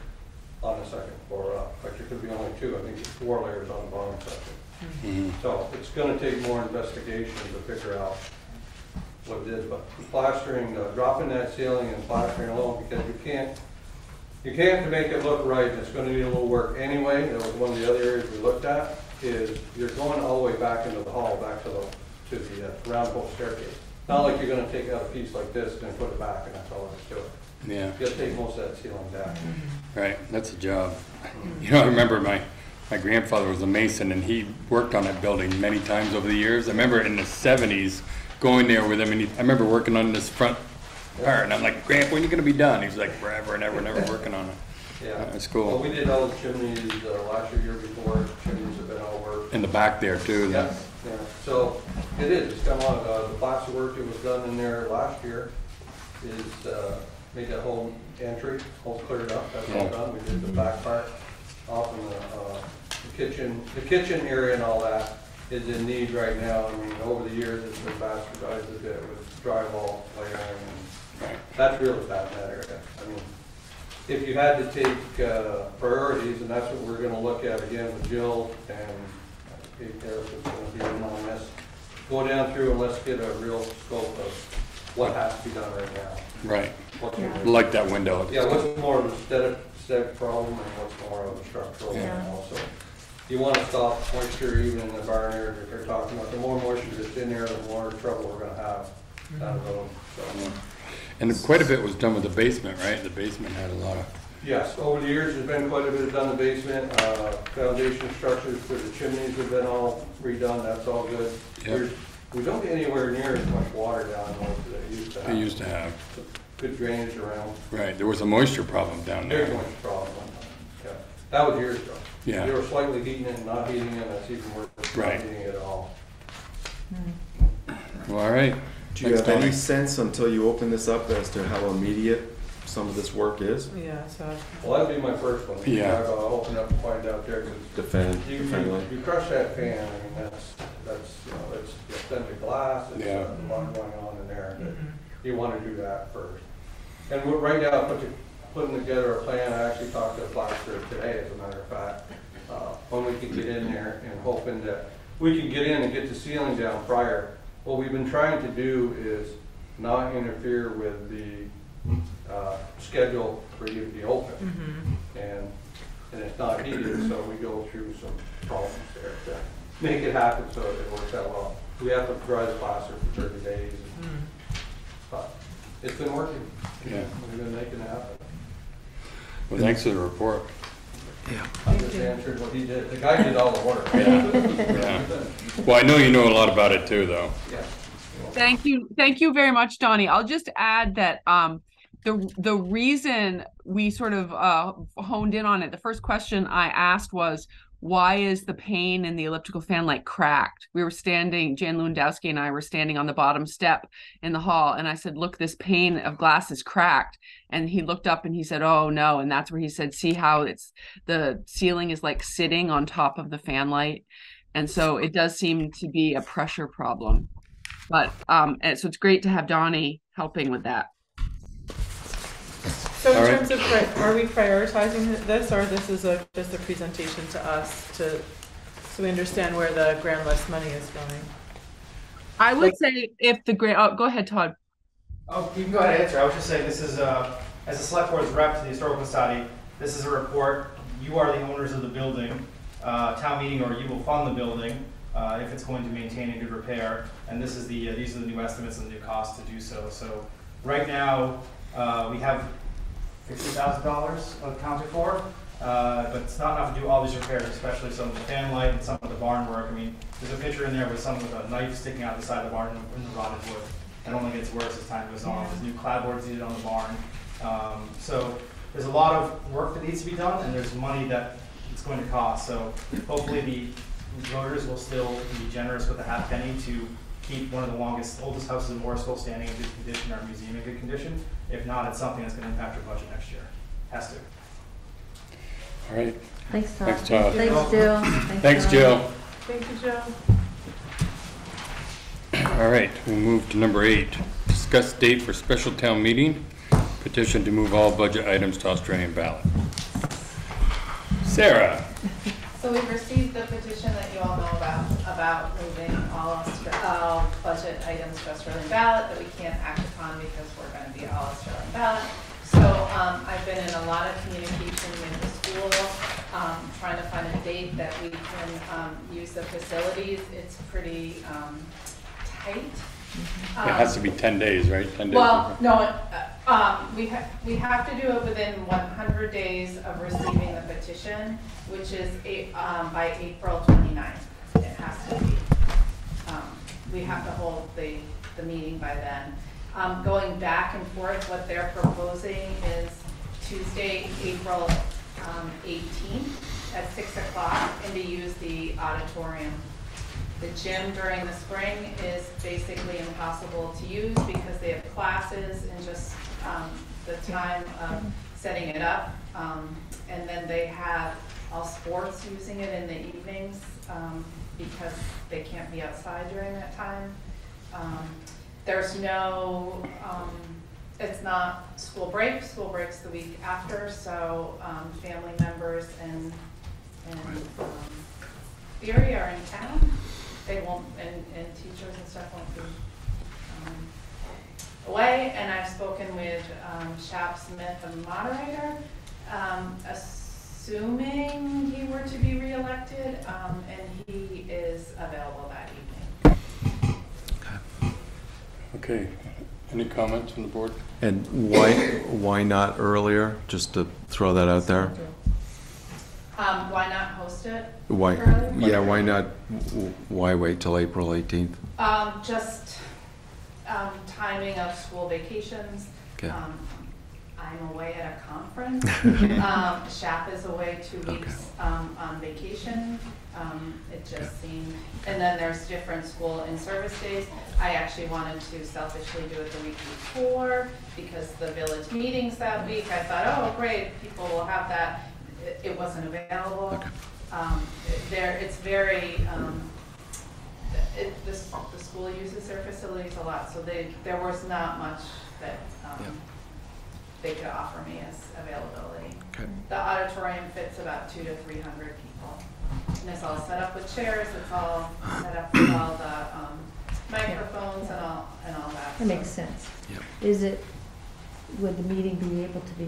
on the second floor up. In fact, there could be only two, I think it's four layers on the bottom section. Mm-hmm. So it's going to take more investigation to figure out what it is, but plastering, uh, dropping that ceiling and plastering alone, because you can't You can't make it look right. It's going to need a little work anyway. That was one of the other areas we looked at. Is you're going all the way back into the hall, back to the to the uh, round hole staircase. Not like you're going to take out a piece like this and put it back, and that's all there is to it. Yeah. You'll take most of that ceiling down. Right. That's a job. You know, I remember my my grandfather was a mason, and he worked on that building many times over the years. I remember in the seventies going there with him, and he, I remember working on this front. And I'm like, Grandpa, when are you going to be done? He's like, forever and ever and ever working on it. Yeah. That's cool. Well, we did all the chimneys uh, last year, year before. Chimneys have been all worked. In the back there, too. Yeah. yeah. So it is. It's done a lot of uh, the plaster work that was done in there last year is uh, made that whole entry, whole cleared up. That's all done. We did the back part off in the, uh, the kitchen. The kitchen area and all that is in need right now. I mean, over the years, it's been bastardized a bit with drywall layering. And that's really bad in that area. I mean, if you had to take uh, priorities, and that's what we're going to look at again with Jill, and I think Eric's going to be in on this, go down through and let's get a real scope of what has to be done right now. Right. Yeah. Like that window. Yeah, what's more of an aesthetic, aesthetic problem and what's more of a structural yeah. problem also. You want to stop moisture even in the barn area that they're talking about. The more moisture that's in there, the more trouble we're going to have down the road. So, yeah. And quite a bit was done with the basement, right? The basement had a lot of... Yes, over the years there's been quite a bit done in the basement. Uh, foundation structures for the chimneys have been all redone. That's all good. Yep. We don't get anywhere near as much water down there as they used to have. They used to have. Good drainage around. Right, there was a moisture problem down there. There's a moisture problem. Yeah. That was years ago. Yeah. They were slightly heating it and not heating it. That's even worse than right. not heating it at all. Mm. Well, all right. Do you Thanks, have Donnie. Any sense until you open this up as to how immediate some of this work is? Yeah, so. Well, that'd be my first one. Yeah. I'll open up and find out there. Defend. You, you, you crush that pan, I mean, that's, that's you know, it's extended glass, it's yeah. a lot going on in there. But mm-hmm. you want to do that first. And we're, right now, putting, putting together a plan. I actually talked to a plasterer today, as a matter of fact, uh, when we can get in there and hoping that we can get in and get the ceiling down prior. What we've been trying to do is not interfere with the uh, schedule for you to be open, mm-hmm. and and it's not needed. So we go through some problems there to make it happen so it works out well. We have to dry the plaster for thirty days, mm. but it's been working. Yeah, we've been making it happen. Well, thanks for the report. Yeah. I just answered what he did. The guy did all the work. Yeah. yeah. Well, I know you know a lot about it too, though. Yeah. Thank you. Thank you very much, Donnie. I'll just add that um, the the reason we sort of uh, honed in on it, the first question I asked was, why is the pane in the elliptical fan light cracked? We were standing, Jan Lewandowski and I were standing on the bottom step in the hall, and I said, look, this pane of glass is cracked. And he looked up and he said, oh no. And that's where he said, see how it's, the ceiling is like sitting on top of the fan light. And so it does seem to be a pressure problem. But um, and so it's great to have Donnie helping with that. So in terms of, are we prioritizing this, or this is a, just a presentation to us to, so we understand where the grand list money is going? I would say if the grand, oh, go ahead, Todd. Oh, you can go ahead and answer. I was just saying this is, uh, as a select board's rep to the Historical Society, this is a report. You are the owners of the building, uh, town meeting, or you will fund the building uh, if it's going to maintain in good repair. And this is the, uh, these are the new estimates and the new costs to do so. So right now uh, we have fifty thousand dollars accounted for, uh, but it's not enough to do all these repairs, especially some of the fan light and some of the barn work. I mean, there's a picture in there with some with a knife sticking out the side of the barn in the rotted wood. That only gets worse as time goes on. There's new clapboards needed on the barn. Um, so there's a lot of work that needs to be done, and there's money that it's going to cost. So hopefully the voters will still be generous with a half penny to keep one of the longest, oldest houses in Morrisville standing in good condition, our museum in good condition. If not, it's something that's going to impact your budget next year. Has to. All right. Thanks, Todd. Thanks, Todd. Thanks, Jill. Thanks, Thanks Jill. Thank you, Jill. All right. We'll move to number eight. Discuss date for special town meeting. Petition to move all budget items to Australian ballot. Sarah. So we've received the petition that you all know about, about moving all, all budget items to Australian ballot that we can't act upon because we're going to be all Australian ballot. So um, I've been in a lot of communication with the school, um, trying to find a date that we can um, use the facilities. It's pretty um, tight. Um, it has to be ten days, right? ten days. Well, no, uh, um, we, ha we have to do it within one hundred days of receiving the petition, which is eight, um, by April twenty-ninth. It has to be. Um, we have to hold the, the meeting by then. Um, going back and forth, what they're proposing is Tuesday, April um, eighteenth at six o'clock, and to use the auditorium. The gym during the spring is basically impossible to use because they have classes and just um, the time of setting it up. Um, and then they have all sports using it in the evenings um, because they can't be outside during that time. Um, there's no, um, it's not school break. School break's the week after, so um, family members and, and um, the area are in town. They won't, and, and teachers and stuff won't be um, away. And I've spoken with um, Shap Smith, the moderator, um, assuming he were to be reelected, um, and he is available that evening. Okay. Okay. Any comments from the board? And why why not earlier? Just to throw that out there. Um, why not host it? Why? Earlier? Yeah. Why not? Why wait till April eighteenth? Um, just um, timing of school vacations. Okay. Um, I'm away at a conference. um, Shap is away two weeks okay. um, on vacation. Um, it just seemed, and then there's different school and service days. I actually wanted to selfishly do it the week before because the village meetings that week. I thought, oh, great, people will have that. It wasn't available. Okay. Um, there, it's very. Um, it, the, the school uses their facilities a lot, so they there was not much that um, yeah. they could offer me as availability. Okay. The auditorium fits about two to three hundred people, and it's all set up with chairs. It's all set up with all the um, microphones and all and all that. That makes so. sense. Yep. Is it? Would the meeting be able to be,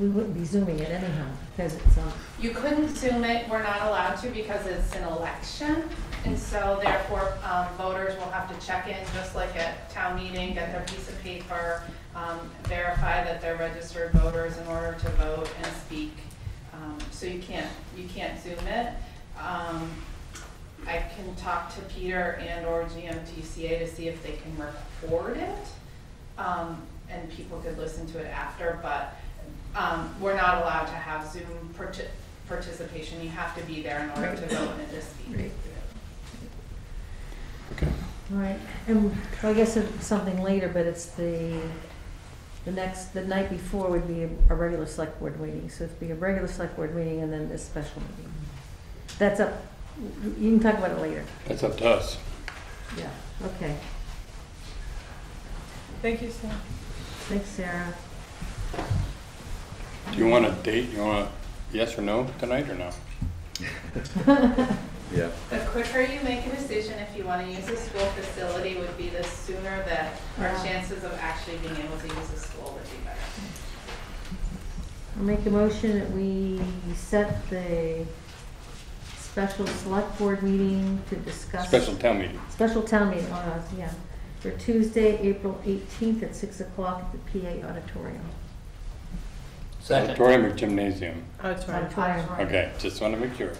we wouldn't be Zooming it anyhow, because it's on. You couldn't Zoom it, we're not allowed to because it's an election, and so therefore um, voters will have to check in just like at town meeting, get their piece of paper, um, verify that they're registered voters in order to vote and speak. Um, so you can't, you can't Zoom it. Um, I can talk to Peter and or G M T C A to see if they can record it. Um, and people could listen to it after, but um, we're not allowed to have Zoom parti participation. You have to be there in order to vote and to speak. Right. Okay. All right, and well, I guess it's something later, but it's the the next, the night before would be a regular select board meeting. So it'd be a regular select board meeting and then this special meeting. That's up, you can talk about it later. That's up to us. Yeah, okay. Thank you, Sam. Thanks, Sarah. Do you want a date? You want a yes or no tonight or no? Yeah. The quicker you make a decision if you want to use a school facility would be the sooner that our wow. chances of actually being able to use a school would be better. I'll make a motion that we set the special select board meeting to discuss. Special town meeting. Special town meeting. Uh, yeah. For Tuesday, April eighteenth at six o'clock at the P A auditorium. Second. Auditorium or gymnasium? Auditorium. Auditorium. Okay, just want to make sure.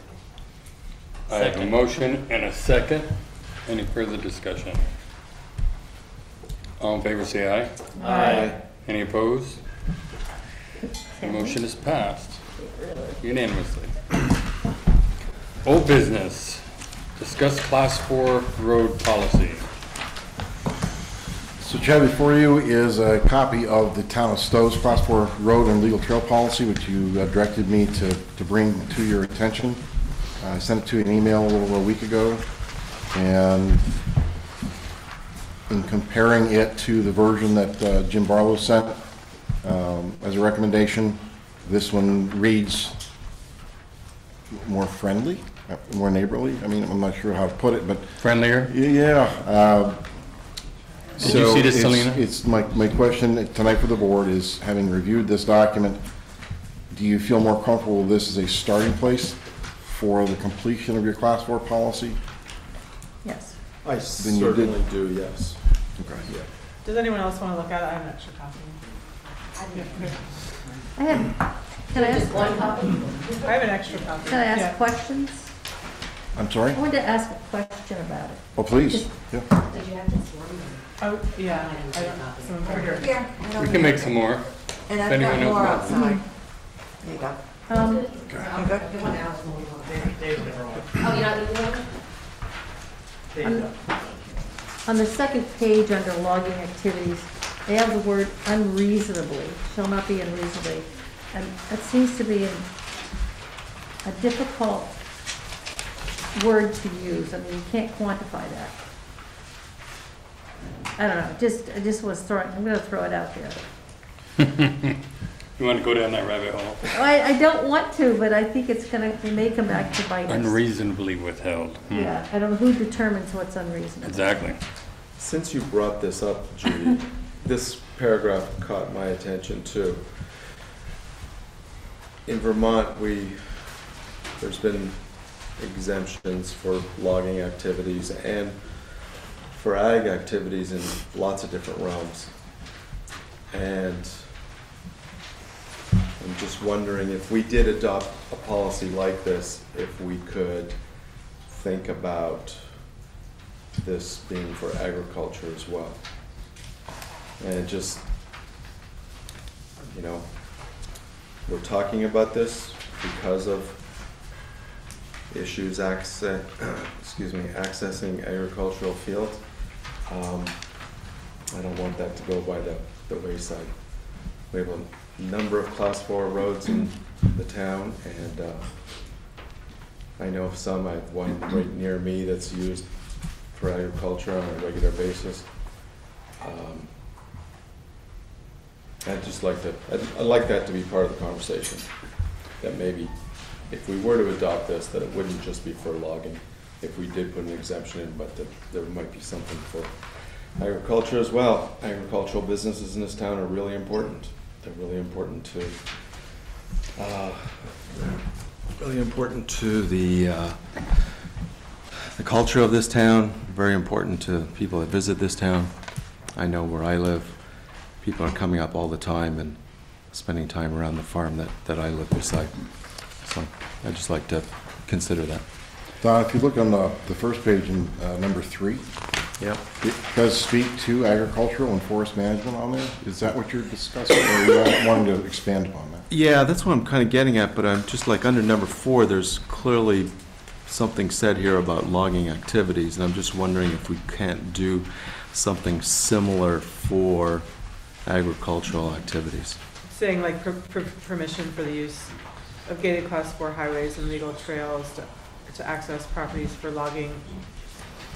Second. I have a motion and a second. Any further discussion? All in favor, say aye. Aye. Aye. Any opposed? The motion is passed unanimously. Old business. Discuss class four road policy. So, Chad, before you is a copy of the Town of Stowe's Class four Road and Legal Trail Policy, which you uh, directed me to, to bring to your attention. Uh, I sent it to you in an email a little over a week ago. And in comparing it to the version that uh, Jim Barlow sent um, as a recommendation, this one reads more friendly, more neighborly. I mean, I'm not sure how to put it, but... Friendlier? Yeah. Uh, Did so you see this, it's, Selena? It's my, my question tonight for the board is, having reviewed this document, do you feel more comfortable with this as a starting place for the completion of your class four policy? Yes. I then certainly do, yes. Okay. Yeah. Does anyone else want to look at it? I have an extra copy. I have, can I ask one copy? I have an extra copy. Can I ask yeah. questions? I'm sorry? I wanted to ask a question about it. Oh, please. Just, yeah. Did you have this one? Oh, yeah. I don't, I don't, I don't, I don't, I don't, I don't. Yeah, I don't we can make some more. And I've got more outside. Mm-hmm. There you go. Um, okay. You good? You want Alice moving on? Dave's never on. Oh, you're not even on? Dave's up. On the second page under logging activities, they have the word unreasonably, shall not be unreasonably. And it seems to be a, a difficult word to use. I mean, you can't quantify that. I don't know, just, I just was throwing, I'm going to throw it out there. You want to go down that rabbit hole? I, I don't want to, but I think it's going to, it may come back to bite us. Unreasonably withheld. Hmm. Yeah, I don't know who determines what's unreasonable. Exactly. Since you brought this up, Judy, this paragraph caught my attention too. In Vermont, we, there's been exemptions for logging activities and for ag activities in lots of different realms. And I'm just wondering if we did adopt a policy like this, if we could think about this being for agriculture as well. And just, you know, we're talking about this because of issues access, excuse me, accessing agricultural fields. Um, I don't want that to go by the, the wayside. We have a number of class four roads in the town, and uh, I know of some. I have one right near me that's used for agriculture on a regular basis. Um, I'd just like to, I'd, I'd like that to be part of the conversation. That maybe, if we were to adopt this, that it wouldn't just be for logging, if we did put an exemption in, but that there might be something for agriculture as well. Agricultural businesses in this town are really important. They're really important to, uh, really important to the, uh, the culture of this town, very important to people that visit this town. I know where I live, people are coming up all the time and spending time around the farm that, that I live beside. So I'd just like to consider that. Don, if you look on the, the first page in uh, number three, yeah, it does speak to agricultural and forest management on there. Is that what you're discussing, or you want, wanting to expand upon that? Yeah, that's what I'm kind of getting at, but I'm just like under number four, there's clearly something said here about logging activities, and I'm just wondering if we can't do something similar for agricultural activities. Saying like per per permission for the use of gated class four highways and legal trails to, to access properties for logging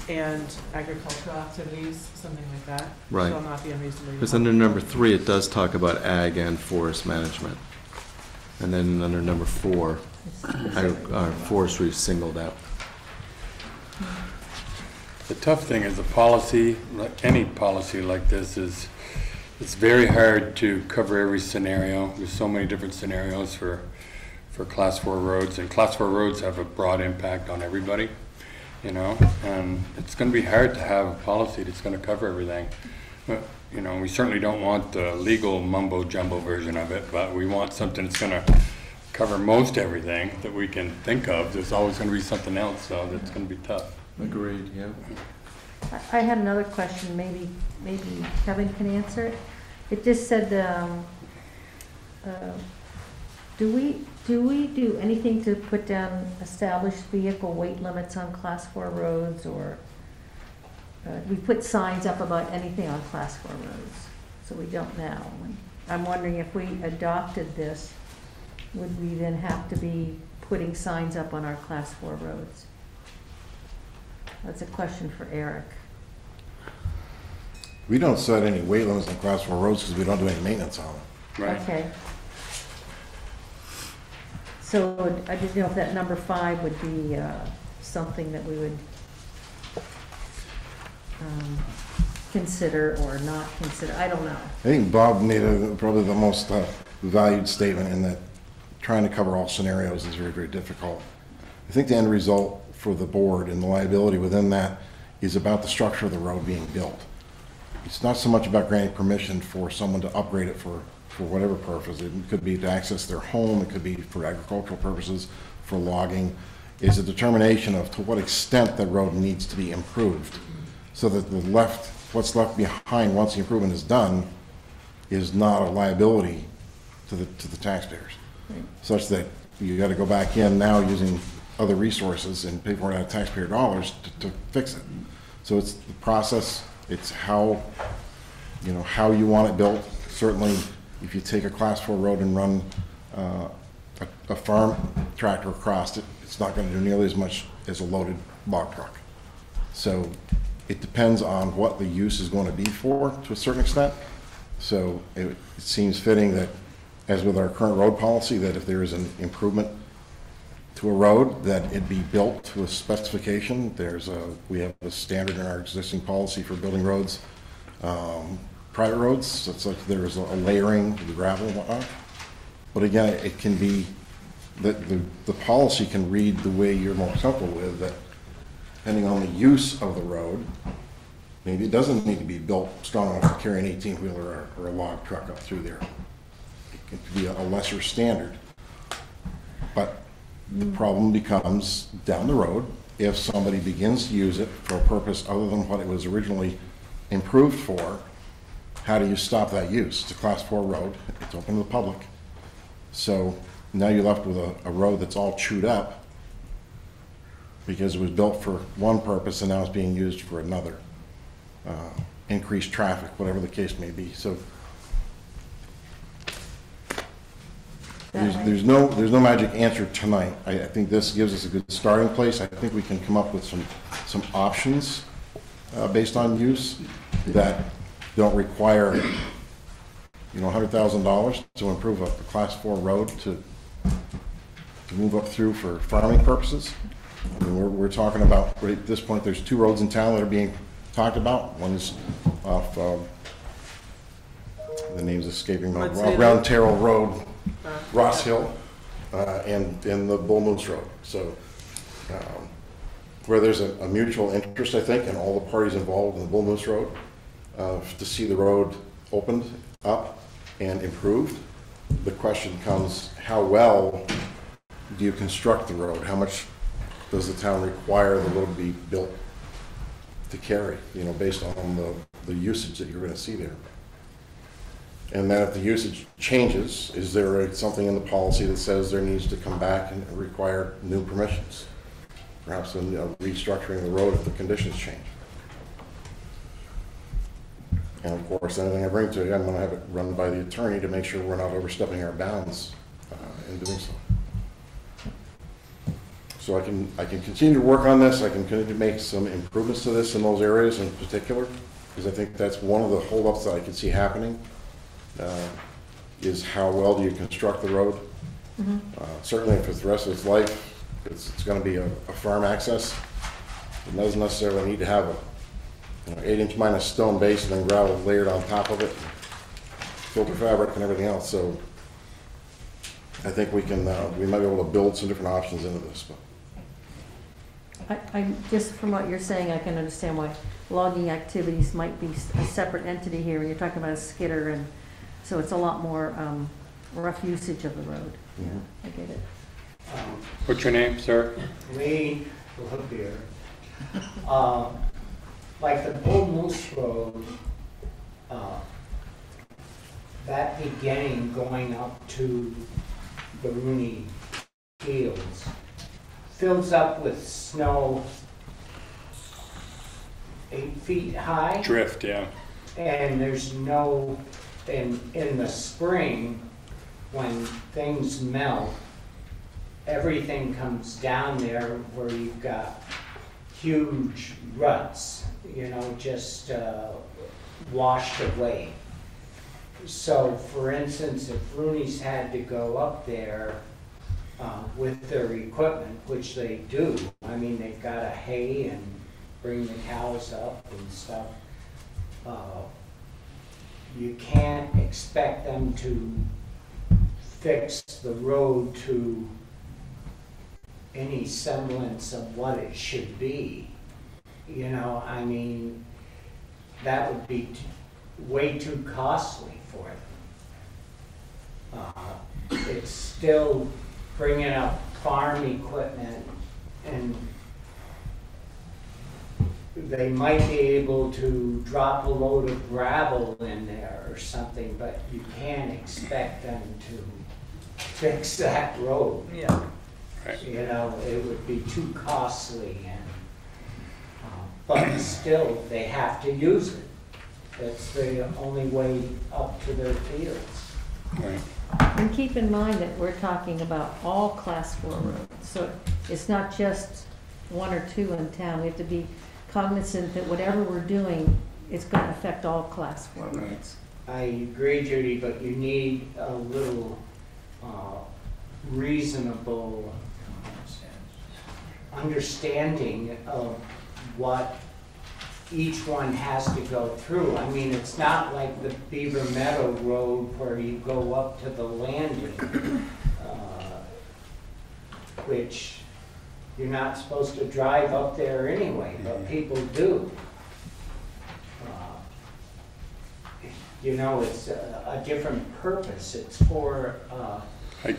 and agricultural activities, something like that. Right. Shall not be unreasonably. Because under number three, it does talk about ag and forest management. And then under number four, ag uh, forestry is singled out. The tough thing is a policy, like any policy like this, is it's very hard to cover every scenario. There's so many different scenarios for for class four roads, and class four roads have a broad impact on everybody, you know, and it's going to be hard to have a policy that's going to cover everything. But, you know, we certainly don't want the legal mumbo jumbo version of it, but we want something that's going to cover most everything that we can think of. There's always going to be something else, so that's going to be tough. Agreed, yeah. I had another question, maybe maybe Kevin can answer it. It just said, um, uh, do we do we do anything to put down established vehicle weight limits on class four roads, or uh, we put signs up about anything on class four roads? So we don't now. I'm wondering if we adopted this, would we then have to be putting signs up on our class four roads? That's a question for Eric. We don't set any weight limits on class four roads because we don't do any maintenance on them. Right. Okay. So I didn't know if that number five would be uh, something that we would um, consider or not consider. I don't know. I think Bob made a, probably the most uh, valued statement in that trying to cover all scenarios is very, very difficult. I think the end result for the board and the liability within that is about the structure of the road being built. It's not so much about granting permission for someone to upgrade it for, for whatever purpose. It could be to access their home, it could be for agricultural purposes, for logging. It's a determination of to what extent the road needs to be improved so that the left, what's left behind once the improvement is done is not a liability to the, to the taxpayers. such that you got to go back in now using other resources and pay for it out of taxpayer dollars to, to fix it. So it's the process. It's how, you know, how you want it built. Certainly, if you take a class four road and run uh, a, a farm tractor across it, it's not going to do nearly as much as a loaded log truck. So it depends on what the use is going to be for, to a certain extent. So it, it seems fitting that, as with our current road policy, that if there is an improvement to a road, that it be built to a specification. There's a, we have a standard in our existing policy for building roads, um, private roads, so it's like there's a, a layering of the gravel and whatnot. But again, it, it can be, the, the, the policy can read the way you're more comfortable with, that depending on the use of the road, maybe it doesn't need to be built strong enough to carry an eighteen wheeler or, or a log truck up through there. It could be a, a lesser standard. But the problem becomes down the road, if somebody begins to use it for a purpose other than what it was originally improved for, how do you stop that use? It's a class four road, it's open to the public. So now you're left with a, a road that's all chewed up because it was built for one purpose and now it's being used for another. Uh, increased traffic, whatever the case may be. So There's, there's no there's no magic answer tonight. I, I think this gives us a good starting place. I think we can come up with some some options uh, based on use that don't require, you know, one hundred thousand dollars to improve a, a class four road to to move up through for farming purposes. I mean, we're we're talking about, right at this point, there's two roads in town that are being talked about. One is off um, the name's escaping me, Round Terrell Road. Uh, Ross Hill uh, and, and the Bull Moose Road. So um, where there's a, a mutual interest, I think, in all the parties involved in the Bull Moose Road uh, to see the road opened up and improved. The question comes, how well do you construct the road? How much does the town require the road to be built to carry, you know, based on the, the usage that you're going to see there? And then if the usage changes, is there something in the policy that says there needs to come back and require new permissions? Perhaps a restructuring of the road if the conditions change. And of course, anything I bring to you, I'm going to have it run by the attorney to make sure we're not overstepping our bounds uh, in doing so. So I can, I can continue to work on this. I can continue to make some improvements to this in those areas in particular, because I think that's one of the holdups that I can see happening. Uh, is how well do you construct the road? Mm-hmm. Uh, certainly, if it's the rest of its life, it's, it's going to be a, a farm access. It doesn't necessarily need to have a you know, eight-inch minus stone base and then gravel layered on top of it, filter fabric and everything else. So, I think we can uh, we might be able to build some different options into this. But I, I just from what you're saying, I can understand why logging activities might be a separate entity here. You're talking about a skidder and. So it's a lot more um, rough usage of the road. Yeah, I get it. Um, What's your name, sir? Lee Labeer. Um, like the Bull Moose Road, uh, that beginning going up to the Rooney Fields fills up with snow eight feet high. Drift, yeah. And there's no. And in the spring, when things melt, everything comes down there where you've got huge ruts, you know, just uh, washed away. So, for instance, if Rooney's had to go up there uh, with their equipment, which they do, I mean, they've got to hay and bring the cows up and stuff. Uh, You can't expect them to fix the road to any semblance of what it should be. You know, I mean, that would be t- way too costly for them. Uh, it's still bringing up farm equipment, and they might be able to drop a load of gravel in there or something, but you can't expect them to fix that road. Yeah. Right. You know, it would be too costly, and uh, but still they have to use it. That's the only way up to their fields. Right. And keep in mind that we're talking about all class four roads, so it's not just one or two in town. We have to be cognizant that whatever we're doing, it's going to affect all class four roads. I agree, Judy, but you need a little uh, reasonable understanding of what each one has to go through. I mean, it's not like the Beaver Meadow Road where you go up to the landing, uh, which you're not supposed to drive up there anyway, but people do. Uh, you know, it's a, a different purpose. It's for uh,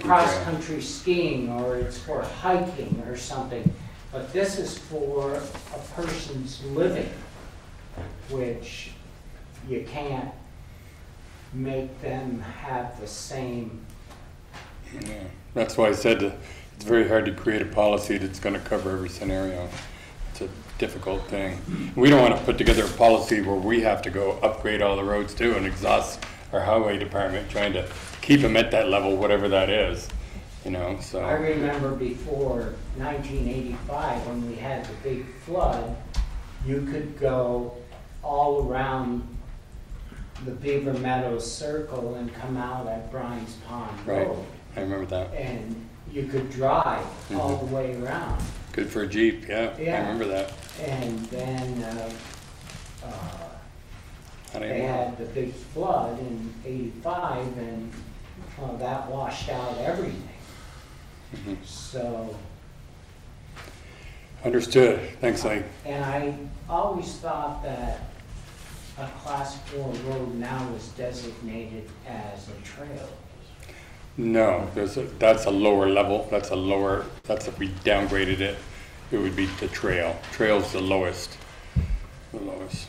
cross-country skiing, or it's for hiking or something. But this is for a person's living, which you can't make them have the same. Yeah. That's why I said it's very hard to create a policy that's going to cover every scenario. It's a difficult thing. We don't want to put together a policy where we have to go upgrade all the roads too and exhaust our highway department trying to keep them at that level, whatever that is. You know, so. I remember before nineteen eighty-five when we had the big flood, you could go all around the Beaver Meadows Circle and come out at Bryan's Pond Road. Right. I remember that. And you could drive mm-hmm. all the way around. Good for a Jeep, yeah. yeah. I remember that. And then uh, uh, they had the big flood in eighty-five, and uh, that washed out everything. Mm-hmm. So. Understood. Thanks, Lee. And I always thought that a class four road now is designated as a trail. No, there's a, that's a lower level. That's a lower, that's if we downgraded it, it would be the trail. Trail's the lowest, the lowest.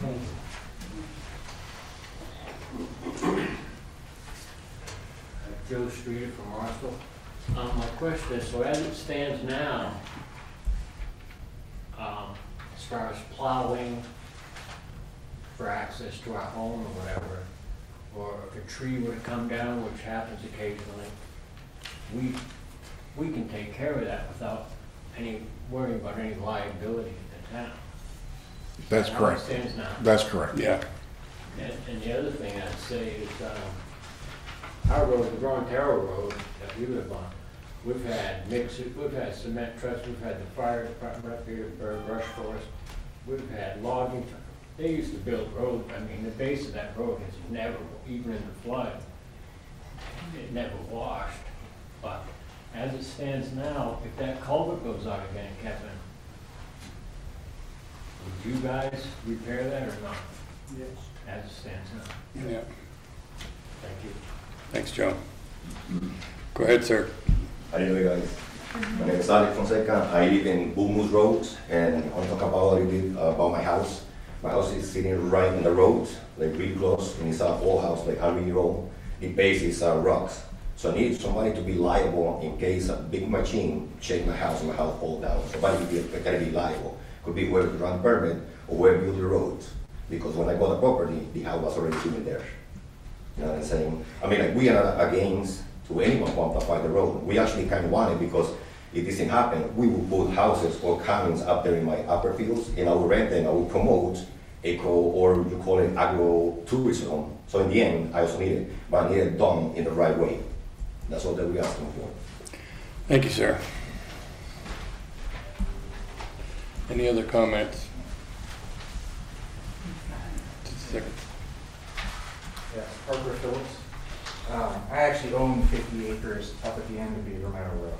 Thank you. Joe Streeter from Morrisville. Um, my question is, so as it stands now, um, as far as plowing for access to our home or whatever, or if a tree were to come down, which happens occasionally, we we can take care of that without any worrying about any liability in the town. That's How correct. It stands now. That's correct. Yeah. And, and the other thing I'd say is, um, our road, the Brontero Road that we live on, we've had mixes, we've had cement trusts, we've had the fire department up here, brush forest, we've had logging. They used to build roads. I mean, the base of that road is never, even in the flood, it never washed. But as it stands now, if that culvert goes out again, Kevin, would you guys repair that or not? Yes. As it stands now. Yeah. Thank you. Thanks, Joe. Go ahead, sir. How are you guys? My name is Alex Fonseca. I live in Bull Moose Road, and I want to talk about a little bit about my house. My house is sitting right in the road, like really close, and it's an old house, like aluminium roll. The base is uh, rocks. So I need somebody to be liable in case a big machine shake my house and my house fall down. Somebody gotta be, be liable. Could be whoever run permit or whoever built the road. Because when I bought the property, the house was already sitting there. You know what I'm saying? I mean, like, we are against to anyone want to fight the road. We actually kind of want it because if this didn't happen, we would build houses or cabins up there in my upper fields, and I would rent and I would promote eco, or you call it agro-tourism. So in the end, I also need it, but I need it done in the right way. That's all that we're asking for. Thank you, sir. Any other comments? Just a second. Yeah, Harper Phillips. Um, I actually own fifty acres up at the end of Beaver Meadow Road.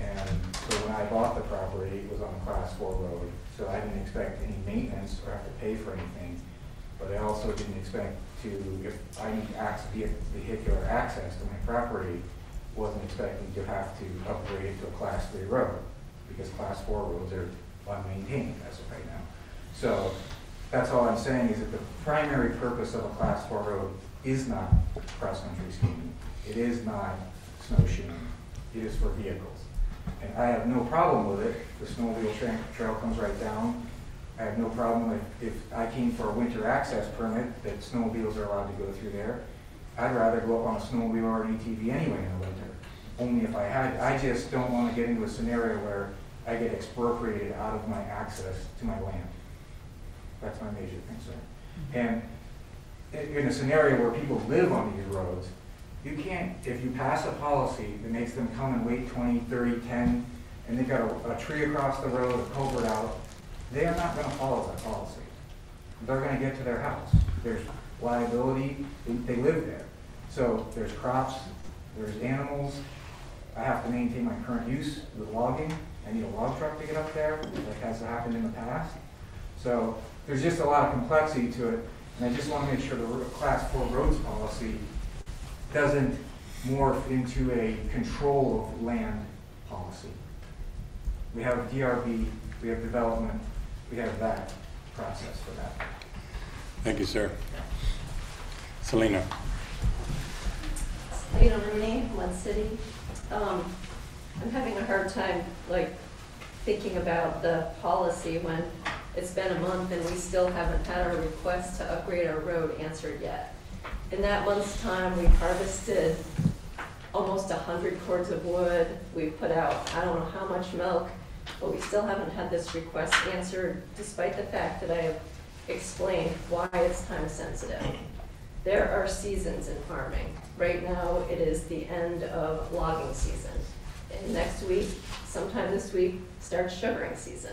And so when I bought the property, it was on a class four road, so I didn't expect any maintenance or have to pay for anything. But I also didn't expect to, if I need access, vehicular access to my property, wasn't expecting to have to upgrade it to a class three road, because class four roads are unmaintained as of right now. So that's all I'm saying is that the primary purpose of a class four road is not cross-country skiing. It is not snowshoeing. It is for vehicles. And I have no problem with it. The snowmobile tra trail comes right down. I have no problem if, if I came for a winter access permit that snowmobiles are allowed to go through there. I'd rather go up on a snowmobile or an A T V anyway in the winter. Only if I had, I just don't want to get into a scenario where I get expropriated out of my access to my land. That's my major concern. And in a scenario where people live on these roads, you can't, if you pass a policy that makes them come and wait twenty, thirty, ten, and they've got a, a tree across the road, a culvert out, they are not going to follow that policy. They're going to get to their house. There's liability, they live there. So there's crops, there's animals. I have to maintain my current use with logging. I need a log truck to get up there, like has happened in the past. So there's just a lot of complexity to it. And I just want to make sure the class four roads policy doesn't morph into a control of land policy. We have D R B, we have development, we have that process for that. Thank you, sir. Yeah. Selena. Selena Rooney, One City. Um, I'm having a hard time like thinking about the policy when it's been a month and we still haven't had our request to upgrade our road answered yet. In that month's time, we harvested almost one hundred cords of wood. We put out I don't know how much milk, but we still haven't had this request answered, despite the fact that I have explained why it's time sensitive. There are seasons in farming. Right now, it is the end of logging season. And next week, sometime this week, starts sugaring season.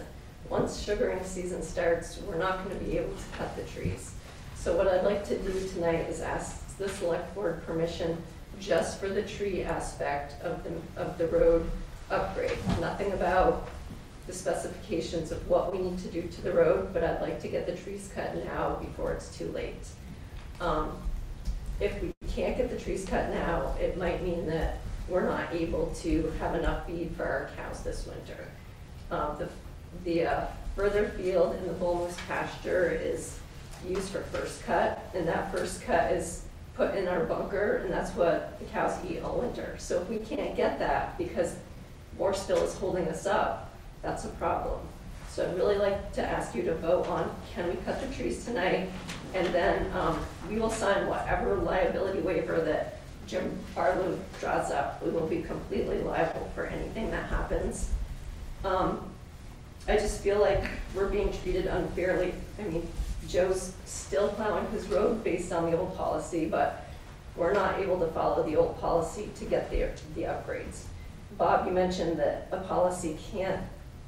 Once sugaring season starts, we're not going to be able to cut the trees. So what I'd like to do tonight is ask the select board permission just for the tree aspect of the, of the road upgrade. Nothing about the specifications of what we need to do to the road, but I'd like to get the trees cut now before it's too late. Um, if we can't get the trees cut now, it might mean that we're not able to have enough feed for our cows this winter. Um, the the uh, further field in the Bull Moose pasture is used for first cut, and that first cut is put in our bunker, and that's what the cows eat all winter. So if we can't get that because Morrisville is holding us up, that's a problem. So I'd really like to ask you to vote on, can we cut the trees tonight? And then um, we will sign whatever liability waiver that Jim Barlow draws up. We will be completely liable for anything that happens. Um, I just feel like we're being treated unfairly. I mean, Joe's still plowing his road based on the old policy, but we're not able to follow the old policy to get the, the upgrades. Bob, you mentioned that a policy can't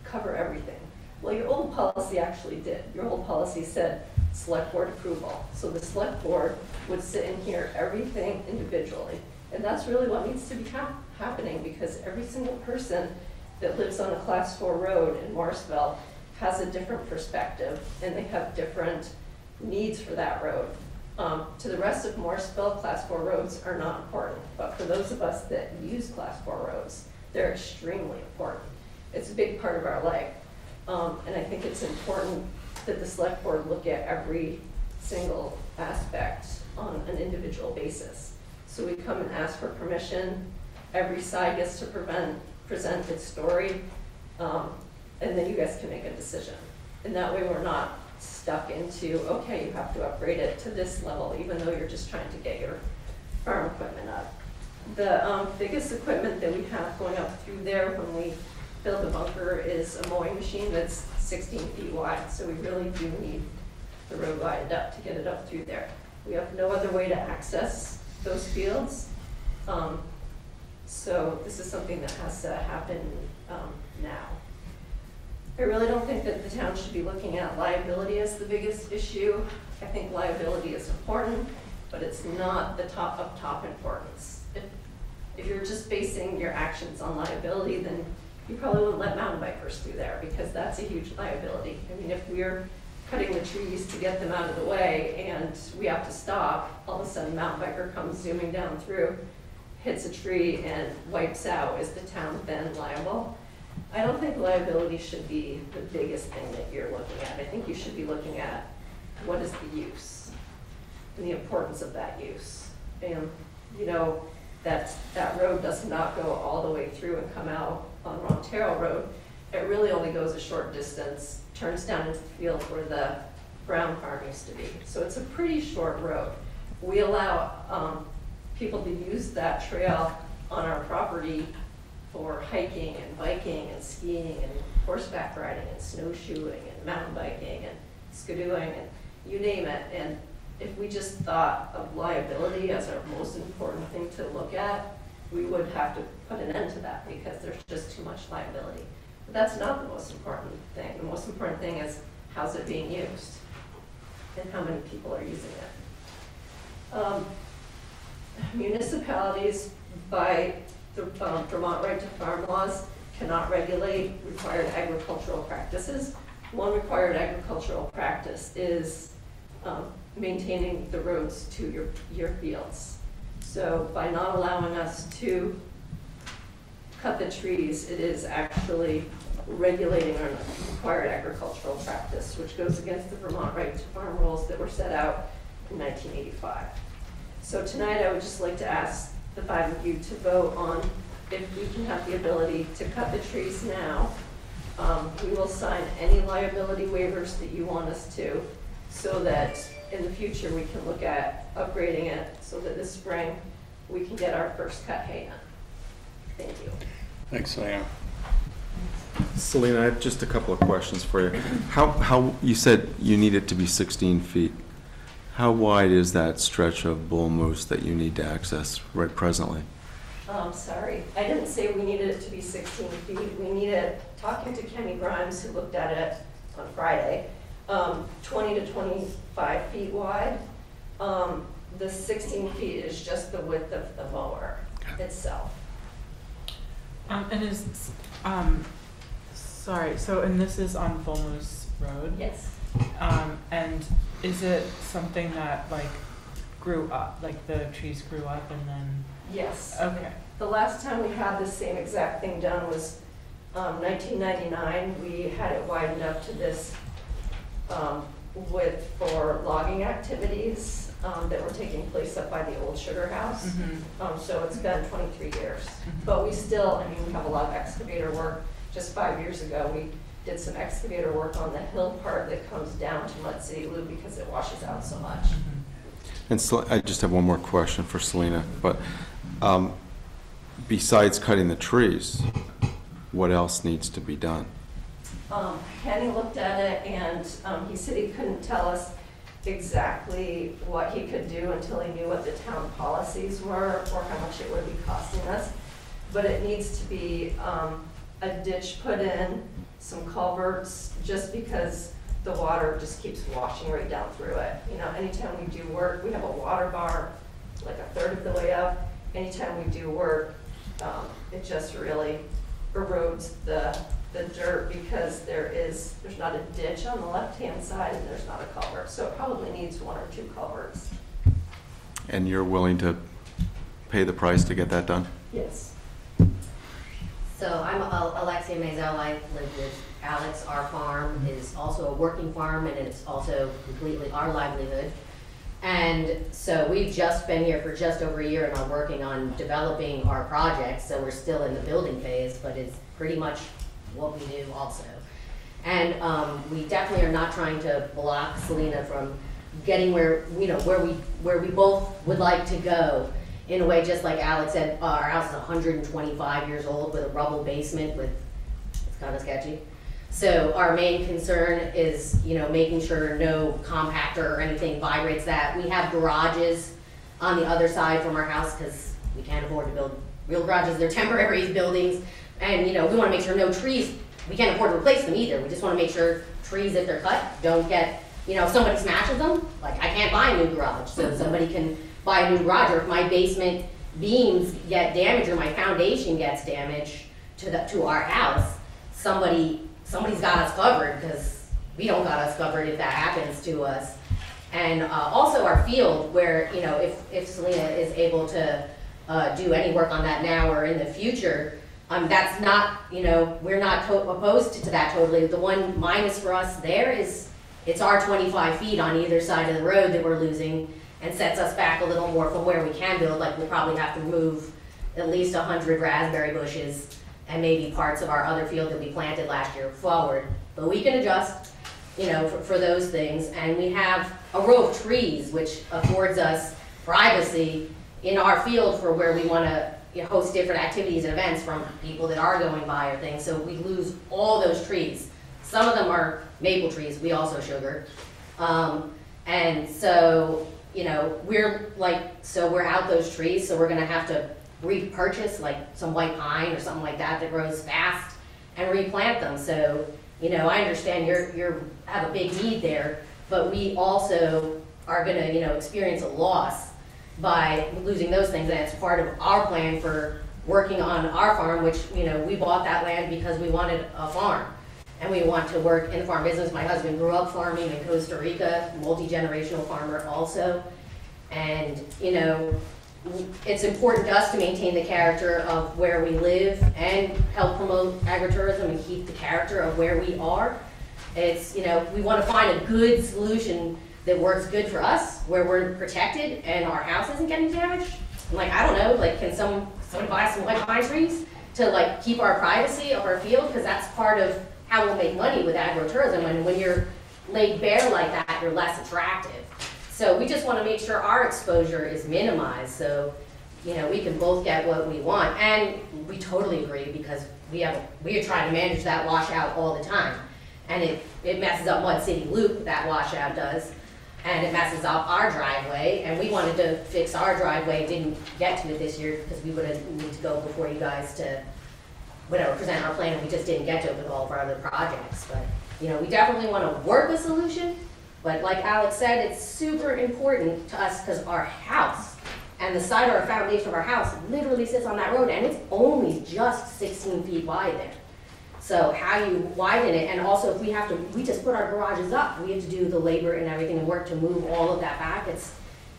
cover everything. Well, your old policy actually did. Your old policy said select board approval. So the select board would sit and hear everything individually. And that's really what needs to be ha happening because every single person that lives on a class four road in Morrisville has a different perspective and they have different needs for that road. Um, to the rest of Morrisville, class four roads are not important, but for those of us that use class four roads, they're extremely important. It's a big part of our life. Um, and I think it's important that the select board look at every single aspect on an individual basis. So we come and ask for permission. Every side gets to prevent, present its story. Um, and then you guys can make a decision. And that way we're not stuck into, okay, you have to upgrade it to this level, even though you're just trying to get your farm equipment up. The um, biggest equipment that we have going up through there when we build a bunker is a mowing machine that's sixteen feet wide, so we really do need the road widened up to get it up through there. We have no other way to access those fields. Um, so this is something that has to happen um, now. I really don't think that the town should be looking at liability as the biggest issue. I think liability is important, but it's not the top of top importance. If, if you're just basing your actions on liability, then you probably wouldn't let mountain bikers through there because that's a huge liability. I mean, if we're cutting the trees to get them out of the way and we have to stop, all of a sudden a mountain biker comes zooming down through, hits a tree and wipes out. Is the town then liable? I don't think liability should be the biggest thing that you're looking at. I think you should be looking at what is the use. and the importance of that use. And you know, that, that road does not go all the way through and come out on Rontero Road. It really only goes a short distance, turns down into the field where the Brown Farm used to be. So it's a pretty short road. We allow um, people to use that trail on our property for hiking and biking and skiing and horseback riding and snowshoeing and mountain biking and skidooing and you name it. And if we just thought of liability as our most important thing to look at, we would have to put an end to that because there's just too much liability. But that's not the most important thing. The most important thing is how's it being used and how many people are using it. Um, municipalities, by the um, Vermont Right to Farm laws, cannot regulate required agricultural practices. One required agricultural practice is um, maintaining the roads to your, your fields. So by not allowing us to cut the trees, it is actually regulating our required agricultural practice, which goes against the Vermont Right to Farm rules that were set out in nineteen eighty-five. So tonight I would just like to ask the five of you to vote on if we can have the ability to cut the trees now. Um, we will sign any liability waivers that you want us to, so that in the future we can look at upgrading it so that this spring we can get our first cut hay done. Thank you. Thanks, Selena. Selena, I have just a couple of questions for you. How, how you said you need it to be sixteen feet. How wide is that stretch of Bull Moose that you need to access right presently? Oh, I'm sorry. I didn't say we needed it to be sixteen feet. We need it, talking to Kenny Grimes, who looked at it on Friday, um, twenty to twenty-five feet wide. Um, the sixteen feet is just the width of the mower itself. Um, and is, um, sorry, so, and this is on Bull Moose Road? Yes. Um, and is it something that, like, grew up, like the trees grew up and then? Yes. Okay. The last time we had the same exact thing done was um, nineteen ninety-nine. We had it widened up to this um, width for logging activities um, that were taking place up by the old sugar house. Mm-hmm. um, so it's been twenty-three years. Mm-hmm. But we still, I mean, we have a lot of excavator work. Just five years ago, we did some excavator work on the hill part that comes down to Mud City Loop because it washes out so much. Mm-hmm. And so I just have one more question for Selena, but um, besides cutting the trees, what else needs to be done? Um, Kenny looked at it and um, he said he couldn't tell us exactly what he could do until he knew what the town policies were or how much it would be costing us. But it needs to be um, a ditch put in, some culverts, just because the water just keeps washing right down through it. You know, anytime we do work, we have a water bar like a third of the way up. Anytime we do work, um, it just really erodes the the dirt because there is there's not a ditch on the left hand side and there's not a culvert. So it probably needs one or two culverts. And you're willing to pay the price to get that done? Yes. So I'm Alexia Mazel. I live with Alex. Our farm is also a working farm, and it's also completely our livelihood. And so we've just been here for just over a year, and are working on developing our projects. So we're still in the building phase, but it's pretty much what we do also. And um, we definitely are not trying to block Selena from getting where you know where we where we both would like to go. In a way, just like Alex said, our house is one hundred twenty-five years old with a rubble basement. With it's kind of sketchy. So our main concern is, you know, making sure no compactor or anything vibrates that. We have garages on the other side from our house because we can't afford to build real garages. They're temporary buildings, and you know, we want to make sure no trees. We can't afford to replace them either. We just want to make sure trees, if they're cut, don't get. You know, if somebody smashes them, like I can't buy a new garage, so somebody can. Buy a new garage, or if my basement beams get damaged or my foundation gets damaged to the to our house, somebody somebody's got us covered because we don't got us covered if that happens to us. And uh, also our field, where you know if if Selena is able to uh, do any work on that now or in the future, um, that's not you know we're not to opposed to, to that totally. The one minus for us there is it's our twenty-five feet on either side of the road that we're losing. and sets us back a little more from where we can build. Like, we'll probably have to move at least one hundred raspberry bushes and maybe parts of our other field that we planted last year forward. But we can adjust, you know, for, for those things. And we have a row of trees, which affords us privacy in our field for where we want to, you know, host different activities and events from people that are going by or things. So we lose all those trees. Some of them are maple trees. We also sugar. Um, and so, you know, we're like, so we're out those trees, so we're going to have to repurchase like some white pine or something like that that grows fast and replant them. So, you know, I understand you're you're have a big need there, but we also are going to, you know, experience a loss by losing those things. And it's part of our plan for working on our farm, which, you know, we bought that land because we wanted a farm and we want to work in the farm business. My husband grew up farming in Costa Rica, multi-generational farmer also. And, you know, it's important to us to maintain the character of where we live and help promote agritourism and keep the character of where we are. It's, you know, we want to find a good solution that works good for us, where we're protected and our house isn't getting damaged. I'm like, I don't know, like, can some someone buy some white pine trees to like keep our privacy of our field? Because that's part of how we'll make money with agritourism. And when you're laid bare like that, you're less attractive. So we just want to make sure our exposure is minimized, so, you know, we can both get what we want. And we totally agree, because we have we are trying to manage that washout all the time, and it it messes up Mud City Loop, that washout does, and it messes up our driveway. And we wanted to fix our driveway, didn't get to it this year because we would have need to go before you guys to whatever present our plan, and we just didn't get to it with all of our other projects. But, you know, we definitely want to work a solution. But like Alex said, it's super important to us because our house and the side or foundation of our house literally sits on that road, and it's only just sixteen feet wide there. So how you widen it, and also if we have to, we just put our garages up, we have to do the labor and everything and work to move all of that back. It's,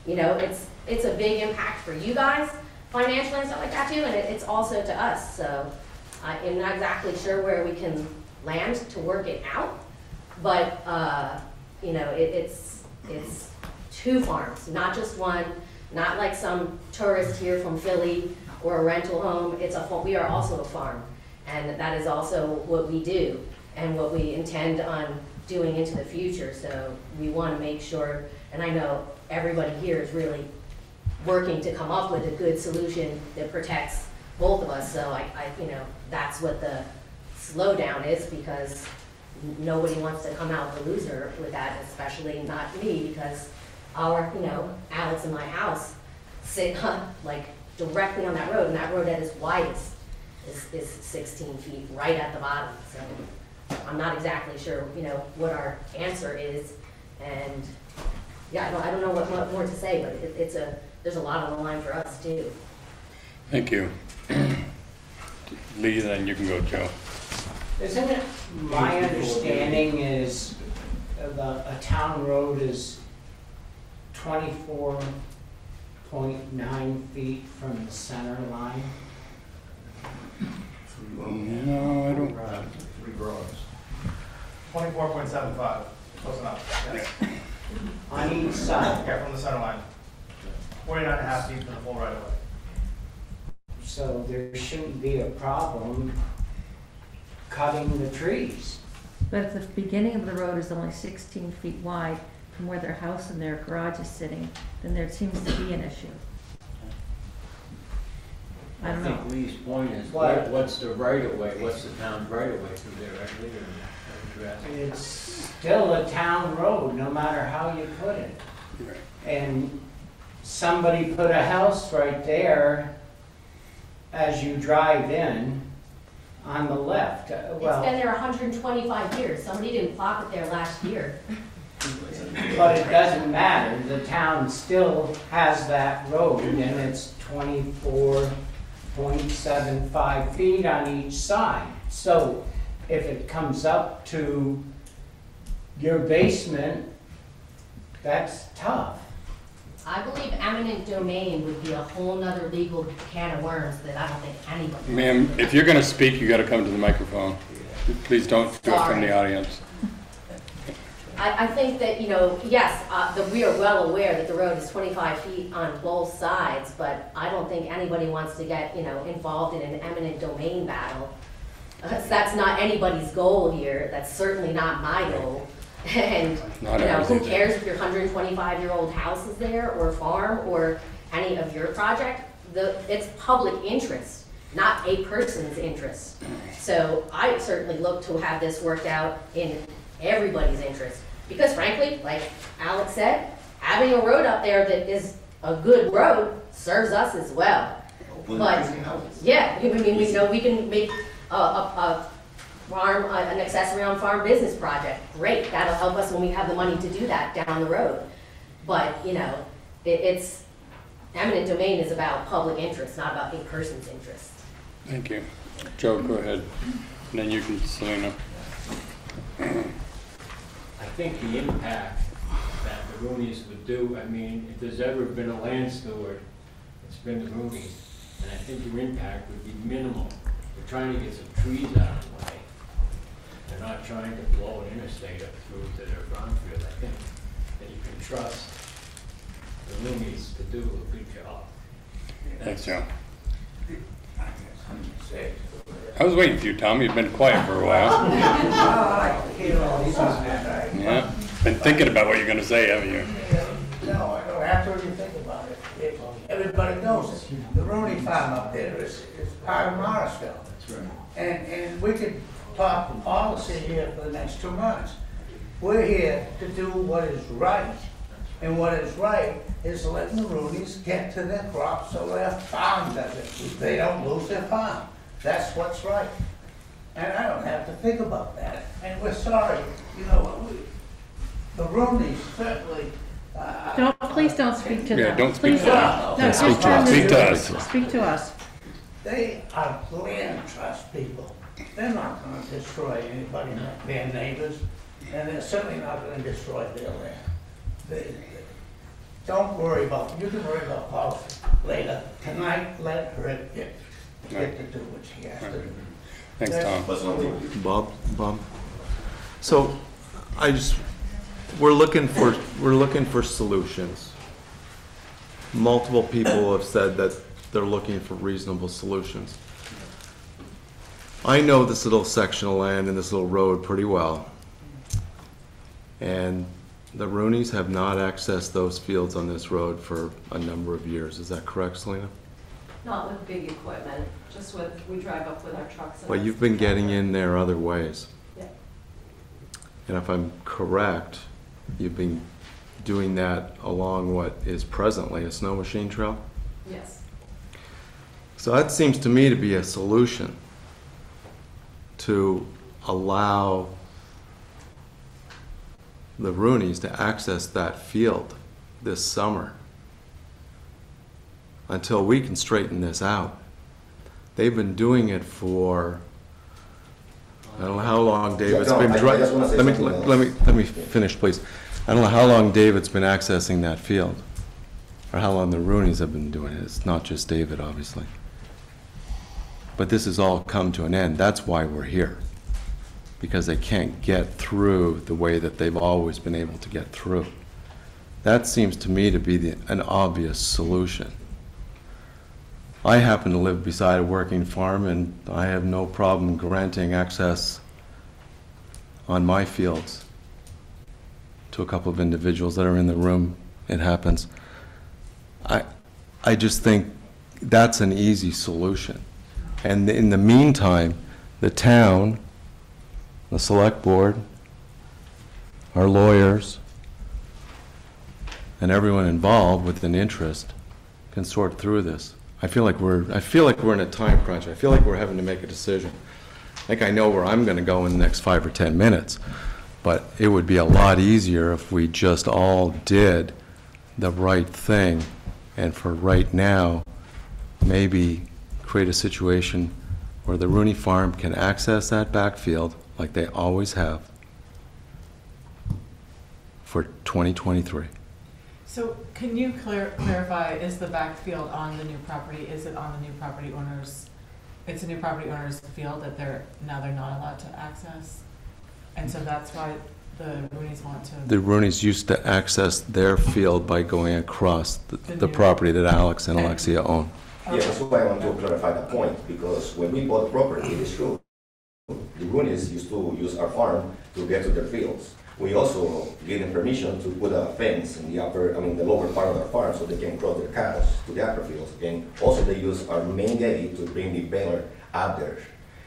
you know, it's it's a big impact for you guys financially and stuff like that too, and it, it's also to us. So I am not exactly sure where we can land to work it out, but. Uh, You know, it, it's it's two farms, not just one, not like some tourist here from Philly or a rental home. It's a we are also a farm, and that is also what we do and what we intend on doing into the future. So we want to make sure, and I know everybody here is really working to come up with a good solution that protects both of us. So I, I you know, that's what the slowdown is, because nobody wants to come out the loser with that, especially not me, because our, you know, Alex and my house sit on, like, directly on that road, and that road at its widest is, is sixteen feet, right at the bottom. So I'm not exactly sure, you know, what our answer is, and yeah, I don't, I don't know what, what more to say, but it, it's a there's a lot on the line for us too. Thank you, Lee. Then you can go, Joe. Isn't it, my understanding is the, a town road is twenty-four point nine feet from the center line? No, I don't. Three roads. twenty-four point seven five, close enough, yes. On each side? Yeah, from the center line. forty-nine and a half feet from the full right of way. So there shouldn't be a problem cutting the trees. But at the beginning of the road is only sixteen feet wide from where their house and their garage is sitting, then there seems to be an issue. I don't know. I think Lee's point is, what, what's the right-of-way? What's the town's right-of-way through there? Right there? That's what it's still a town road, no matter how you put it. Right. And somebody put a house right there as you drive in. On the left, uh, well, it's been there one hundred twenty-five years. Somebody didn't plop it there last year. But it doesn't matter. The town still has that road, and it's twenty-four point seven five feet on each side. So if it comes up to your basement, that's tough. I believe eminent domain would be a whole nother legal can of worms that I don't think anybody. Ma'am, if you're going to speak, you got to come to the microphone. Please don't do it from the audience. I, I think that, you know, yes, uh, the, we are well aware that the road is twenty-five feet on both sides, but I don't think anybody wants to get, you know, involved in an eminent domain battle. Uh, so that's not anybody's goal here. That's certainly not my goal. And, not you know, who cares if your one hundred twenty-five-year-old house is there, or farm, or any of your project? The, it's public interest, not a person's interest. So I certainly look to have this worked out in everybody's interest. Because frankly, like Alex said, having a road up there that is a good road serves us as well. Open but, yeah, I mean, we know we can make a, a, a farm, a, an accessory on farm business project. Great, that'll help us when we have the money to do that down the road. But, you know, it, it's, eminent domain is about public interest, not about a person's interest. Thank you. Joe, go ahead. And then you can, Selena. I think the impact that the Roonies would do, I mean, if there's ever been a land steward, it's been the Roonies. And I think your impact would be minimal. We're trying to get some trees out of the way. They're not trying to blow an interstate up through to their brownfield. I think that you can trust the Roonies to do a good job. Thanks, Joe. I was waiting for you, Tom. You've been quiet for a while. Yeah, been thinking about what you're going to say, haven't you? No, I don't have to really think about it. Everybody knows this. The Rooney farm up there is, is part of Morrisville. That's right. And and we could talk policy here for the next two months. We're here to do what is right, and what is right is letting the Rooneys get to their crops so their farm doesn't. They don't lose their farm. That's what's right. And I don't have to think about that. And we're sorry, you know, we, the Rooneys certainly... Uh, don't, please don't speak to them. Yeah, don't speak please to us. No, no, speak, to us. speak to us. Speak to us. They are land trust people. They're not going to destroy anybody, their neighbors, and they're certainly not going to destroy their land. They, they, don't worry about it. You can worry about policy later. Tonight, let her get, get to do what she has to do. Thanks, That's Tom. Bob, Bob. So, I just we're looking for we're looking for solutions. Multiple people have said that they're looking for reasonable solutions. I know this little section of land and this little road pretty well, and the Rooneys have not accessed those fields on this road for a number of years. Is that correct, Selena? Not with big equipment, just with, we drive up with our trucks. And well, you've been getting in there other ways. Yeah. And if I'm correct, you've been doing that along what is presently a snow machine trail? Yes. So that seems to me to be a solution to allow the Rooneys to access that field this summer until we can straighten this out. They've been doing it for, I don't know how long, David's yeah, no, been driving. Let me, let, let, me, let me finish, please. I don't know how long David's been accessing that field or how long the Rooneys have been doing it. It's not just David, obviously. But this has all come to an end. That's why we're here, because they can't get through the way that they've always been able to get through. That seems to me to be the, an obvious solution. I happen to live beside a working farm, and I have no problem granting access on my fields to a couple of individuals that are in the room. It happens. I, I just think that's an easy solution. And in the meantime, the town, the select board, our lawyers, and everyone involved with an interest can sort through this. I feel like we're I feel like we're in a time crunch. I feel like we're having to make a decision. Like I know where I'm going to go in the next five or ten minutes, but it would be a lot easier if we just all did the right thing. And for right now, maybe create a situation where the Rooney farm can access that backfield like they always have for twenty twenty-three. So can you clar clarify, is the backfield on the new property, is it on the new property owner's, it's a new property owner's field that they're, now they're not allowed to access? And so that's why the Rooneys want to. The Rooneys used to access their field by going across the, the property that Alex and Alexia own. Okay. Yeah, that's why I want to clarify that point, because when we bought property, it is true. The Rooneys used to use our farm to get to their fields. We also gave them permission to put a fence in the upper, I mean, the lower part of our farm, so they can cross their cows to the upper fields. And also, they use our main gate to bring the baler up there.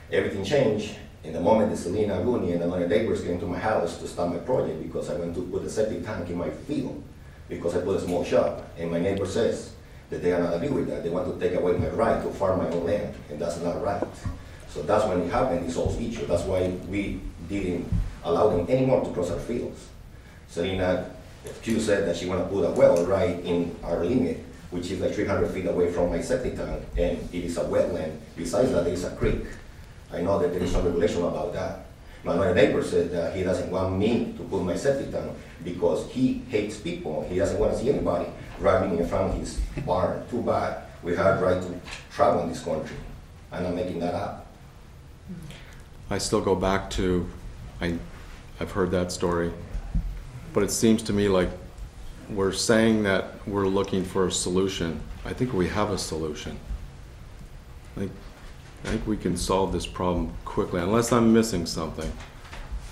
Everything changed. In the moment that Selena Rooney and another neighbors came to my house to stop my project, because I went to put a septic tank in my field, because I put a small shop, and my neighbor says that they are not agree with that. They want to take away my right to farm my own land, and that's not right. So that's when it happened, this whole issue. That's why we didn't allow them anymore to cross our fields. Selena Q said that she wanted to put a well right in our limit, which is like three hundred feet away from my septic tank, and it is a wetland. Besides that, there is a creek. I know that there is some regulation about that. My other neighbor said that he doesn't want me to put my septic tank because he hates people. He doesn't want to see anybody driving in front of his barn. Too bad. We have a right to travel in this country. I'm not making that up. I still go back to, I, I've heard that story, but it seems to me like we're saying that we're looking for a solution. I think we have a solution. I think, I think we can solve this problem quickly, unless I'm missing something.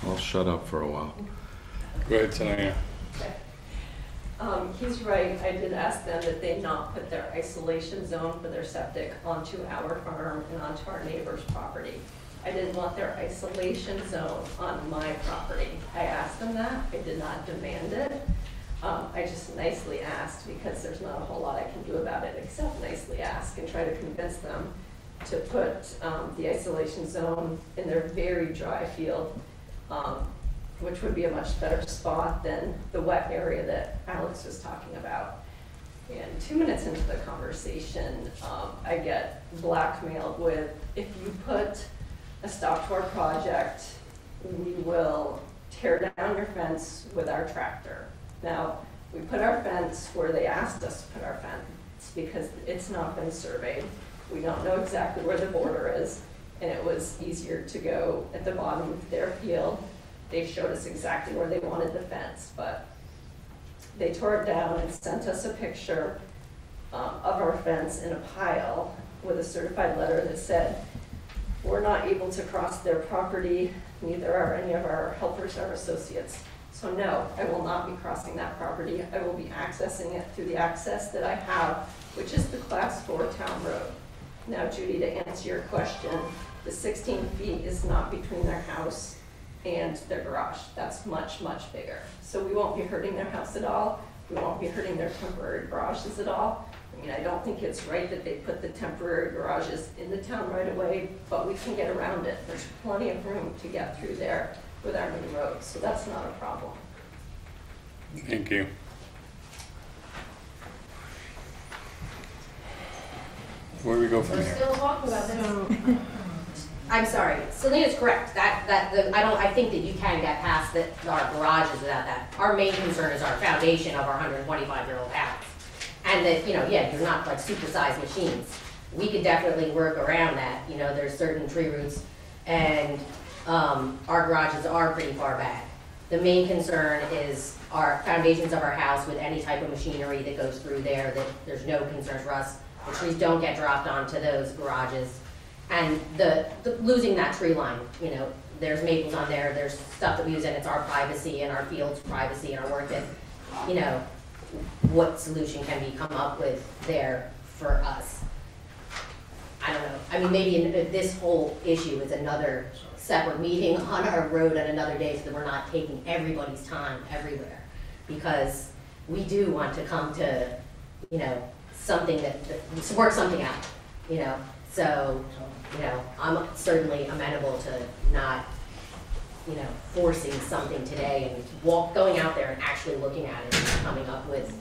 I'll shut up for a while. Go ahead, Tanya. Okay. Um, he's right. I did ask them that they not put their isolation zone for their septic onto our farm and onto our neighbor's property. I didn't want their isolation zone on my property. I asked them that. I did not demand it. Um, I just nicely asked, because there's not a whole lot I can do about it except nicely ask and try to convince them to put um, the isolation zone in their very dry field, um, which would be a much better spot than the wet area that Alex was talking about. And two minutes into the conversation, um, I get blackmailed with, if you put a stop to our project, we will tear down your fence with our tractor. Now, we put our fence where they asked us to put our fence because it's not been surveyed. We don't know exactly where the border is, and it was easier to go at the bottom of their field. They showed us exactly where they wanted the fence, but they tore it down and sent us a picture um, of our fence in a pile with a certified letter that said, we're not able to cross their property, neither are any of our helpers or associates. So no, I will not be crossing that property. I will be accessing it through the access that I have, which is the class four town road. Now, Judy, to answer your question, the sixteen feet is not between their house and their garage. That's much, much bigger. So we won't be hurting their house at all. We won't be hurting their temporary garages at all. I mean, I don't think it's right that they put the temporary garages in the town right away, but we can get around it. There's plenty of room to get through there with our new road, so that's not a problem. Thank you. Where do we go from We're here? Still talking about this. I'm sorry, Selena's correct. That that the, I don't. I think that you can get past that our garages without that. Our main concern is our foundation of our one hundred twenty-five year old house, and that you know, yeah, you're not like supersized machines. We could definitely work around that. You know, there's certain tree roots, and um, our garages are pretty far back. The main concern is our foundations of our house with any type of machinery that goes through there. That there's no concern for us. The trees don't get dropped onto those garages, and the, the losing that tree line, you know, there's maples on there, there's stuff that we use, and it's our privacy and our field's privacy and our work that, you know, what solution can we come up with there for us? I don't know. I mean, maybe in, in this whole issue is another separate meeting on our road on another day, so that we're not taking everybody's time everywhere, because we do want to come to, you know, something that, that work something out, you know. So, you know, I'm certainly amenable to not, you know, forcing something today and walk, going out there and actually looking at it and coming up with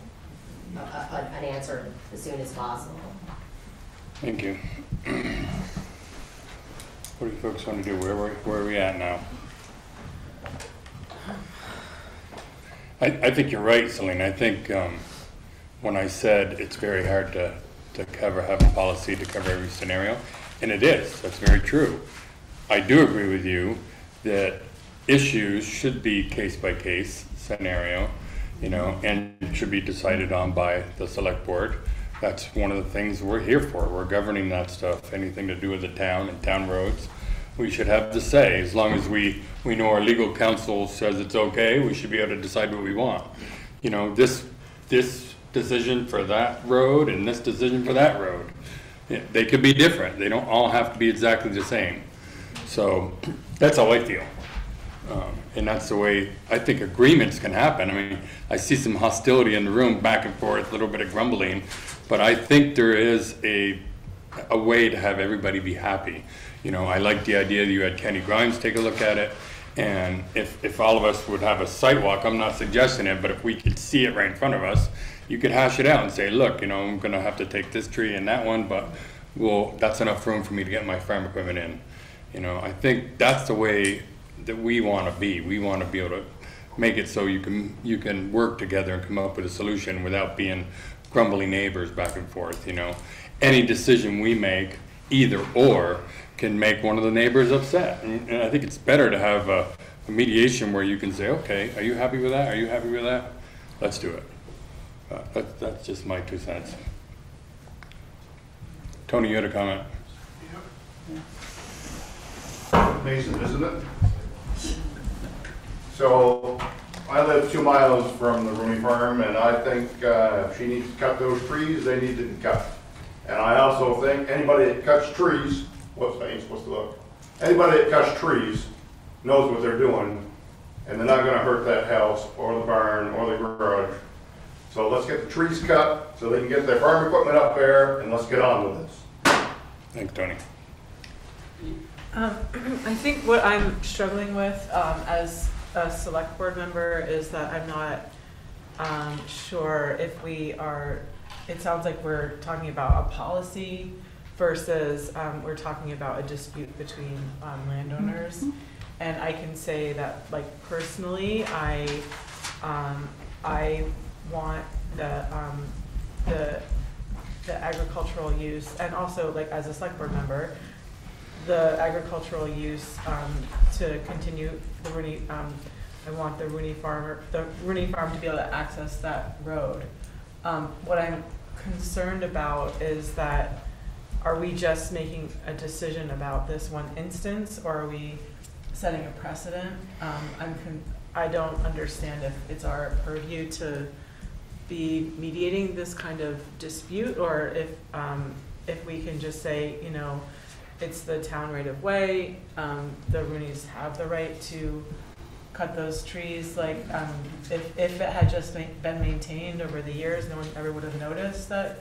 a, a, an answer as soon as possible. Thank you. What do you folks want to do? Where where, where are we at now? I I think you're right, Celine. I think. Um, When I said it's very hard to, to cover, have a policy to cover every scenario, and it is, that's very true. I do agree with you that issues should be case-by-case scenario, you know, and should be decided on by the select board. That's one of the things we're here for. We're governing that stuff, anything to do with the town and town roads. We should have the say. As long as we, we know our legal counsel says it's okay, we should be able to decide what we want. You know, this, this decision for that road and this decision for that road. They could be different. They don't all have to be exactly the same. So that's how I feel. Um, and that's the way I think agreements can happen. I mean, I see some hostility in the room, back and forth, a little bit of grumbling, but I think there is a, a way to have everybody be happy. You know, I like the idea that you had Kenny Grimes take a look at it, and if, if all of us would have a sidewalk, I'm not suggesting it, but if we could see it right in front of us, you could hash it out and say, look, you know, I'm gonna have to take this tree and that one, but well, that's enough room for me to get my farm equipment in. You know, I think that's the way that we want to be. We want to be able to make it so you can you can work together and come up with a solution without being grumbly neighbors back and forth. You know, any decision we make, either or, can make one of the neighbors upset. And, and I think it's better to have a, a mediation where you can say, okay, are you happy with that? Are you happy with that? Let's do it. Uh, that, that's just my two cents. Tony, you had a comment. Amazing, isn't it? So I live two miles from the Rooney Farm, and I think uh, if she needs to cut those trees, they need to be cut. And I also think anybody that cuts trees, whoops, I ain't supposed to look. Anybody that cuts trees knows what they're doing, and they're not going to hurt that house or the barn or the garage. So let's get the trees cut so they can get their farm equipment up there, and let's get on with this. Thanks, Tony. Um, I think what I'm struggling with um, as a select board member is that I'm not um, sure if we are, it sounds like we're talking about a policy versus um, we're talking about a dispute between um, landowners. Mm-hmm. And I can say that, like, personally, I, um, I want the, um, the, the agricultural use, and also, like, as a select board member, the agricultural use um, to continue the Rooney. Um, I want the Rooney farm, the Rooney farm, to be able to access that road. Um, what I'm concerned about is that: are we just making a decision about this one instance, or are we setting a precedent? Um, I'm con I don't understand if it's our purview to be mediating this kind of dispute, or if um, if we can just say, you know, it's the town right of way. Um, the Rooneys have the right to cut those trees. Like, um, if, if it had just ma been maintained over the years, no one ever would have noticed that.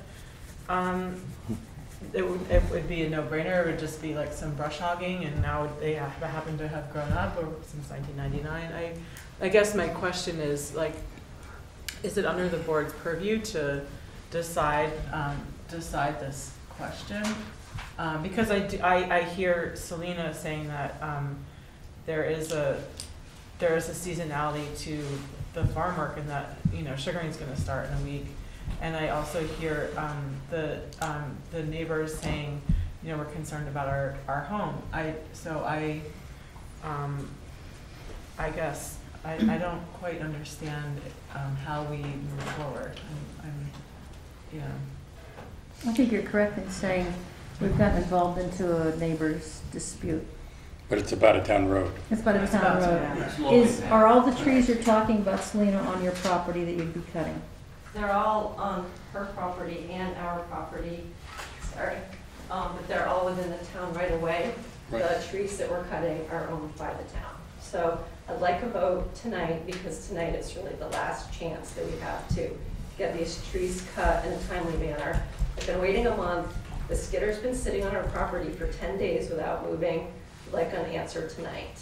Um, it, it would be a no-brainer. It would just be like some brush hogging, and now they have, happen to have grown up or since nineteen ninety-nine. I, I guess my question is, like, is it under the board's purview to decide um, decide this question? Um, because I, do, I, I hear Selena saying that um, there is a there is a seasonality to the farm work, and that, you know, sugaring is going to start in a week. And I also hear um, the um, the neighbors saying, you know, we're concerned about our, our home. I so I um, I guess I, I don't quite understand um, how we move forward. I'm, I'm, you know. I think you're correct in saying we've gotten involved into a neighbor's dispute. But it's about a town road. It's about a town road. Is, are all the trees you're talking about, Selena, on your property that you'd be cutting? They're all on her property and our property, sorry. Um, but they're all within the town right away. Right. The trees that we're cutting are owned by the town. So I'd like a vote tonight, because tonight is really the last chance that we have to get these trees cut in a timely manner. I've been waiting a month. The skitter's been sitting on our property for ten days without moving, like an answer tonight.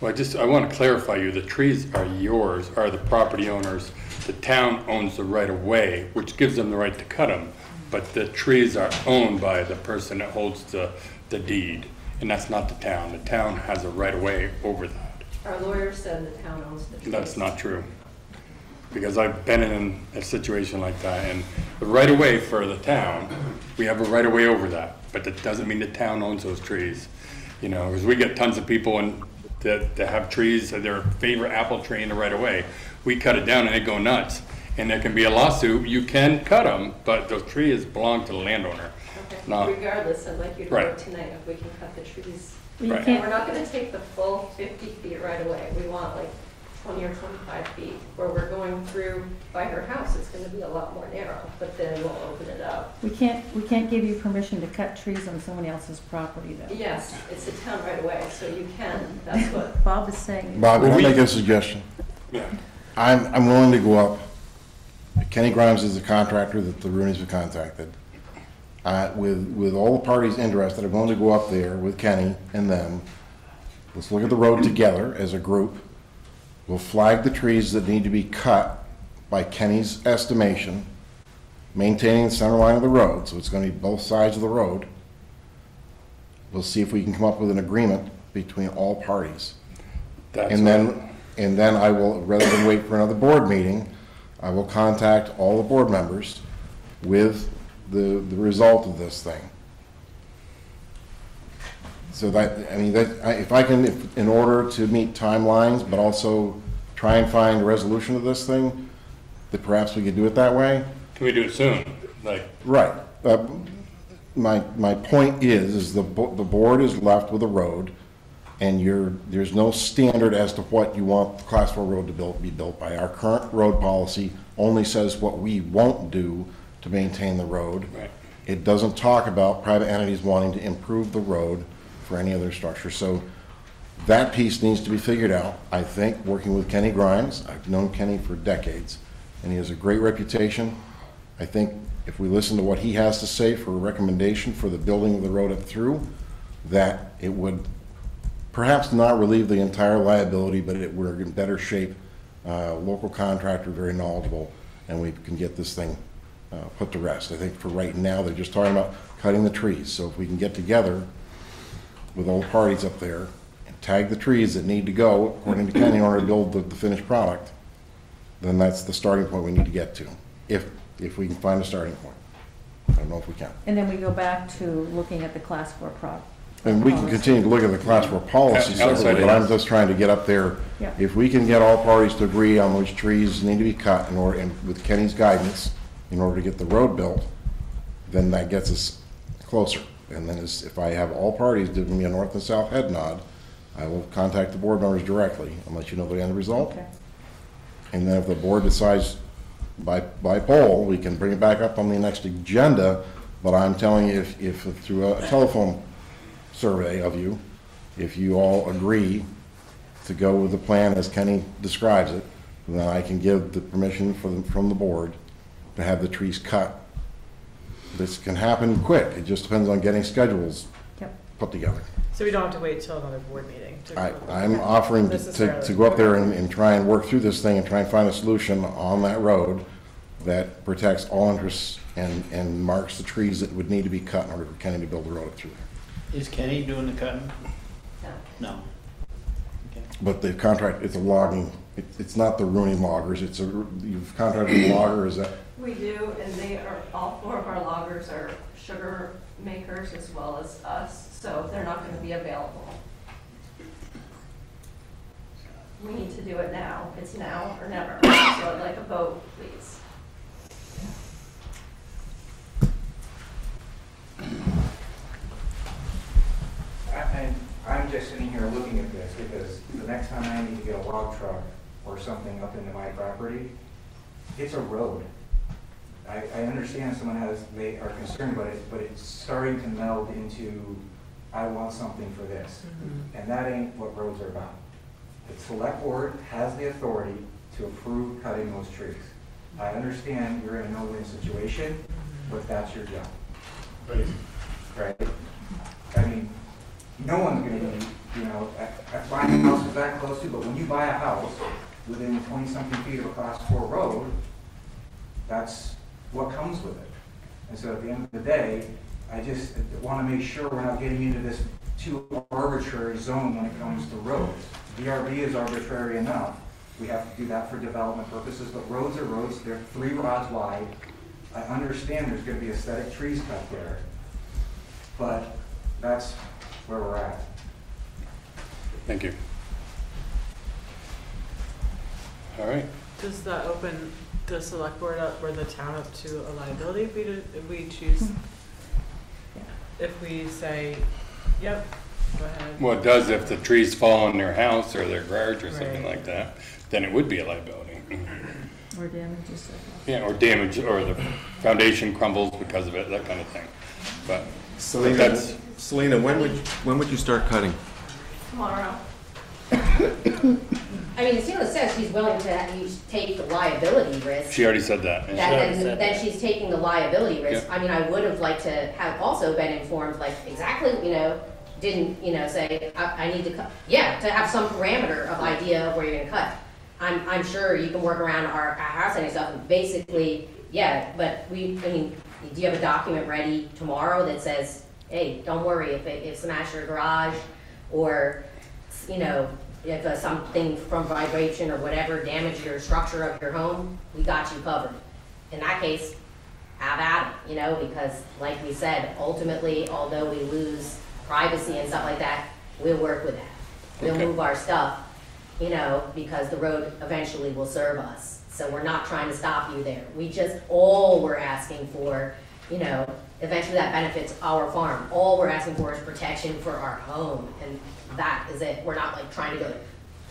Well, I just, I want to clarify you, the trees are yours, are the property owners. The town owns the right of way, which gives them the right to cut them, but the trees are owned by the person that holds the, the deed, and that's not the town. The town has a right of way over that. Our lawyer said the town owns the trees. That's not true, because I've been in a situation like that, and the right of way for the town, we have a right of way over that, but that doesn't mean the town owns those trees, you know, because we get tons of people in that, that have trees, their favorite apple tree in the right of way. We cut it down and they go nuts. And there can be a lawsuit. You can cut them, but those trees belong to the landowner. Okay. Not, regardless, I'd like you to right. vote tonight if we can cut the trees. Right. We're not going to take the full fifty feet right away. We want like twenty or twenty-five feet where we're going through by her house. It's going to be a lot more narrow, but then we'll open it up. We can't we can't give you permission to cut trees on someone else's property, though. Yes, it's a town right away, so you can. That's what Bob is saying. Bob, can I make a suggestion? Yeah. I'm I'm willing to go up. Kenny Grimes is the contractor that the Rooneys have contracted. Uh, with with all the parties interested, I'm willing to go up there with Kenny and them. Let's look at the road together as a group. We'll flag the trees that need to be cut by Kenny's estimation, maintaining the center line of the road, so it's going to be both sides of the road. We'll see if we can come up with an agreement between all parties. That's and right. then and then I will, rather than wait for another board meeting, I will contact all the board members with the the result of this thing. So that, I mean, that I, if I can, if, in order to meet timelines, but also try and find a resolution to this thing, that perhaps we could do it that way. Can we do it soon? Like right. Uh, my my point is, is the bo the board is left with a road, and you're there's no standard as to what you want the class four road to build, be built by. Our current road policy only says what we won't do to maintain the road. Right. It doesn't talk about private entities wanting to improve the road for any other structure. So that piece needs to be figured out. I think working with Kenny Grimes, I've known Kenny for decades, and he has a great reputation. I think if we listen to what he has to say for a recommendation for the building of the road up through, that it would perhaps not relieve the entire liability, but it we're in better shape. Uh, local contractor, very knowledgeable, and we can get this thing Uh, put to rest. I think for right now they're just talking about cutting the trees. So if we can get together with all parties up there and tag the trees that need to go according to Kenny in order to build the, the finished product, then that's the starting point we need to get to. If if we can find a starting point, I don't know if we can. And then we go back to looking at the class four product. And we can continue to look at the class four policy separately, but I'm just trying to get up there. Yeah. If we can get all parties to agree on which trees need to be cut in order, and with Kenny's guidance, in order to get the road built, then that gets us closer. And then as, if I have all parties giving me a north and south head nod, I will contact the board members directly and let you know the end result. Okay. And then if the board decides by, by poll, we can bring it back up on the next agenda. But I'm telling you, if, if through a telephone survey of you, if you all agree to go with the plan as Kenny describes it, then I can give the permission for the, from the board to have the trees cut. This can happen quick. It just depends on getting schedules yep. put together. So we don't have to wait till another board meeting. To I, I'm yeah. offering to, to, to go up there and, and try and work through this thing and try and find a solution on that road that protects all interests and, and marks the trees that would need to be cut in order for Kenny to build the road up through there. Is Kenny doing the cutting? No. No. Okay. But the contract, it's a logging. It, it's not the ruining loggers. It's a, you've contracted a logger. Is that? We do, and they are, all four of our loggers are sugar makers as well as us, so they're not going to be available. We need to do it now. It's now or never. So I'd like a vote, please. I, I'm just sitting here looking at this because the next time I need to get a log truck or something up into my property, it's a road. I, I understand someone has, they are concerned about it, but it's starting to meld into, I want something for this. Mm-hmm. And that ain't what roads are about. The select board has the authority to approve cutting those trees. I understand you're in a no-win situation, but that's your job. Right? right? I mean, no one's going to be, you know, buying houses that close to, but when you buy a house within twenty-something feet of a class four road, that's what comes with it. And so at the end of the day, I just want to make sure we're not getting into this too arbitrary zone when it comes to roads. D R B is arbitrary enough. We have to do that for development purposes, but roads are roads. They're three rods wide. I understand there's going to be aesthetic trees cut there, but that's where we're at. Thank you. All right. Does that open the select board up or the town up to a liability if we, do, if we choose, yeah. if we say, yep, go ahead? Well, it does if the trees fall on their house or their garage or right. something like that, then it would be a liability. Or damages. Yeah, or damage, or the foundation crumbles because of it, that kind of thing. But Selena, that's, Selena, when would when would you start cutting? Tomorrow. I mean, Selena says she's willing to you take the liability risk. She already said that. that, she then, said then that. She's taking the liability risk. Yep. I mean, I would have liked to have also been informed, like exactly, you know, didn't you know say I, I need to cut? Yeah, to have some parameter of idea of where you're going to cut. I'm I'm sure you can work around our, our house and stuff. Basically, yeah, but we I mean. Do you have a document ready tomorrow that says, hey, don't worry if it if smash your garage or, you know, if uh, something from vibration or whatever damaged your structure of your home, we got you covered. In that case, have at it, you know, because like we said, ultimately, although we lose privacy and stuff like that, we'll work with that. We'll okay. move our stuff, you know, because the road eventually will serve us. So we're not trying to stop you there. We just, all we're asking for, you know, eventually that benefits our farm. All we're asking for is protection for our home. And that is it. We're not like trying to go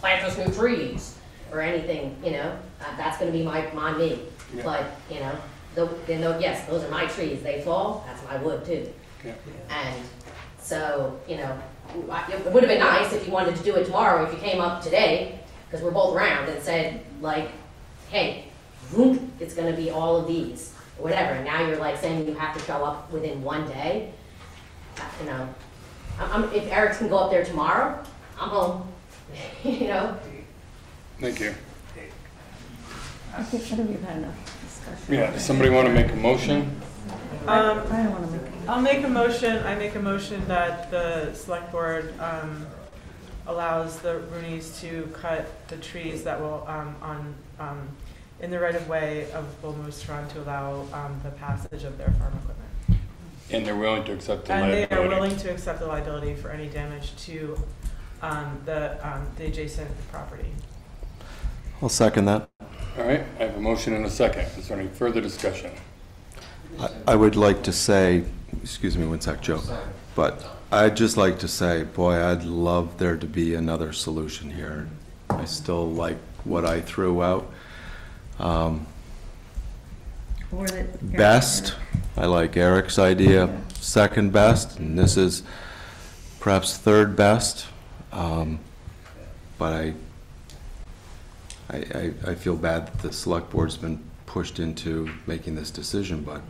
plant us new trees or anything, you know. Uh, that's going to be my, my me. Yeah. But, you know, the, you know, yes, those are my trees. They fall, that's my wood too. Yeah. And so, you know, it would have been nice if you wanted to do it tomorrow, if you came up today, because we're both around and said, like, hey, it's going to be all of these, or whatever. And now you're like saying you have to show up within one day. You know, I'm, I'm, if Eric can go up there tomorrow, I'm home. You know. Thank you. I think we've had enough discussion. Yeah. Does somebody want to make a motion? Um, I don't want to make. A motion. I'll make a motion. I make a motion that the select board um, allows the Rooneys to cut the trees that will um, on. Um, in the right of way of Bull Moose Road to allow um, the passage of their farm equipment. And they're willing to accept the and liability. And they are willing to accept the liability for any damage to um, the, um, the adjacent property. I'll second that. All right, I have a motion and a second. Is there any further discussion? I, I would like to say, excuse me one sec, Joe, but I'd just like to say, boy, I'd love there to be another solution here. I still like what I threw out. Um, best, I like Eric's idea, yeah. Second best, and this is perhaps third best. Um, but I, I, I feel bad that the select board's been pushed into making this decision. But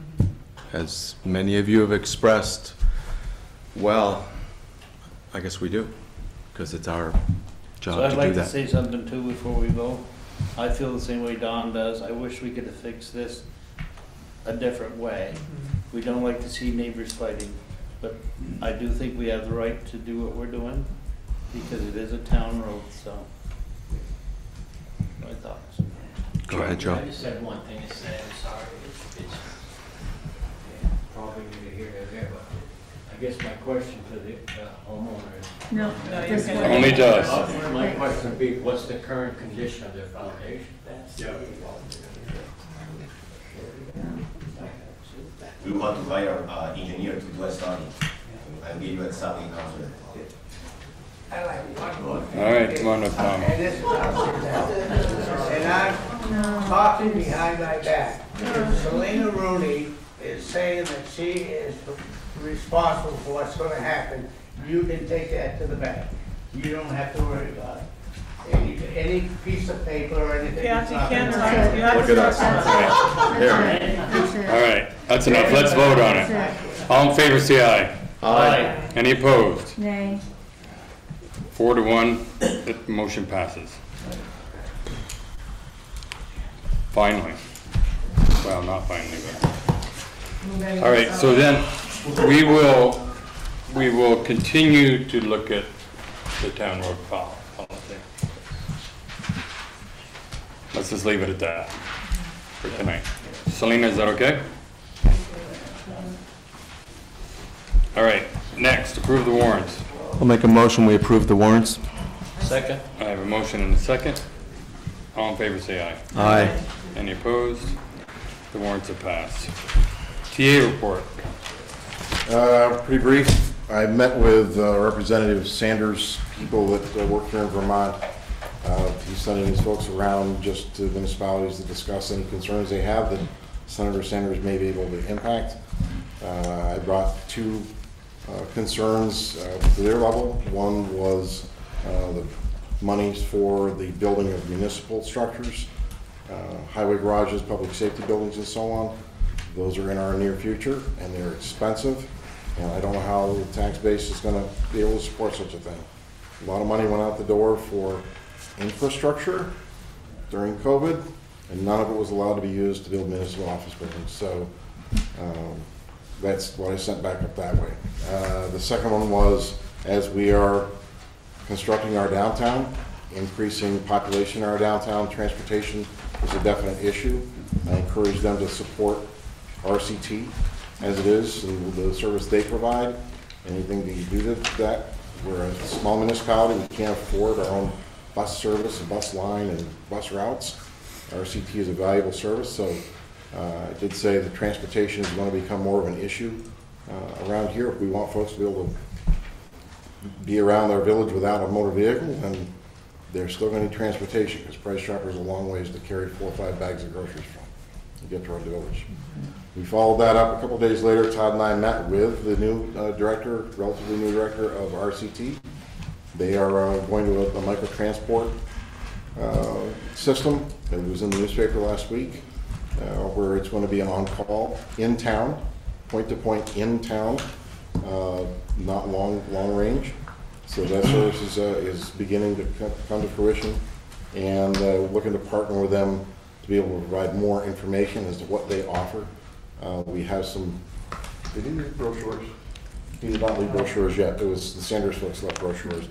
as many of you have expressed, well, I guess we do, because it's our. So I'd like to say something too before we go. I feel the same way Don does. I wish we could have fixed this a different way. We don't like to see neighbors fighting, but I do think we have the right to do what we're doing because it is a town road, so my thoughts. Go ahead, Joe. I just had one thing to say, I'm sorry. It's, it's yeah, probably going to hear that there, but I guess my question to the uh, homeowner is... No, no you can only does. Uh, my question would be, what's the current condition of their foundation? That's yeah. We want to hire an uh, engineer to do a study. I'll give you a study answer. I like one. All right, come on up, Tom. And this is and I'm talking behind my back. Selena Rooney is saying that she is... responsible for what's going to happen. You can take that to the bank. You don't have to worry about it. Any, any piece of paper or anything. Yeah, you can. Look at us. All right, that's enough. Let's vote on it. All in favor, say aye. Aye. Any opposed? Nay. Four to one. The motion passes. Finally. Well, not finally, but. All right. So then. We will, we will continue to look at the town road policy. Let's just leave it at that for tonight. Selena, is that okay? All right, next, approve the warrants. I'll make a motion, we approve the warrants. Second. I have a motion and a second. All in favor say aye. Aye. Any opposed? The warrants are passed. T A report. Uh, pretty brief. I met with uh, Representative Sanders' people that uh, work here in Vermont. Uh, he's sending his folks around just to municipalities to discuss any concerns they have that Senator Sanders may be able to impact. Uh, I brought two uh, concerns uh, to their level. One was uh, the monies for the building of municipal structures, uh, highway garages, public safety buildings, and so on. Those are in our near future, and they're expensive. And I don't know how the tax base is going to be able to support such a thing. A lot of money went out the door for infrastructure during COVID, and none of it was allowed to be used to build municipal office buildings. So um, that's what I sent back up that way. Uh, the second one was, as we are constructing our downtown, increasing population in our downtown, transportation is a definite issue. I encourage them to support R C T as it is, and the service they provide. Anything that you do to that, we're a small municipality, we can't afford our own bus service and bus line and bus routes. R C T is a valuable service, so uh, I did say that transportation is going to become more of an issue uh, around here. If we want folks to be able to be around our village without a motor vehicle, then they're still going to need transportation, because Price Chopper is a long ways to carry four or five bags of groceries from to get to our village. We followed that up a couple days later. Todd and I met with the new uh, director, relatively new director of R C T. They are uh, going to a, a microtransport uh, system. It was in the newspaper last week, uh, where it's going to be an on-call in town, point-to-point in town, uh, not long, long range. So that service is, uh, is beginning to come to fruition, and uh, looking to partner with them to be able to provide more information as to what they offer. Uh, we have some, they didn't leave brochures. He did not leave brochures yet. It was the Sanders folks left brochures.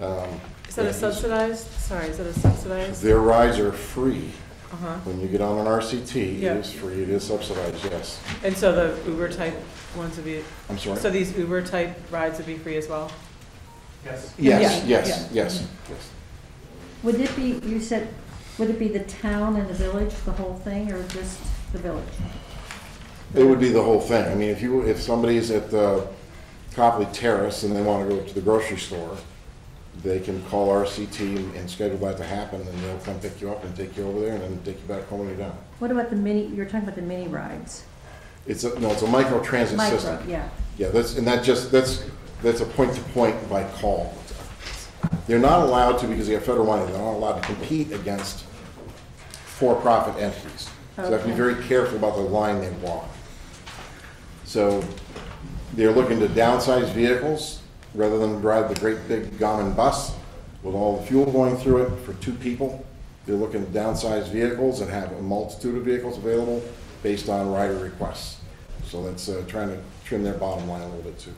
Um, is that a subsidized? Sorry, is that a subsidized? Their rides are free. Uh-huh. When you get on an R C T, yep. It is free. It is subsidized, yes. And so the Uber type ones would be? I'm sorry? So these Uber type rides would be free as well? Yes. Yes, yeah. yes, yeah. yes, mm-hmm. yes. Would it be, you said, would it be the town and the village, the whole thing, or just the village? It would be the whole thing. I mean, if you if somebody's at the Copley Terrace and they want to go to the grocery store, they can call R C T and, and schedule that to happen, and they'll come pick you up and take you over there, and then take you back home and you're done. What about the mini? You're talking about the mini rides. It's a no. It's a micro transit micro, system. Yeah. Yeah. That's and that just that's that's a point to point by call. They're not allowed to, because they have federal money. They're not allowed to compete against for-profit entities. Okay. So they have to be very careful about the line they walk. So they're looking to downsize vehicles rather than drive the great big Gammon bus with all the fuel going through it for two people. They're looking to downsize vehicles and have a multitude of vehicles available based on rider requests. So that's uh, trying to trim their bottom line a little bit too.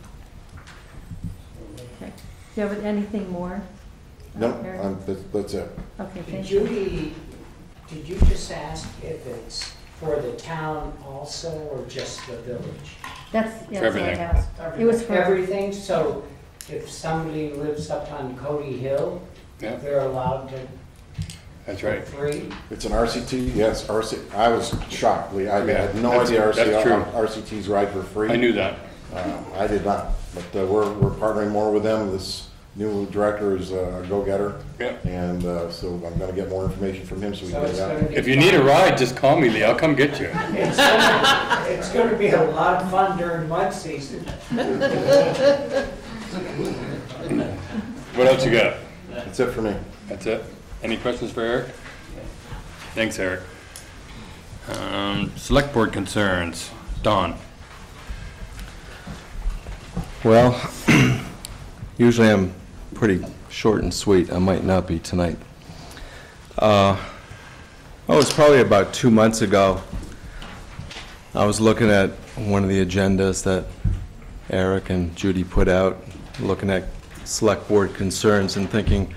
Okay. Do you have anything more? No, um, that, that's it. Okay, thank you. Judy, did you just ask if it's for the town also, or just the village? That's, yeah, that's everything. Everything. It was for everything. So if somebody lives up on Cody Hill, yeah. they're allowed to. That's right. Free. It's an R C T. Yes, R C T. I was shocked. I yeah, had no idea R C T, R C T's ride for free. I knew that. Uh, I did not. But uh, we're we're partnering more with them. This new director is a go-getter, yeah. and uh, so I'm going to get more information from him so we so can get out. If you need a ride, just call me, Lee. I'll come get you. It's going to be a lot of fun during mud season. What else you got? That's it for me. That's it. Any questions for Eric? Thanks, Eric. Um, select board concerns. Don. Well, usually I'm pretty short and sweet. I might not be tonight. Uh, oh, it's probably about two months ago. I was looking at one of the agendas that Eric and Judy put out, looking at select board concerns, and thinking,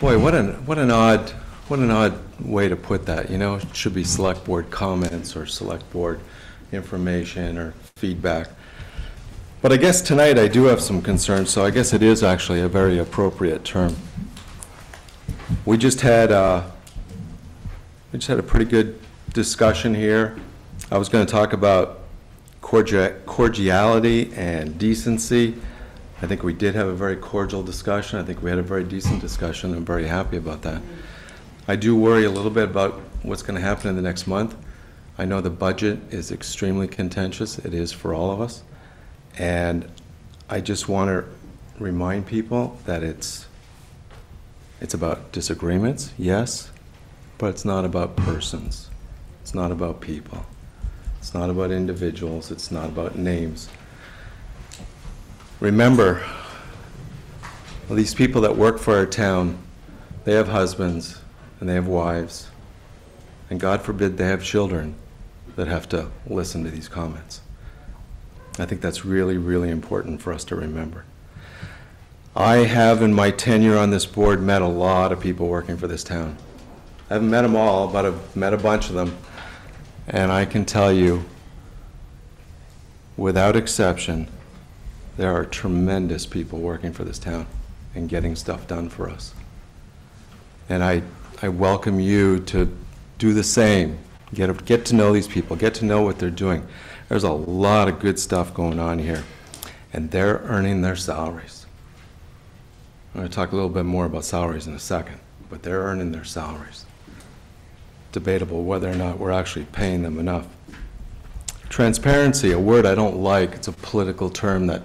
boy, what an what an odd what an odd way to put that. You know, it should be select board comments or select board information or feedback. But I guess tonight I do have some concerns, so I guess it is actually a very appropriate term. We just had uh, I just had a pretty good discussion here. I was going to talk about cordiality and decency. I think we did have a very cordial discussion. I think we had a very decent discussion. I'm very happy about that. I do worry a little bit about what's going to happen in the next month. I know the budget is extremely contentious. It is for all of us. And I just want to remind people that it's it's about disagreements, yes, but it's not about persons. It's not about people. It's not about individuals. It's not about names. Remember, these people that work for our town, they have husbands and they have wives, and God forbid they have children that have to listen to these comments. I think that's really, really important for us to remember. I have, in my tenure on this board, met a lot of people working for this town. I haven't met them all, but I've met a bunch of them. And I can tell you, without exception, there are tremendous people working for this town and getting stuff done for us. And I, I welcome you to do the same. Get, get to know these people. Get to know what they're doing. There's a lot of good stuff going on here. And they're earning their salaries. I'm going to talk a little bit more about salaries in a second, but they're earning their salaries. Debatable whether or not we're actually paying them enough. Transparency, a word I don't like. It's a political term that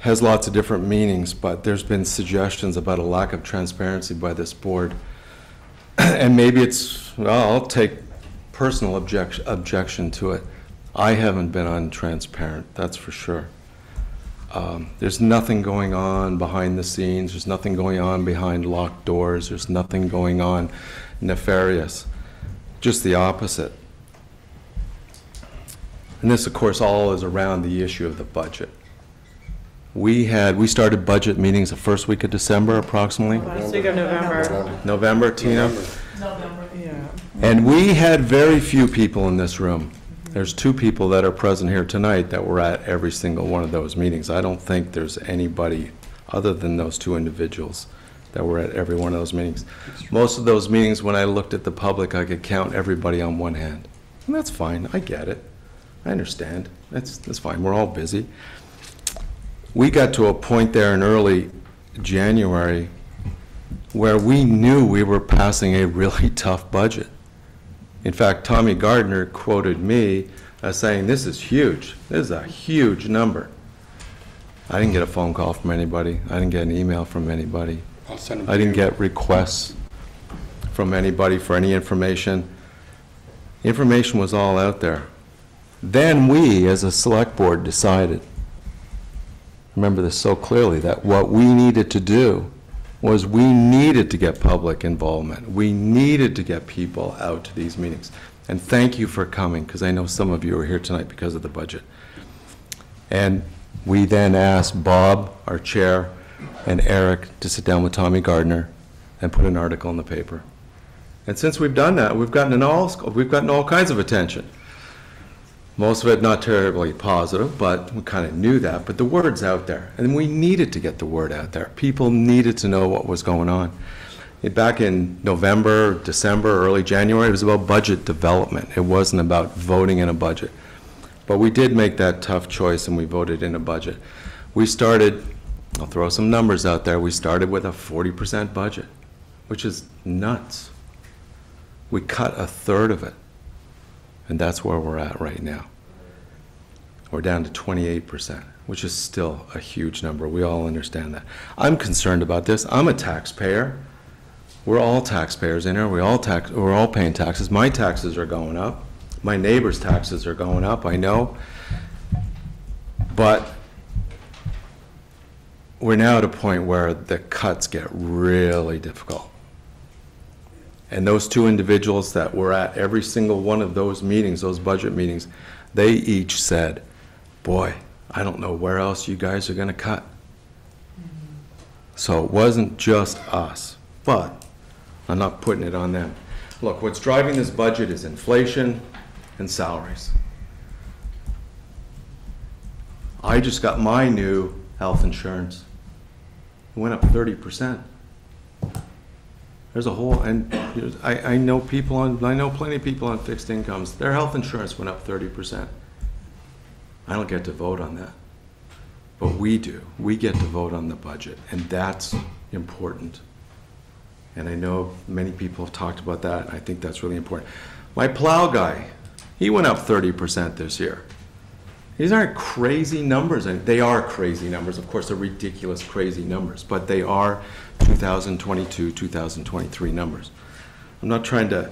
has lots of different meanings, but there's been suggestions about a lack of transparency by this board. And maybe it's, well, I'll take personal object, objection to it. I haven't been untransparent, that's for sure. Um, there's nothing going on behind the scenes. There's nothing going on behind locked doors. There's nothing going on nefarious, just the opposite. And this, of course, all is around the issue of the budget. We had, we started budget meetings the first week of December, approximately. First week of November. November, November Tina? November. November, yeah. And we had very few people in this room. Mm-hmm. There's two people that are present here tonight that were at every single one of those meetings. I don't think there's anybody other than those two individuals that were at every one of those meetings. Most of those meetings, when I looked at the public, I could count everybody on one hand. And that's fine, I get it. I understand, that's, that's fine, we're all busy. We got to a point there in early January where we knew we were passing a really tough budget. In fact, Tommy Gardner quoted me as saying, this is huge, this is a huge number. I didn't get a phone call from anybody, I didn't get an email from anybody. I didn't get requests from anybody for any information. Information was all out there. Then we, as a select board, decided, remember this so clearly, that what we needed to do was we needed to get public involvement. We needed to get people out to these meetings. And thank you for coming, because I know some of you are here tonight because of the budget. And we then asked Bob, our chair, and Eric to sit down with Tommy Gardner and put an article in the paper. And since we've done that, we've gotten an all we've gotten all kinds of attention. Most of it not terribly positive, but we kind of knew that. But the word's out there, and we needed to get the word out there. People needed to know what was going on. Back in November, December, early January, it was about budget development. It wasn't about voting in a budget. But we did make that tough choice, and we voted in a budget. We started. I'll throw some numbers out there. We started with a forty percent budget, which is nuts. We cut a third of it, and that's where we're at right now. We're down to twenty-eight percent, which is still a huge number. We all understand that. I'm concerned about this. I'm a taxpayer. We're all taxpayers in here. We all tax, we're all paying taxes. My taxes are going up. My neighbor's taxes are going up, I know. But we're now at a point where the cuts get really difficult. And those two individuals that were at every single one of those meetings, those budget meetings, they each said, boy, I don't know where else you guys are going to cut. Mm-hmm. So it wasn't just us, but I'm not putting it on them. Look, what's driving this budget is inflation and salaries. I just got my new health insurance. It went up thirty percent. There's a whole, and I, I know people on, I know plenty of people on fixed incomes. Their health insurance went up thirty percent. I don't get to vote on that, but we do. We get to vote on the budget, and that's important. And I know many people have talked about that, and I think that's really important. My plow guy, he went up thirty percent this year. These aren't crazy numbers, and they are crazy numbers. Of course, they're ridiculous, crazy numbers, but they are two thousand twenty-two, two thousand twenty-three numbers. I'm not trying to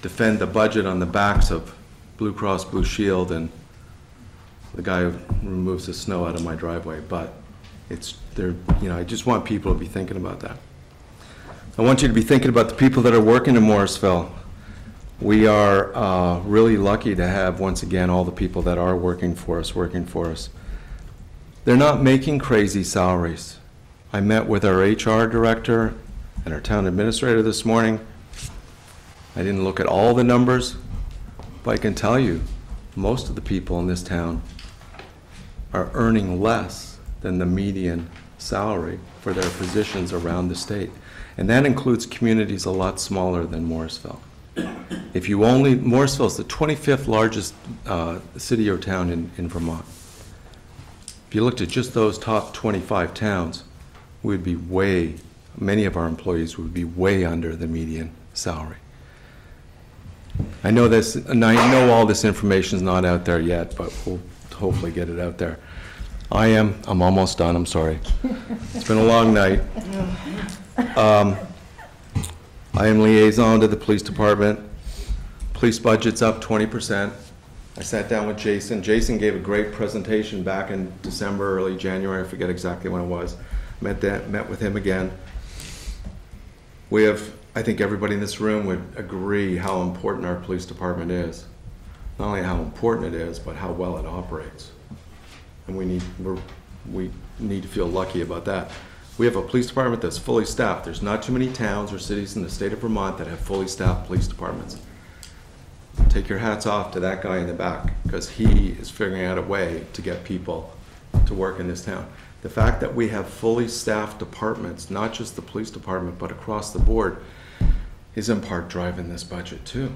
defend the budget on the backs of Blue Cross Blue Shield and the guy who removes the snow out of my driveway, but it's there. You know, I just want people to be thinking about that. I want you to be thinking about the people that are working in Morrisville. We are uh, really lucky to have, once again, all the people that are working for us, working for us. They're not making crazy salaries. I met with our H R director and our town administrator this morning. I didn't look at all the numbers, but I can tell you, most of the people in this town are earning less than the median salary for their positions around the state. And that includes communities a lot smaller than Morrisville. If you only, Morrisville is the twenty-fifth largest uh, city or town in, in Vermont. If you looked at just those top twenty-five towns, we'd be way, many of our employees would be way under the median salary. I know this, and I know all this information is not out there yet, but we'll hopefully get it out there. I am, I'm almost done, I'm sorry. It's been a long night. Um, I am liaison to the police department. Police budget's up twenty percent. I sat down with Jason. Jason gave a great presentation back in December, early January. I forget exactly when it was. Met that, met with him again. We have, I think everybody in this room would agree how important our police department is. Not only how important it is, but how well it operates. And we need, we're, we need to feel lucky about that. We have a police department that's fully staffed. There's not too many towns or cities in the state of Vermont that have fully staffed police departments. Take your hats off to that guy in the back, because he is figuring out a way to get people to work in this town. The fact that we have fully staffed departments, not just the police department, but across the board, is in part driving this budget too.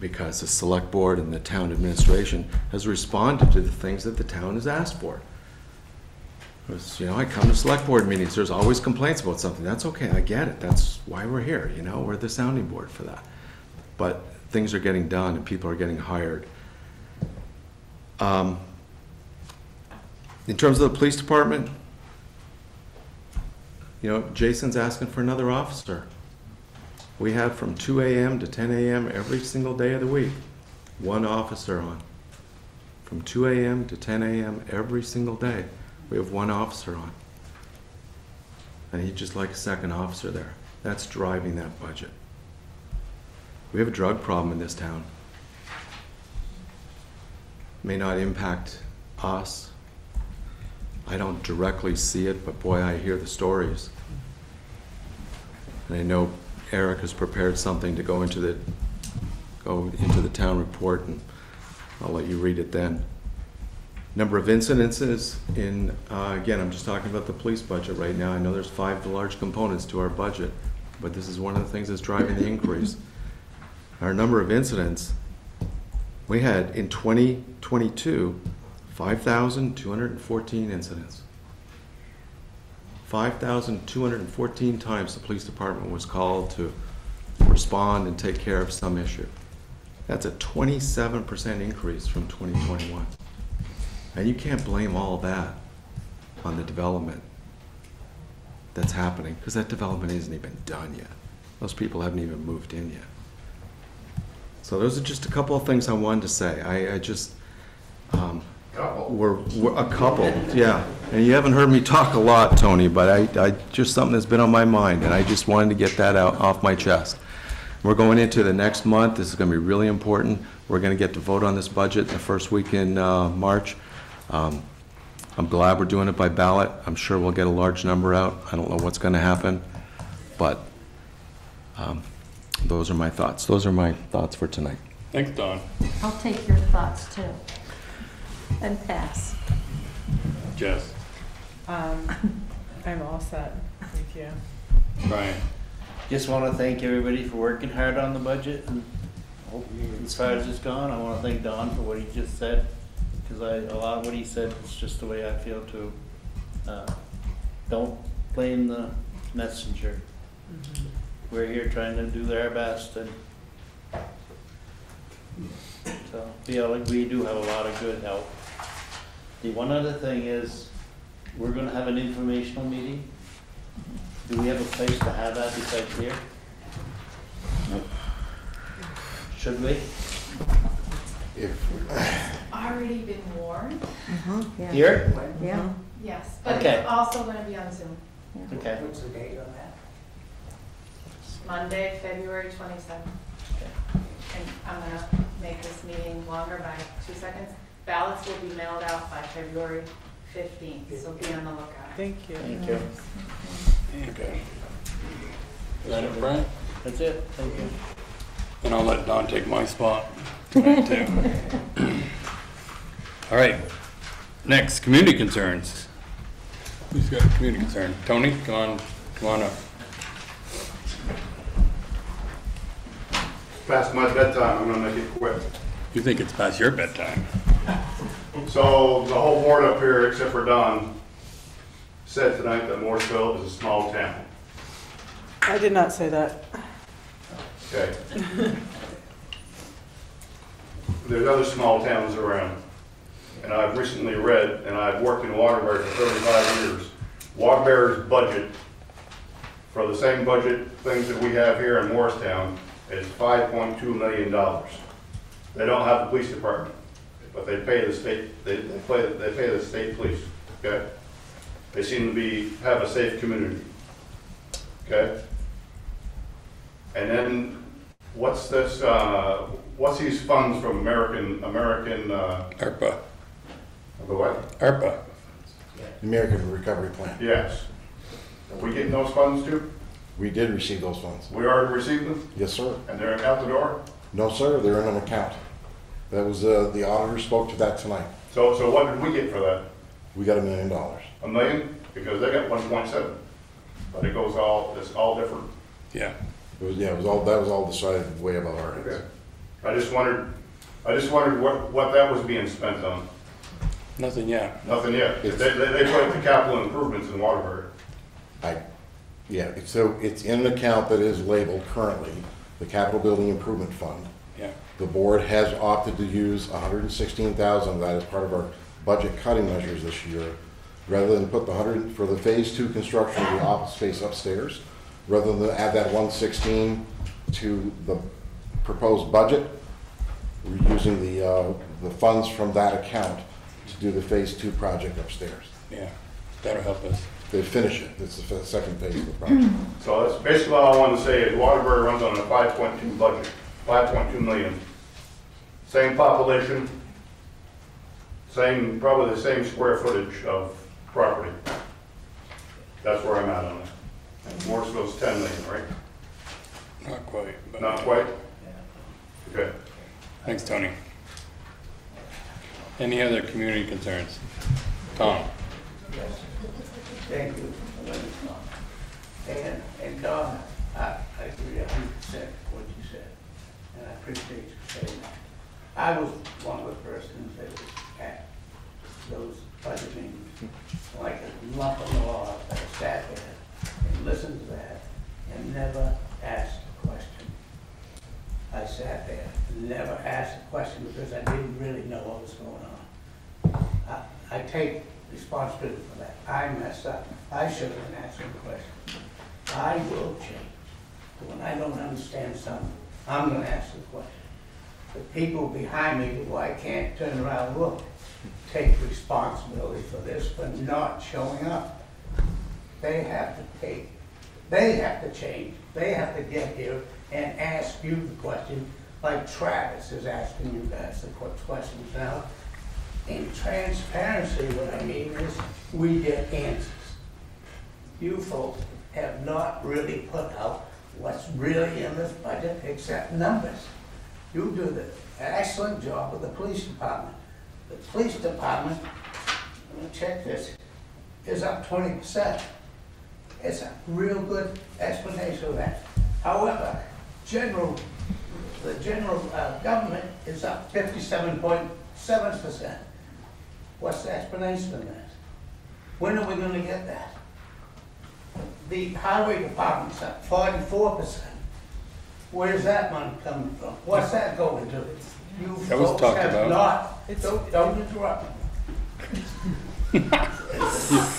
Because the select board and the town administration has responded to the things that the town has asked for. You know, I come to select board meetings, there's always complaints about something. That's okay, I get it. That's why we're here, you know, we're the sounding board for that. But things are getting done and people are getting hired. Um, in terms of the police department, you know, Jason's asking for another officer. We have from two A M to ten A M every single day of the week, one officer on. From two A M to ten A M every single day. We have one officer on, and he'd just like a second officer there. That's driving that budget. We have a drug problem in this town. It may not impact us. I don't directly see it, but boy, I hear the stories. And I know Eric has prepared something to go into the, go into the town report, and I'll let you read it then. Number of incidences in, uh, again, I'm just talking about the police budget right now. I know there's five large components to our budget, but this is one of the things that's driving the increase. Our number of incidents, we had in twenty twenty-two, five thousand two hundred fourteen incidents. five thousand two hundred fourteen times the police department was called to respond and take care of some issue. That's a twenty-seven percent increase from twenty twenty-one. And you can't blame all that on the development that's happening, because that development isn't even done yet. Those people haven't even moved in yet. So those are just a couple of things I wanted to say. I, I just, um, we're, we're a couple, yeah. And you haven't heard me talk a lot, Tony, but I, I just something that's been on my mind, and I just wanted to get that out off my chest. We're going into the next month. This is going to be really important. We're going to get to vote on this budget the first week in uh, March. Um, I'm glad we're doing it by ballot. I'm sure we'll get a large number out. I don't know what's going to happen, but um, those are my thoughts. Those are my thoughts for tonight. Thanks, Don. I'll take your thoughts too and pass. Jess. Um, I'm all set. Thank you. Brian. Just want to thank everybody for working hard on the budget, and as far as it's gone, I want to thank Don for what he just said, because I a lot of what he said is just the way I feel too. Uh, don't blame the messenger. Mm-hmm. We're here trying to do our best, and so yeah, like we do have a lot of good help. The one other thing is, we're going to have an informational meeting. Do we have a place to have that besides here? Nope. Should we? If it's already been warned. Uh-huh. Yeah. Here? Yeah. Mm-hmm. Yes, but okay. It's also going to be on Zoom. Yeah. Okay. What's the date on that? Monday, February twenty-seventh. Okay. And I'm going to make this meeting longer by two seconds. Ballots will be mailed out by February fifteenth, so be on the lookout. Thank you. Thank you. Okay. Is that it, Brian? That's it. Thank you. And I'll let Don take my spot tonight too. All right. Next, community concerns. Who's got a community concern? Tony, come on, come on up. It's past my bedtime. I'm gonna make it quick. You think it's past your bedtime? So the whole board up here, except for Don, said tonight that Morrisville is a small town. I did not say that. Okay. There's other small towns around. And I've recently read, and I've worked in Waterbury for thirty-five years, Waterbury's budget for the same budget things that we have here in Morristown is five point two million dollars. They don't have the police department, but they pay the state, they, they, play, they pay the state police, okay? They seem to be, have a safe community, okay? And then what's this, uh, what's these funds from American, American? Uh, ARPA. The what? ARPA. American Recovery Plan. Yes. Are we getting those funds too? We did receive those funds. We already received them? Yes, sir. And they're out the door? No, sir, they're in an account. That was, uh, the auditor spoke to that tonight. So, so what did we get for that? We got a million dollars. A million? Because they got one point seven, but it goes all, it's all different. Yeah. It was, yeah, it was all, that was all decided way above our heads. Okay. I just wondered, I just wondered what, what that was being spent on. Nothing yet. Nothing yet. They, they, they put the capital improvements in Waterbury. I, yeah, so it's in an account that is labeled currently the Capital Building Improvement Fund. Yeah. The board has opted to use one hundred sixteen thousand of that as part of our budget cutting measures this year, rather than put the one hundred for the phase two construction of the office space upstairs, rather than add that one sixteen to the proposed budget. We're using the uh, the funds from that account to do the phase two project upstairs. Yeah, that'll help us. They finish it. It's the second phase of the project. So that's basically all I want to say is Waterbury runs on a five point two budget, five point two million, same population. Same, probably the same square footage of property. That's where I'm at on it. And Morrisville's ten million, right? Not quite. But Not quite? Yeah. Okay. Thanks, Tony. Any other community concerns? Tom. Yes. Thank you. And, and Don, I, I agree one hundred percent what you said, and I appreciate you saying that. I was one of the persons that was at those budget meetings, like a lump of law. I sat there and listened to that and never asked a question. I sat there and never asked a question because I didn't really know what was going on. I, I take responsibility for that. I messed up. I should have been asking the question. I will change. But when I don't understand something, I'm going to ask the question. The people behind me who I can't turn around look take responsibility for this, for not showing up. They have to take, they have to change. They have to get here and ask you the question, like Travis is asking you guys the questions now. In transparency, what I mean is we get answers. You folks have not really put out what's really in this budget except numbers. You do the, an excellent job with the police department. The police department, let me check this, is up twenty percent. It's a real good explanation of that. However, general, the general uh, government is up fifty-seven point seven percent. What's the explanation of that? When are we going to get that? The highway department's up forty-four percent. Where's that money coming from? What's that going to? You that was folks have about. Not. Don't, don't interrupt me.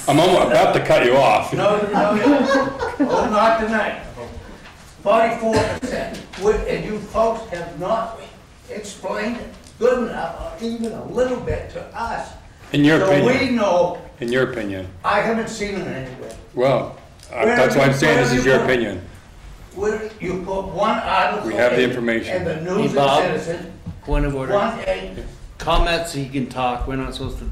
I'm almost about to cut you off. No, no, no. Oh, not tonight. forty-four percent. And you folks have not explained it good enough, or even a little bit, to us. In your so opinion. So we know. In your opinion. I haven't seen it anywhere. Well, uh, that's why I'm saying this is your put, opinion. Where you put one article. We have the information. And the News hey, Bob, and Citizen. Point of order. One eight. Comments, he can talk. We're not supposed to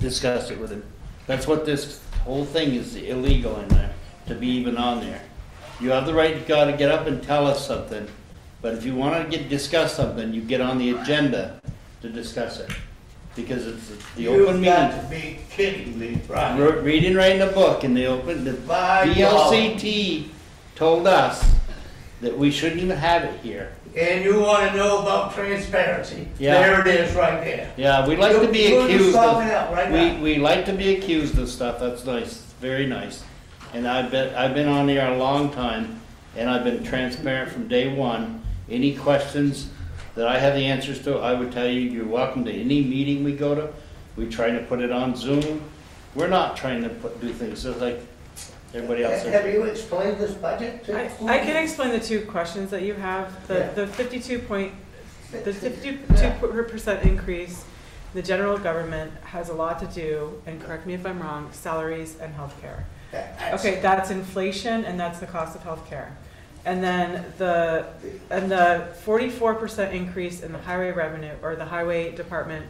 discuss it with him. That's what this whole thing is, illegal in there, to be even on there. You have the right, you gotta get up and tell us something, but if you wanna get, discuss something, you get on the agenda to discuss it. Because it's the You've open meeting. You've got to be kidding me, Brian. We're reading right in the book, and they opened the V L C T told us that we shouldn't even have it here. And you want to know about transparency? Yeah. There it is, right there. Yeah, we like you, to be accused. Of, right we we like to be accused of stuff. That's nice, very nice. And I've been I've been on here a long time, and I've been transparent from day one. Any questions that I have the answers to, I would tell you. You're welcome to any meeting we go to. We try to put it on Zoom. We're not trying to put, do things so like. Everybody else? Have you explained this budget to I, I can explain the two questions that you have. The yeah. the fifty-two point, the fifty-two yeah. percent increase in the general government has a lot to do, and correct me if I'm wrong, salaries and healthcare. Yeah, okay, that's inflation, and that's the cost of healthcare. And then the and the forty-four percent increase in the highway revenue or the highway department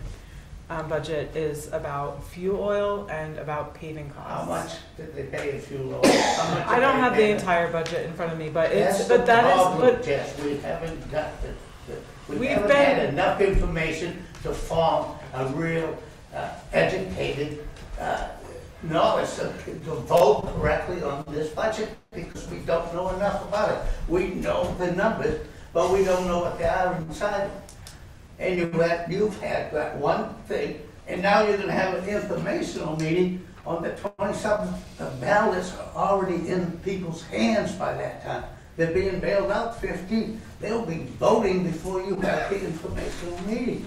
Um, budget is about fuel oil and about paving costs. How much did they pay in fuel oil? How much I don't have the entire budget in front of me, but that's it's but that problem, is but Jess, we haven't got the, the we we've haven't been, had enough information to form a real uh, educated uh, knowledge to, to vote correctly on this budget because we don't know enough about it. We know the numbers, but we don't know what they are inside. And you had, you've had that one thing, and now you're going to have an informational meeting on the twenty-seventh. The ballots are already in people's hands by that time. They're being bailed out fifteenth. They'll be voting before you have the informational meeting.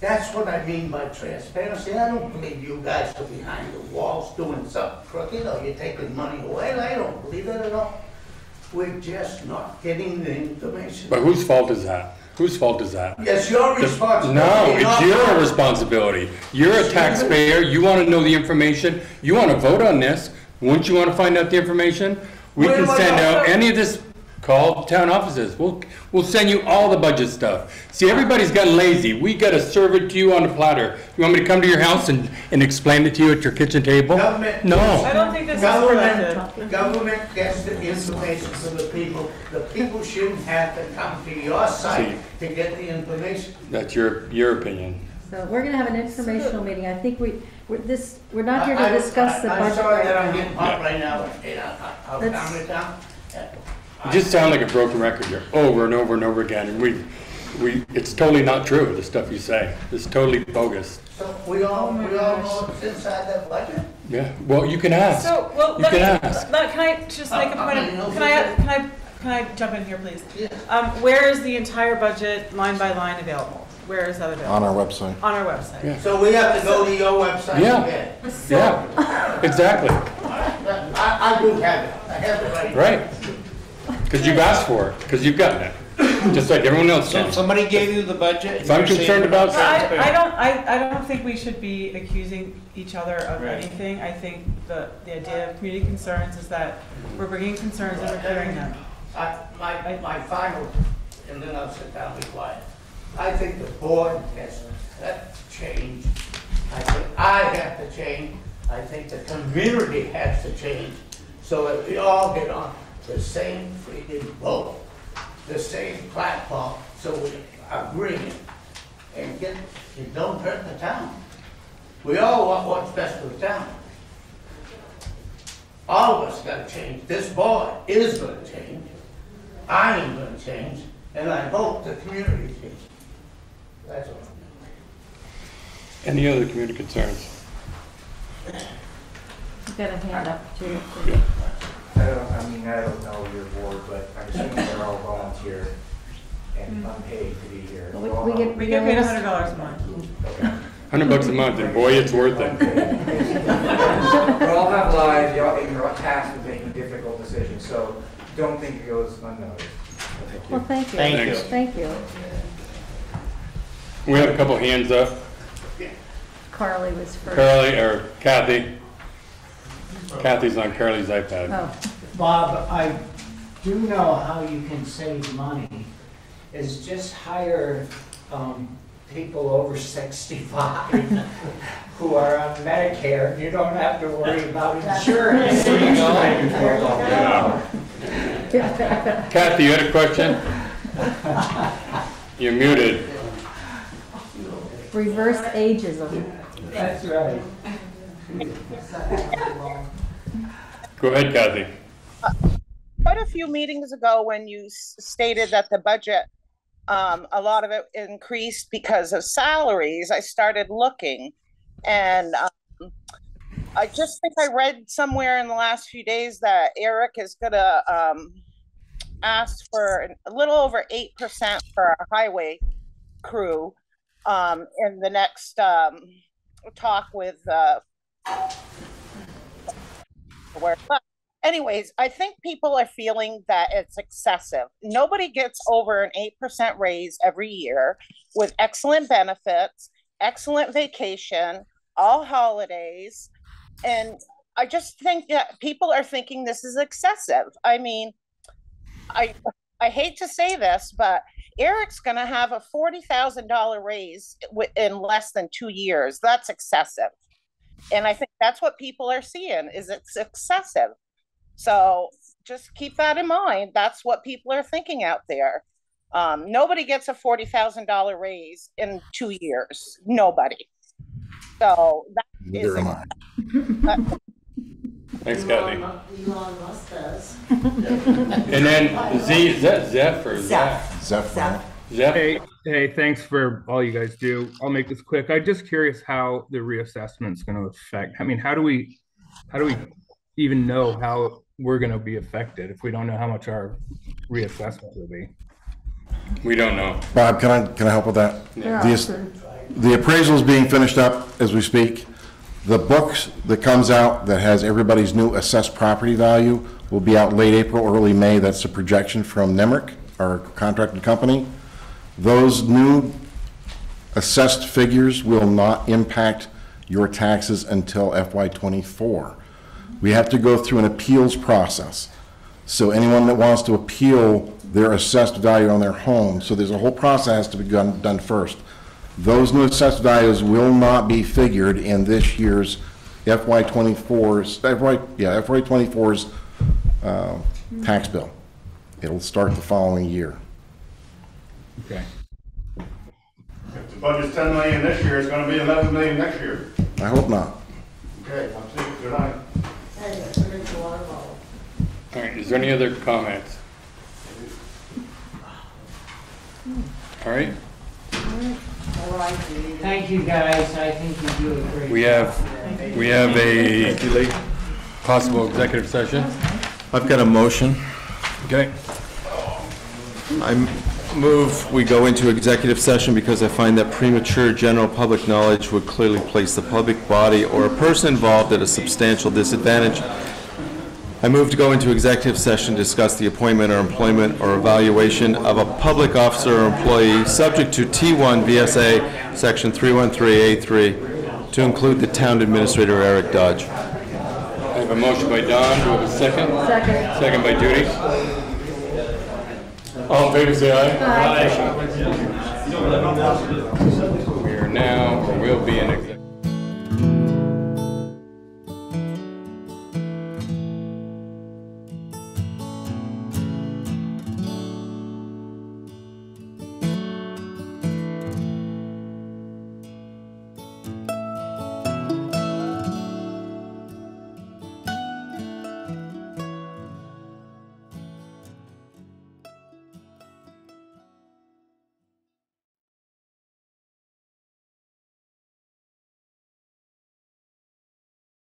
That's what I mean by transparency. I don't believe you guys are behind the walls doing something crooked or you're taking money away. I don't believe it at all. We're just not getting the information. But whose fault is that? Whose fault is that? It's your responsibility. No, it's your responsibility. You're a taxpayer. You want to know the information. You want to vote on this. Wouldn't you want to find out the information? We can send out any of this. Call town offices. We'll, we'll send you all the budget stuff. See, everybody's gotten lazy. We got to serve it to you on a platter. You want me to come to your house and, and explain it to you at your kitchen table? Government, no. I don't think this government, is government gets the information to the people. The people shouldn't have to come to your site See, to get the information. That's your, your opinion. So we're going to have an informational meeting. I think we, we're, this, we're not here to I, discuss I, the I, budget. I'm sorry that I'm getting hot right now. I'll calm it down. You just sound like a broken record here, over and over and over again. And we, we, it's totally not true, the stuff you say. It's totally bogus. So we all, we all know what's inside that budget? Yeah, well, you can ask. So, well, you let can me, ask. Let, can I just make a point of, can I, can I, can I jump in here, please? Um, where is the entire budget, line by line, available? Where is that available? On our website. On our website. Yeah. So we have to go to your website yeah. again. So. Yeah, exactly. I, I do have it. I have it right Right. Here. Because you've asked for it, because you've gotten it, just like everyone else does. So somebody gave you the budget. If I'm concerned about well, I, I don't, I, I don't think we should be accusing each other of right. anything. I think the the idea of community concerns is that we're bringing concerns and we're clearing them. I, my my final, and then I'll sit down and be quiet. I think the board has to change. I think I have to change. I think the community has to change, so that we all get on the same freaking boat, the same platform, so we agree and get it. Don't hurt the town. We all want what's best for the town. All of us got to change. This board is going to change. I am going to change, and I hope the community changes. That's all. Any other community concerns? You've got a hand up too. Yeah. I don't. I mean, I don't know your board, but I'm assuming they're all volunteer and unpaid to be here. We, so we, get, we get paid a hundred dollars a month. Okay. Hundred bucks a month, and boy, it's worth it. We all have lives, y'all, and you're tasked with making difficult decisions, so don't think it goes unnoticed. Thank you. Well, thank you. Thank you. Thank you. We have a couple hands up. Carly was first. Carly or Kathy. Kathy's on Carly's iPad. Oh. Bob, I do know how you can save money is just hire um, people over sixty-five who are on Medicare. You don't have to worry about insurance. Kathy, you had a question? You're muted. Reverse ageism. That's right. Go ahead, Kathy. Quite a few meetings ago when you stated that the budget, um, a lot of it increased because of salaries, I started looking. And um, I just think I read somewhere in the last few days that Eric is going to um, ask for a little over eight percent for our highway crew um, in the next um, talk with uh, where but anyways, I think people are feeling that it's excessive. Nobody gets over an eight percent raise every year with excellent benefits, excellent vacation, all holidays, and I just think that people are thinking this is excessive. I mean, I I hate to say this, but Eric's going to have a forty thousand dollar raise in less than two years. That's excessive. And I think that's what people are seeing is it's excessive. So just keep that in mind. That's what people are thinking out there. Um, nobody gets a forty thousand dollar raise in two years. Nobody. So that Neither is excessive. Thanks, Kathy. Elon Musk does. And then Z, Z, Zeph or Zeph? Zeph. Zeph. Zeph. Hey, hey, thanks for all you guys do. I'll make this quick. I'm just curious how the reassessment is going to affect. I mean, how do we, how do we even know how we're going to be affected if we don't know how much our reassessment will be? We don't know. Bob, can I can I help with that? Yeah. The, the appraisal is being finished up as we speak. The books that comes out that has everybody's new assessed property value will be out late April, early May. That's a projection from NEMRIC, our contracted company. Those new assessed figures will not impact your taxes until F Y twenty-four. We have to go through an appeals process. So anyone that wants to appeal their assessed value on their home, so there's a whole process to be done, done first. Those new assessed values will not be figured in this year's F Y twenty-four's, F Y, yeah, F Y twenty-four's uh, tax bill. It'll start the following year. Okay. If the budget's ten million this year, it's going to be eleven million next year. I hope not. Okay, I'm seeing it tonight. All right, is there any other comments? All right. All right. Thank you guys. I think you do a great we have job. We have a possible executive session. I've got a motion. Okay. I move we go into executive session because I find that premature general public knowledge would clearly place the public body or a person involved at a substantial disadvantage. I move to go into executive session to discuss the appointment or employment or evaluation of a public officer or employee subject to T one V S A section three one three A three to include the town administrator Eric Dodge. I have a motion by Don. Do I have a second? Second. Second by Judy. All in favor say aye. Aye. Aye. We are now, or will be in executive.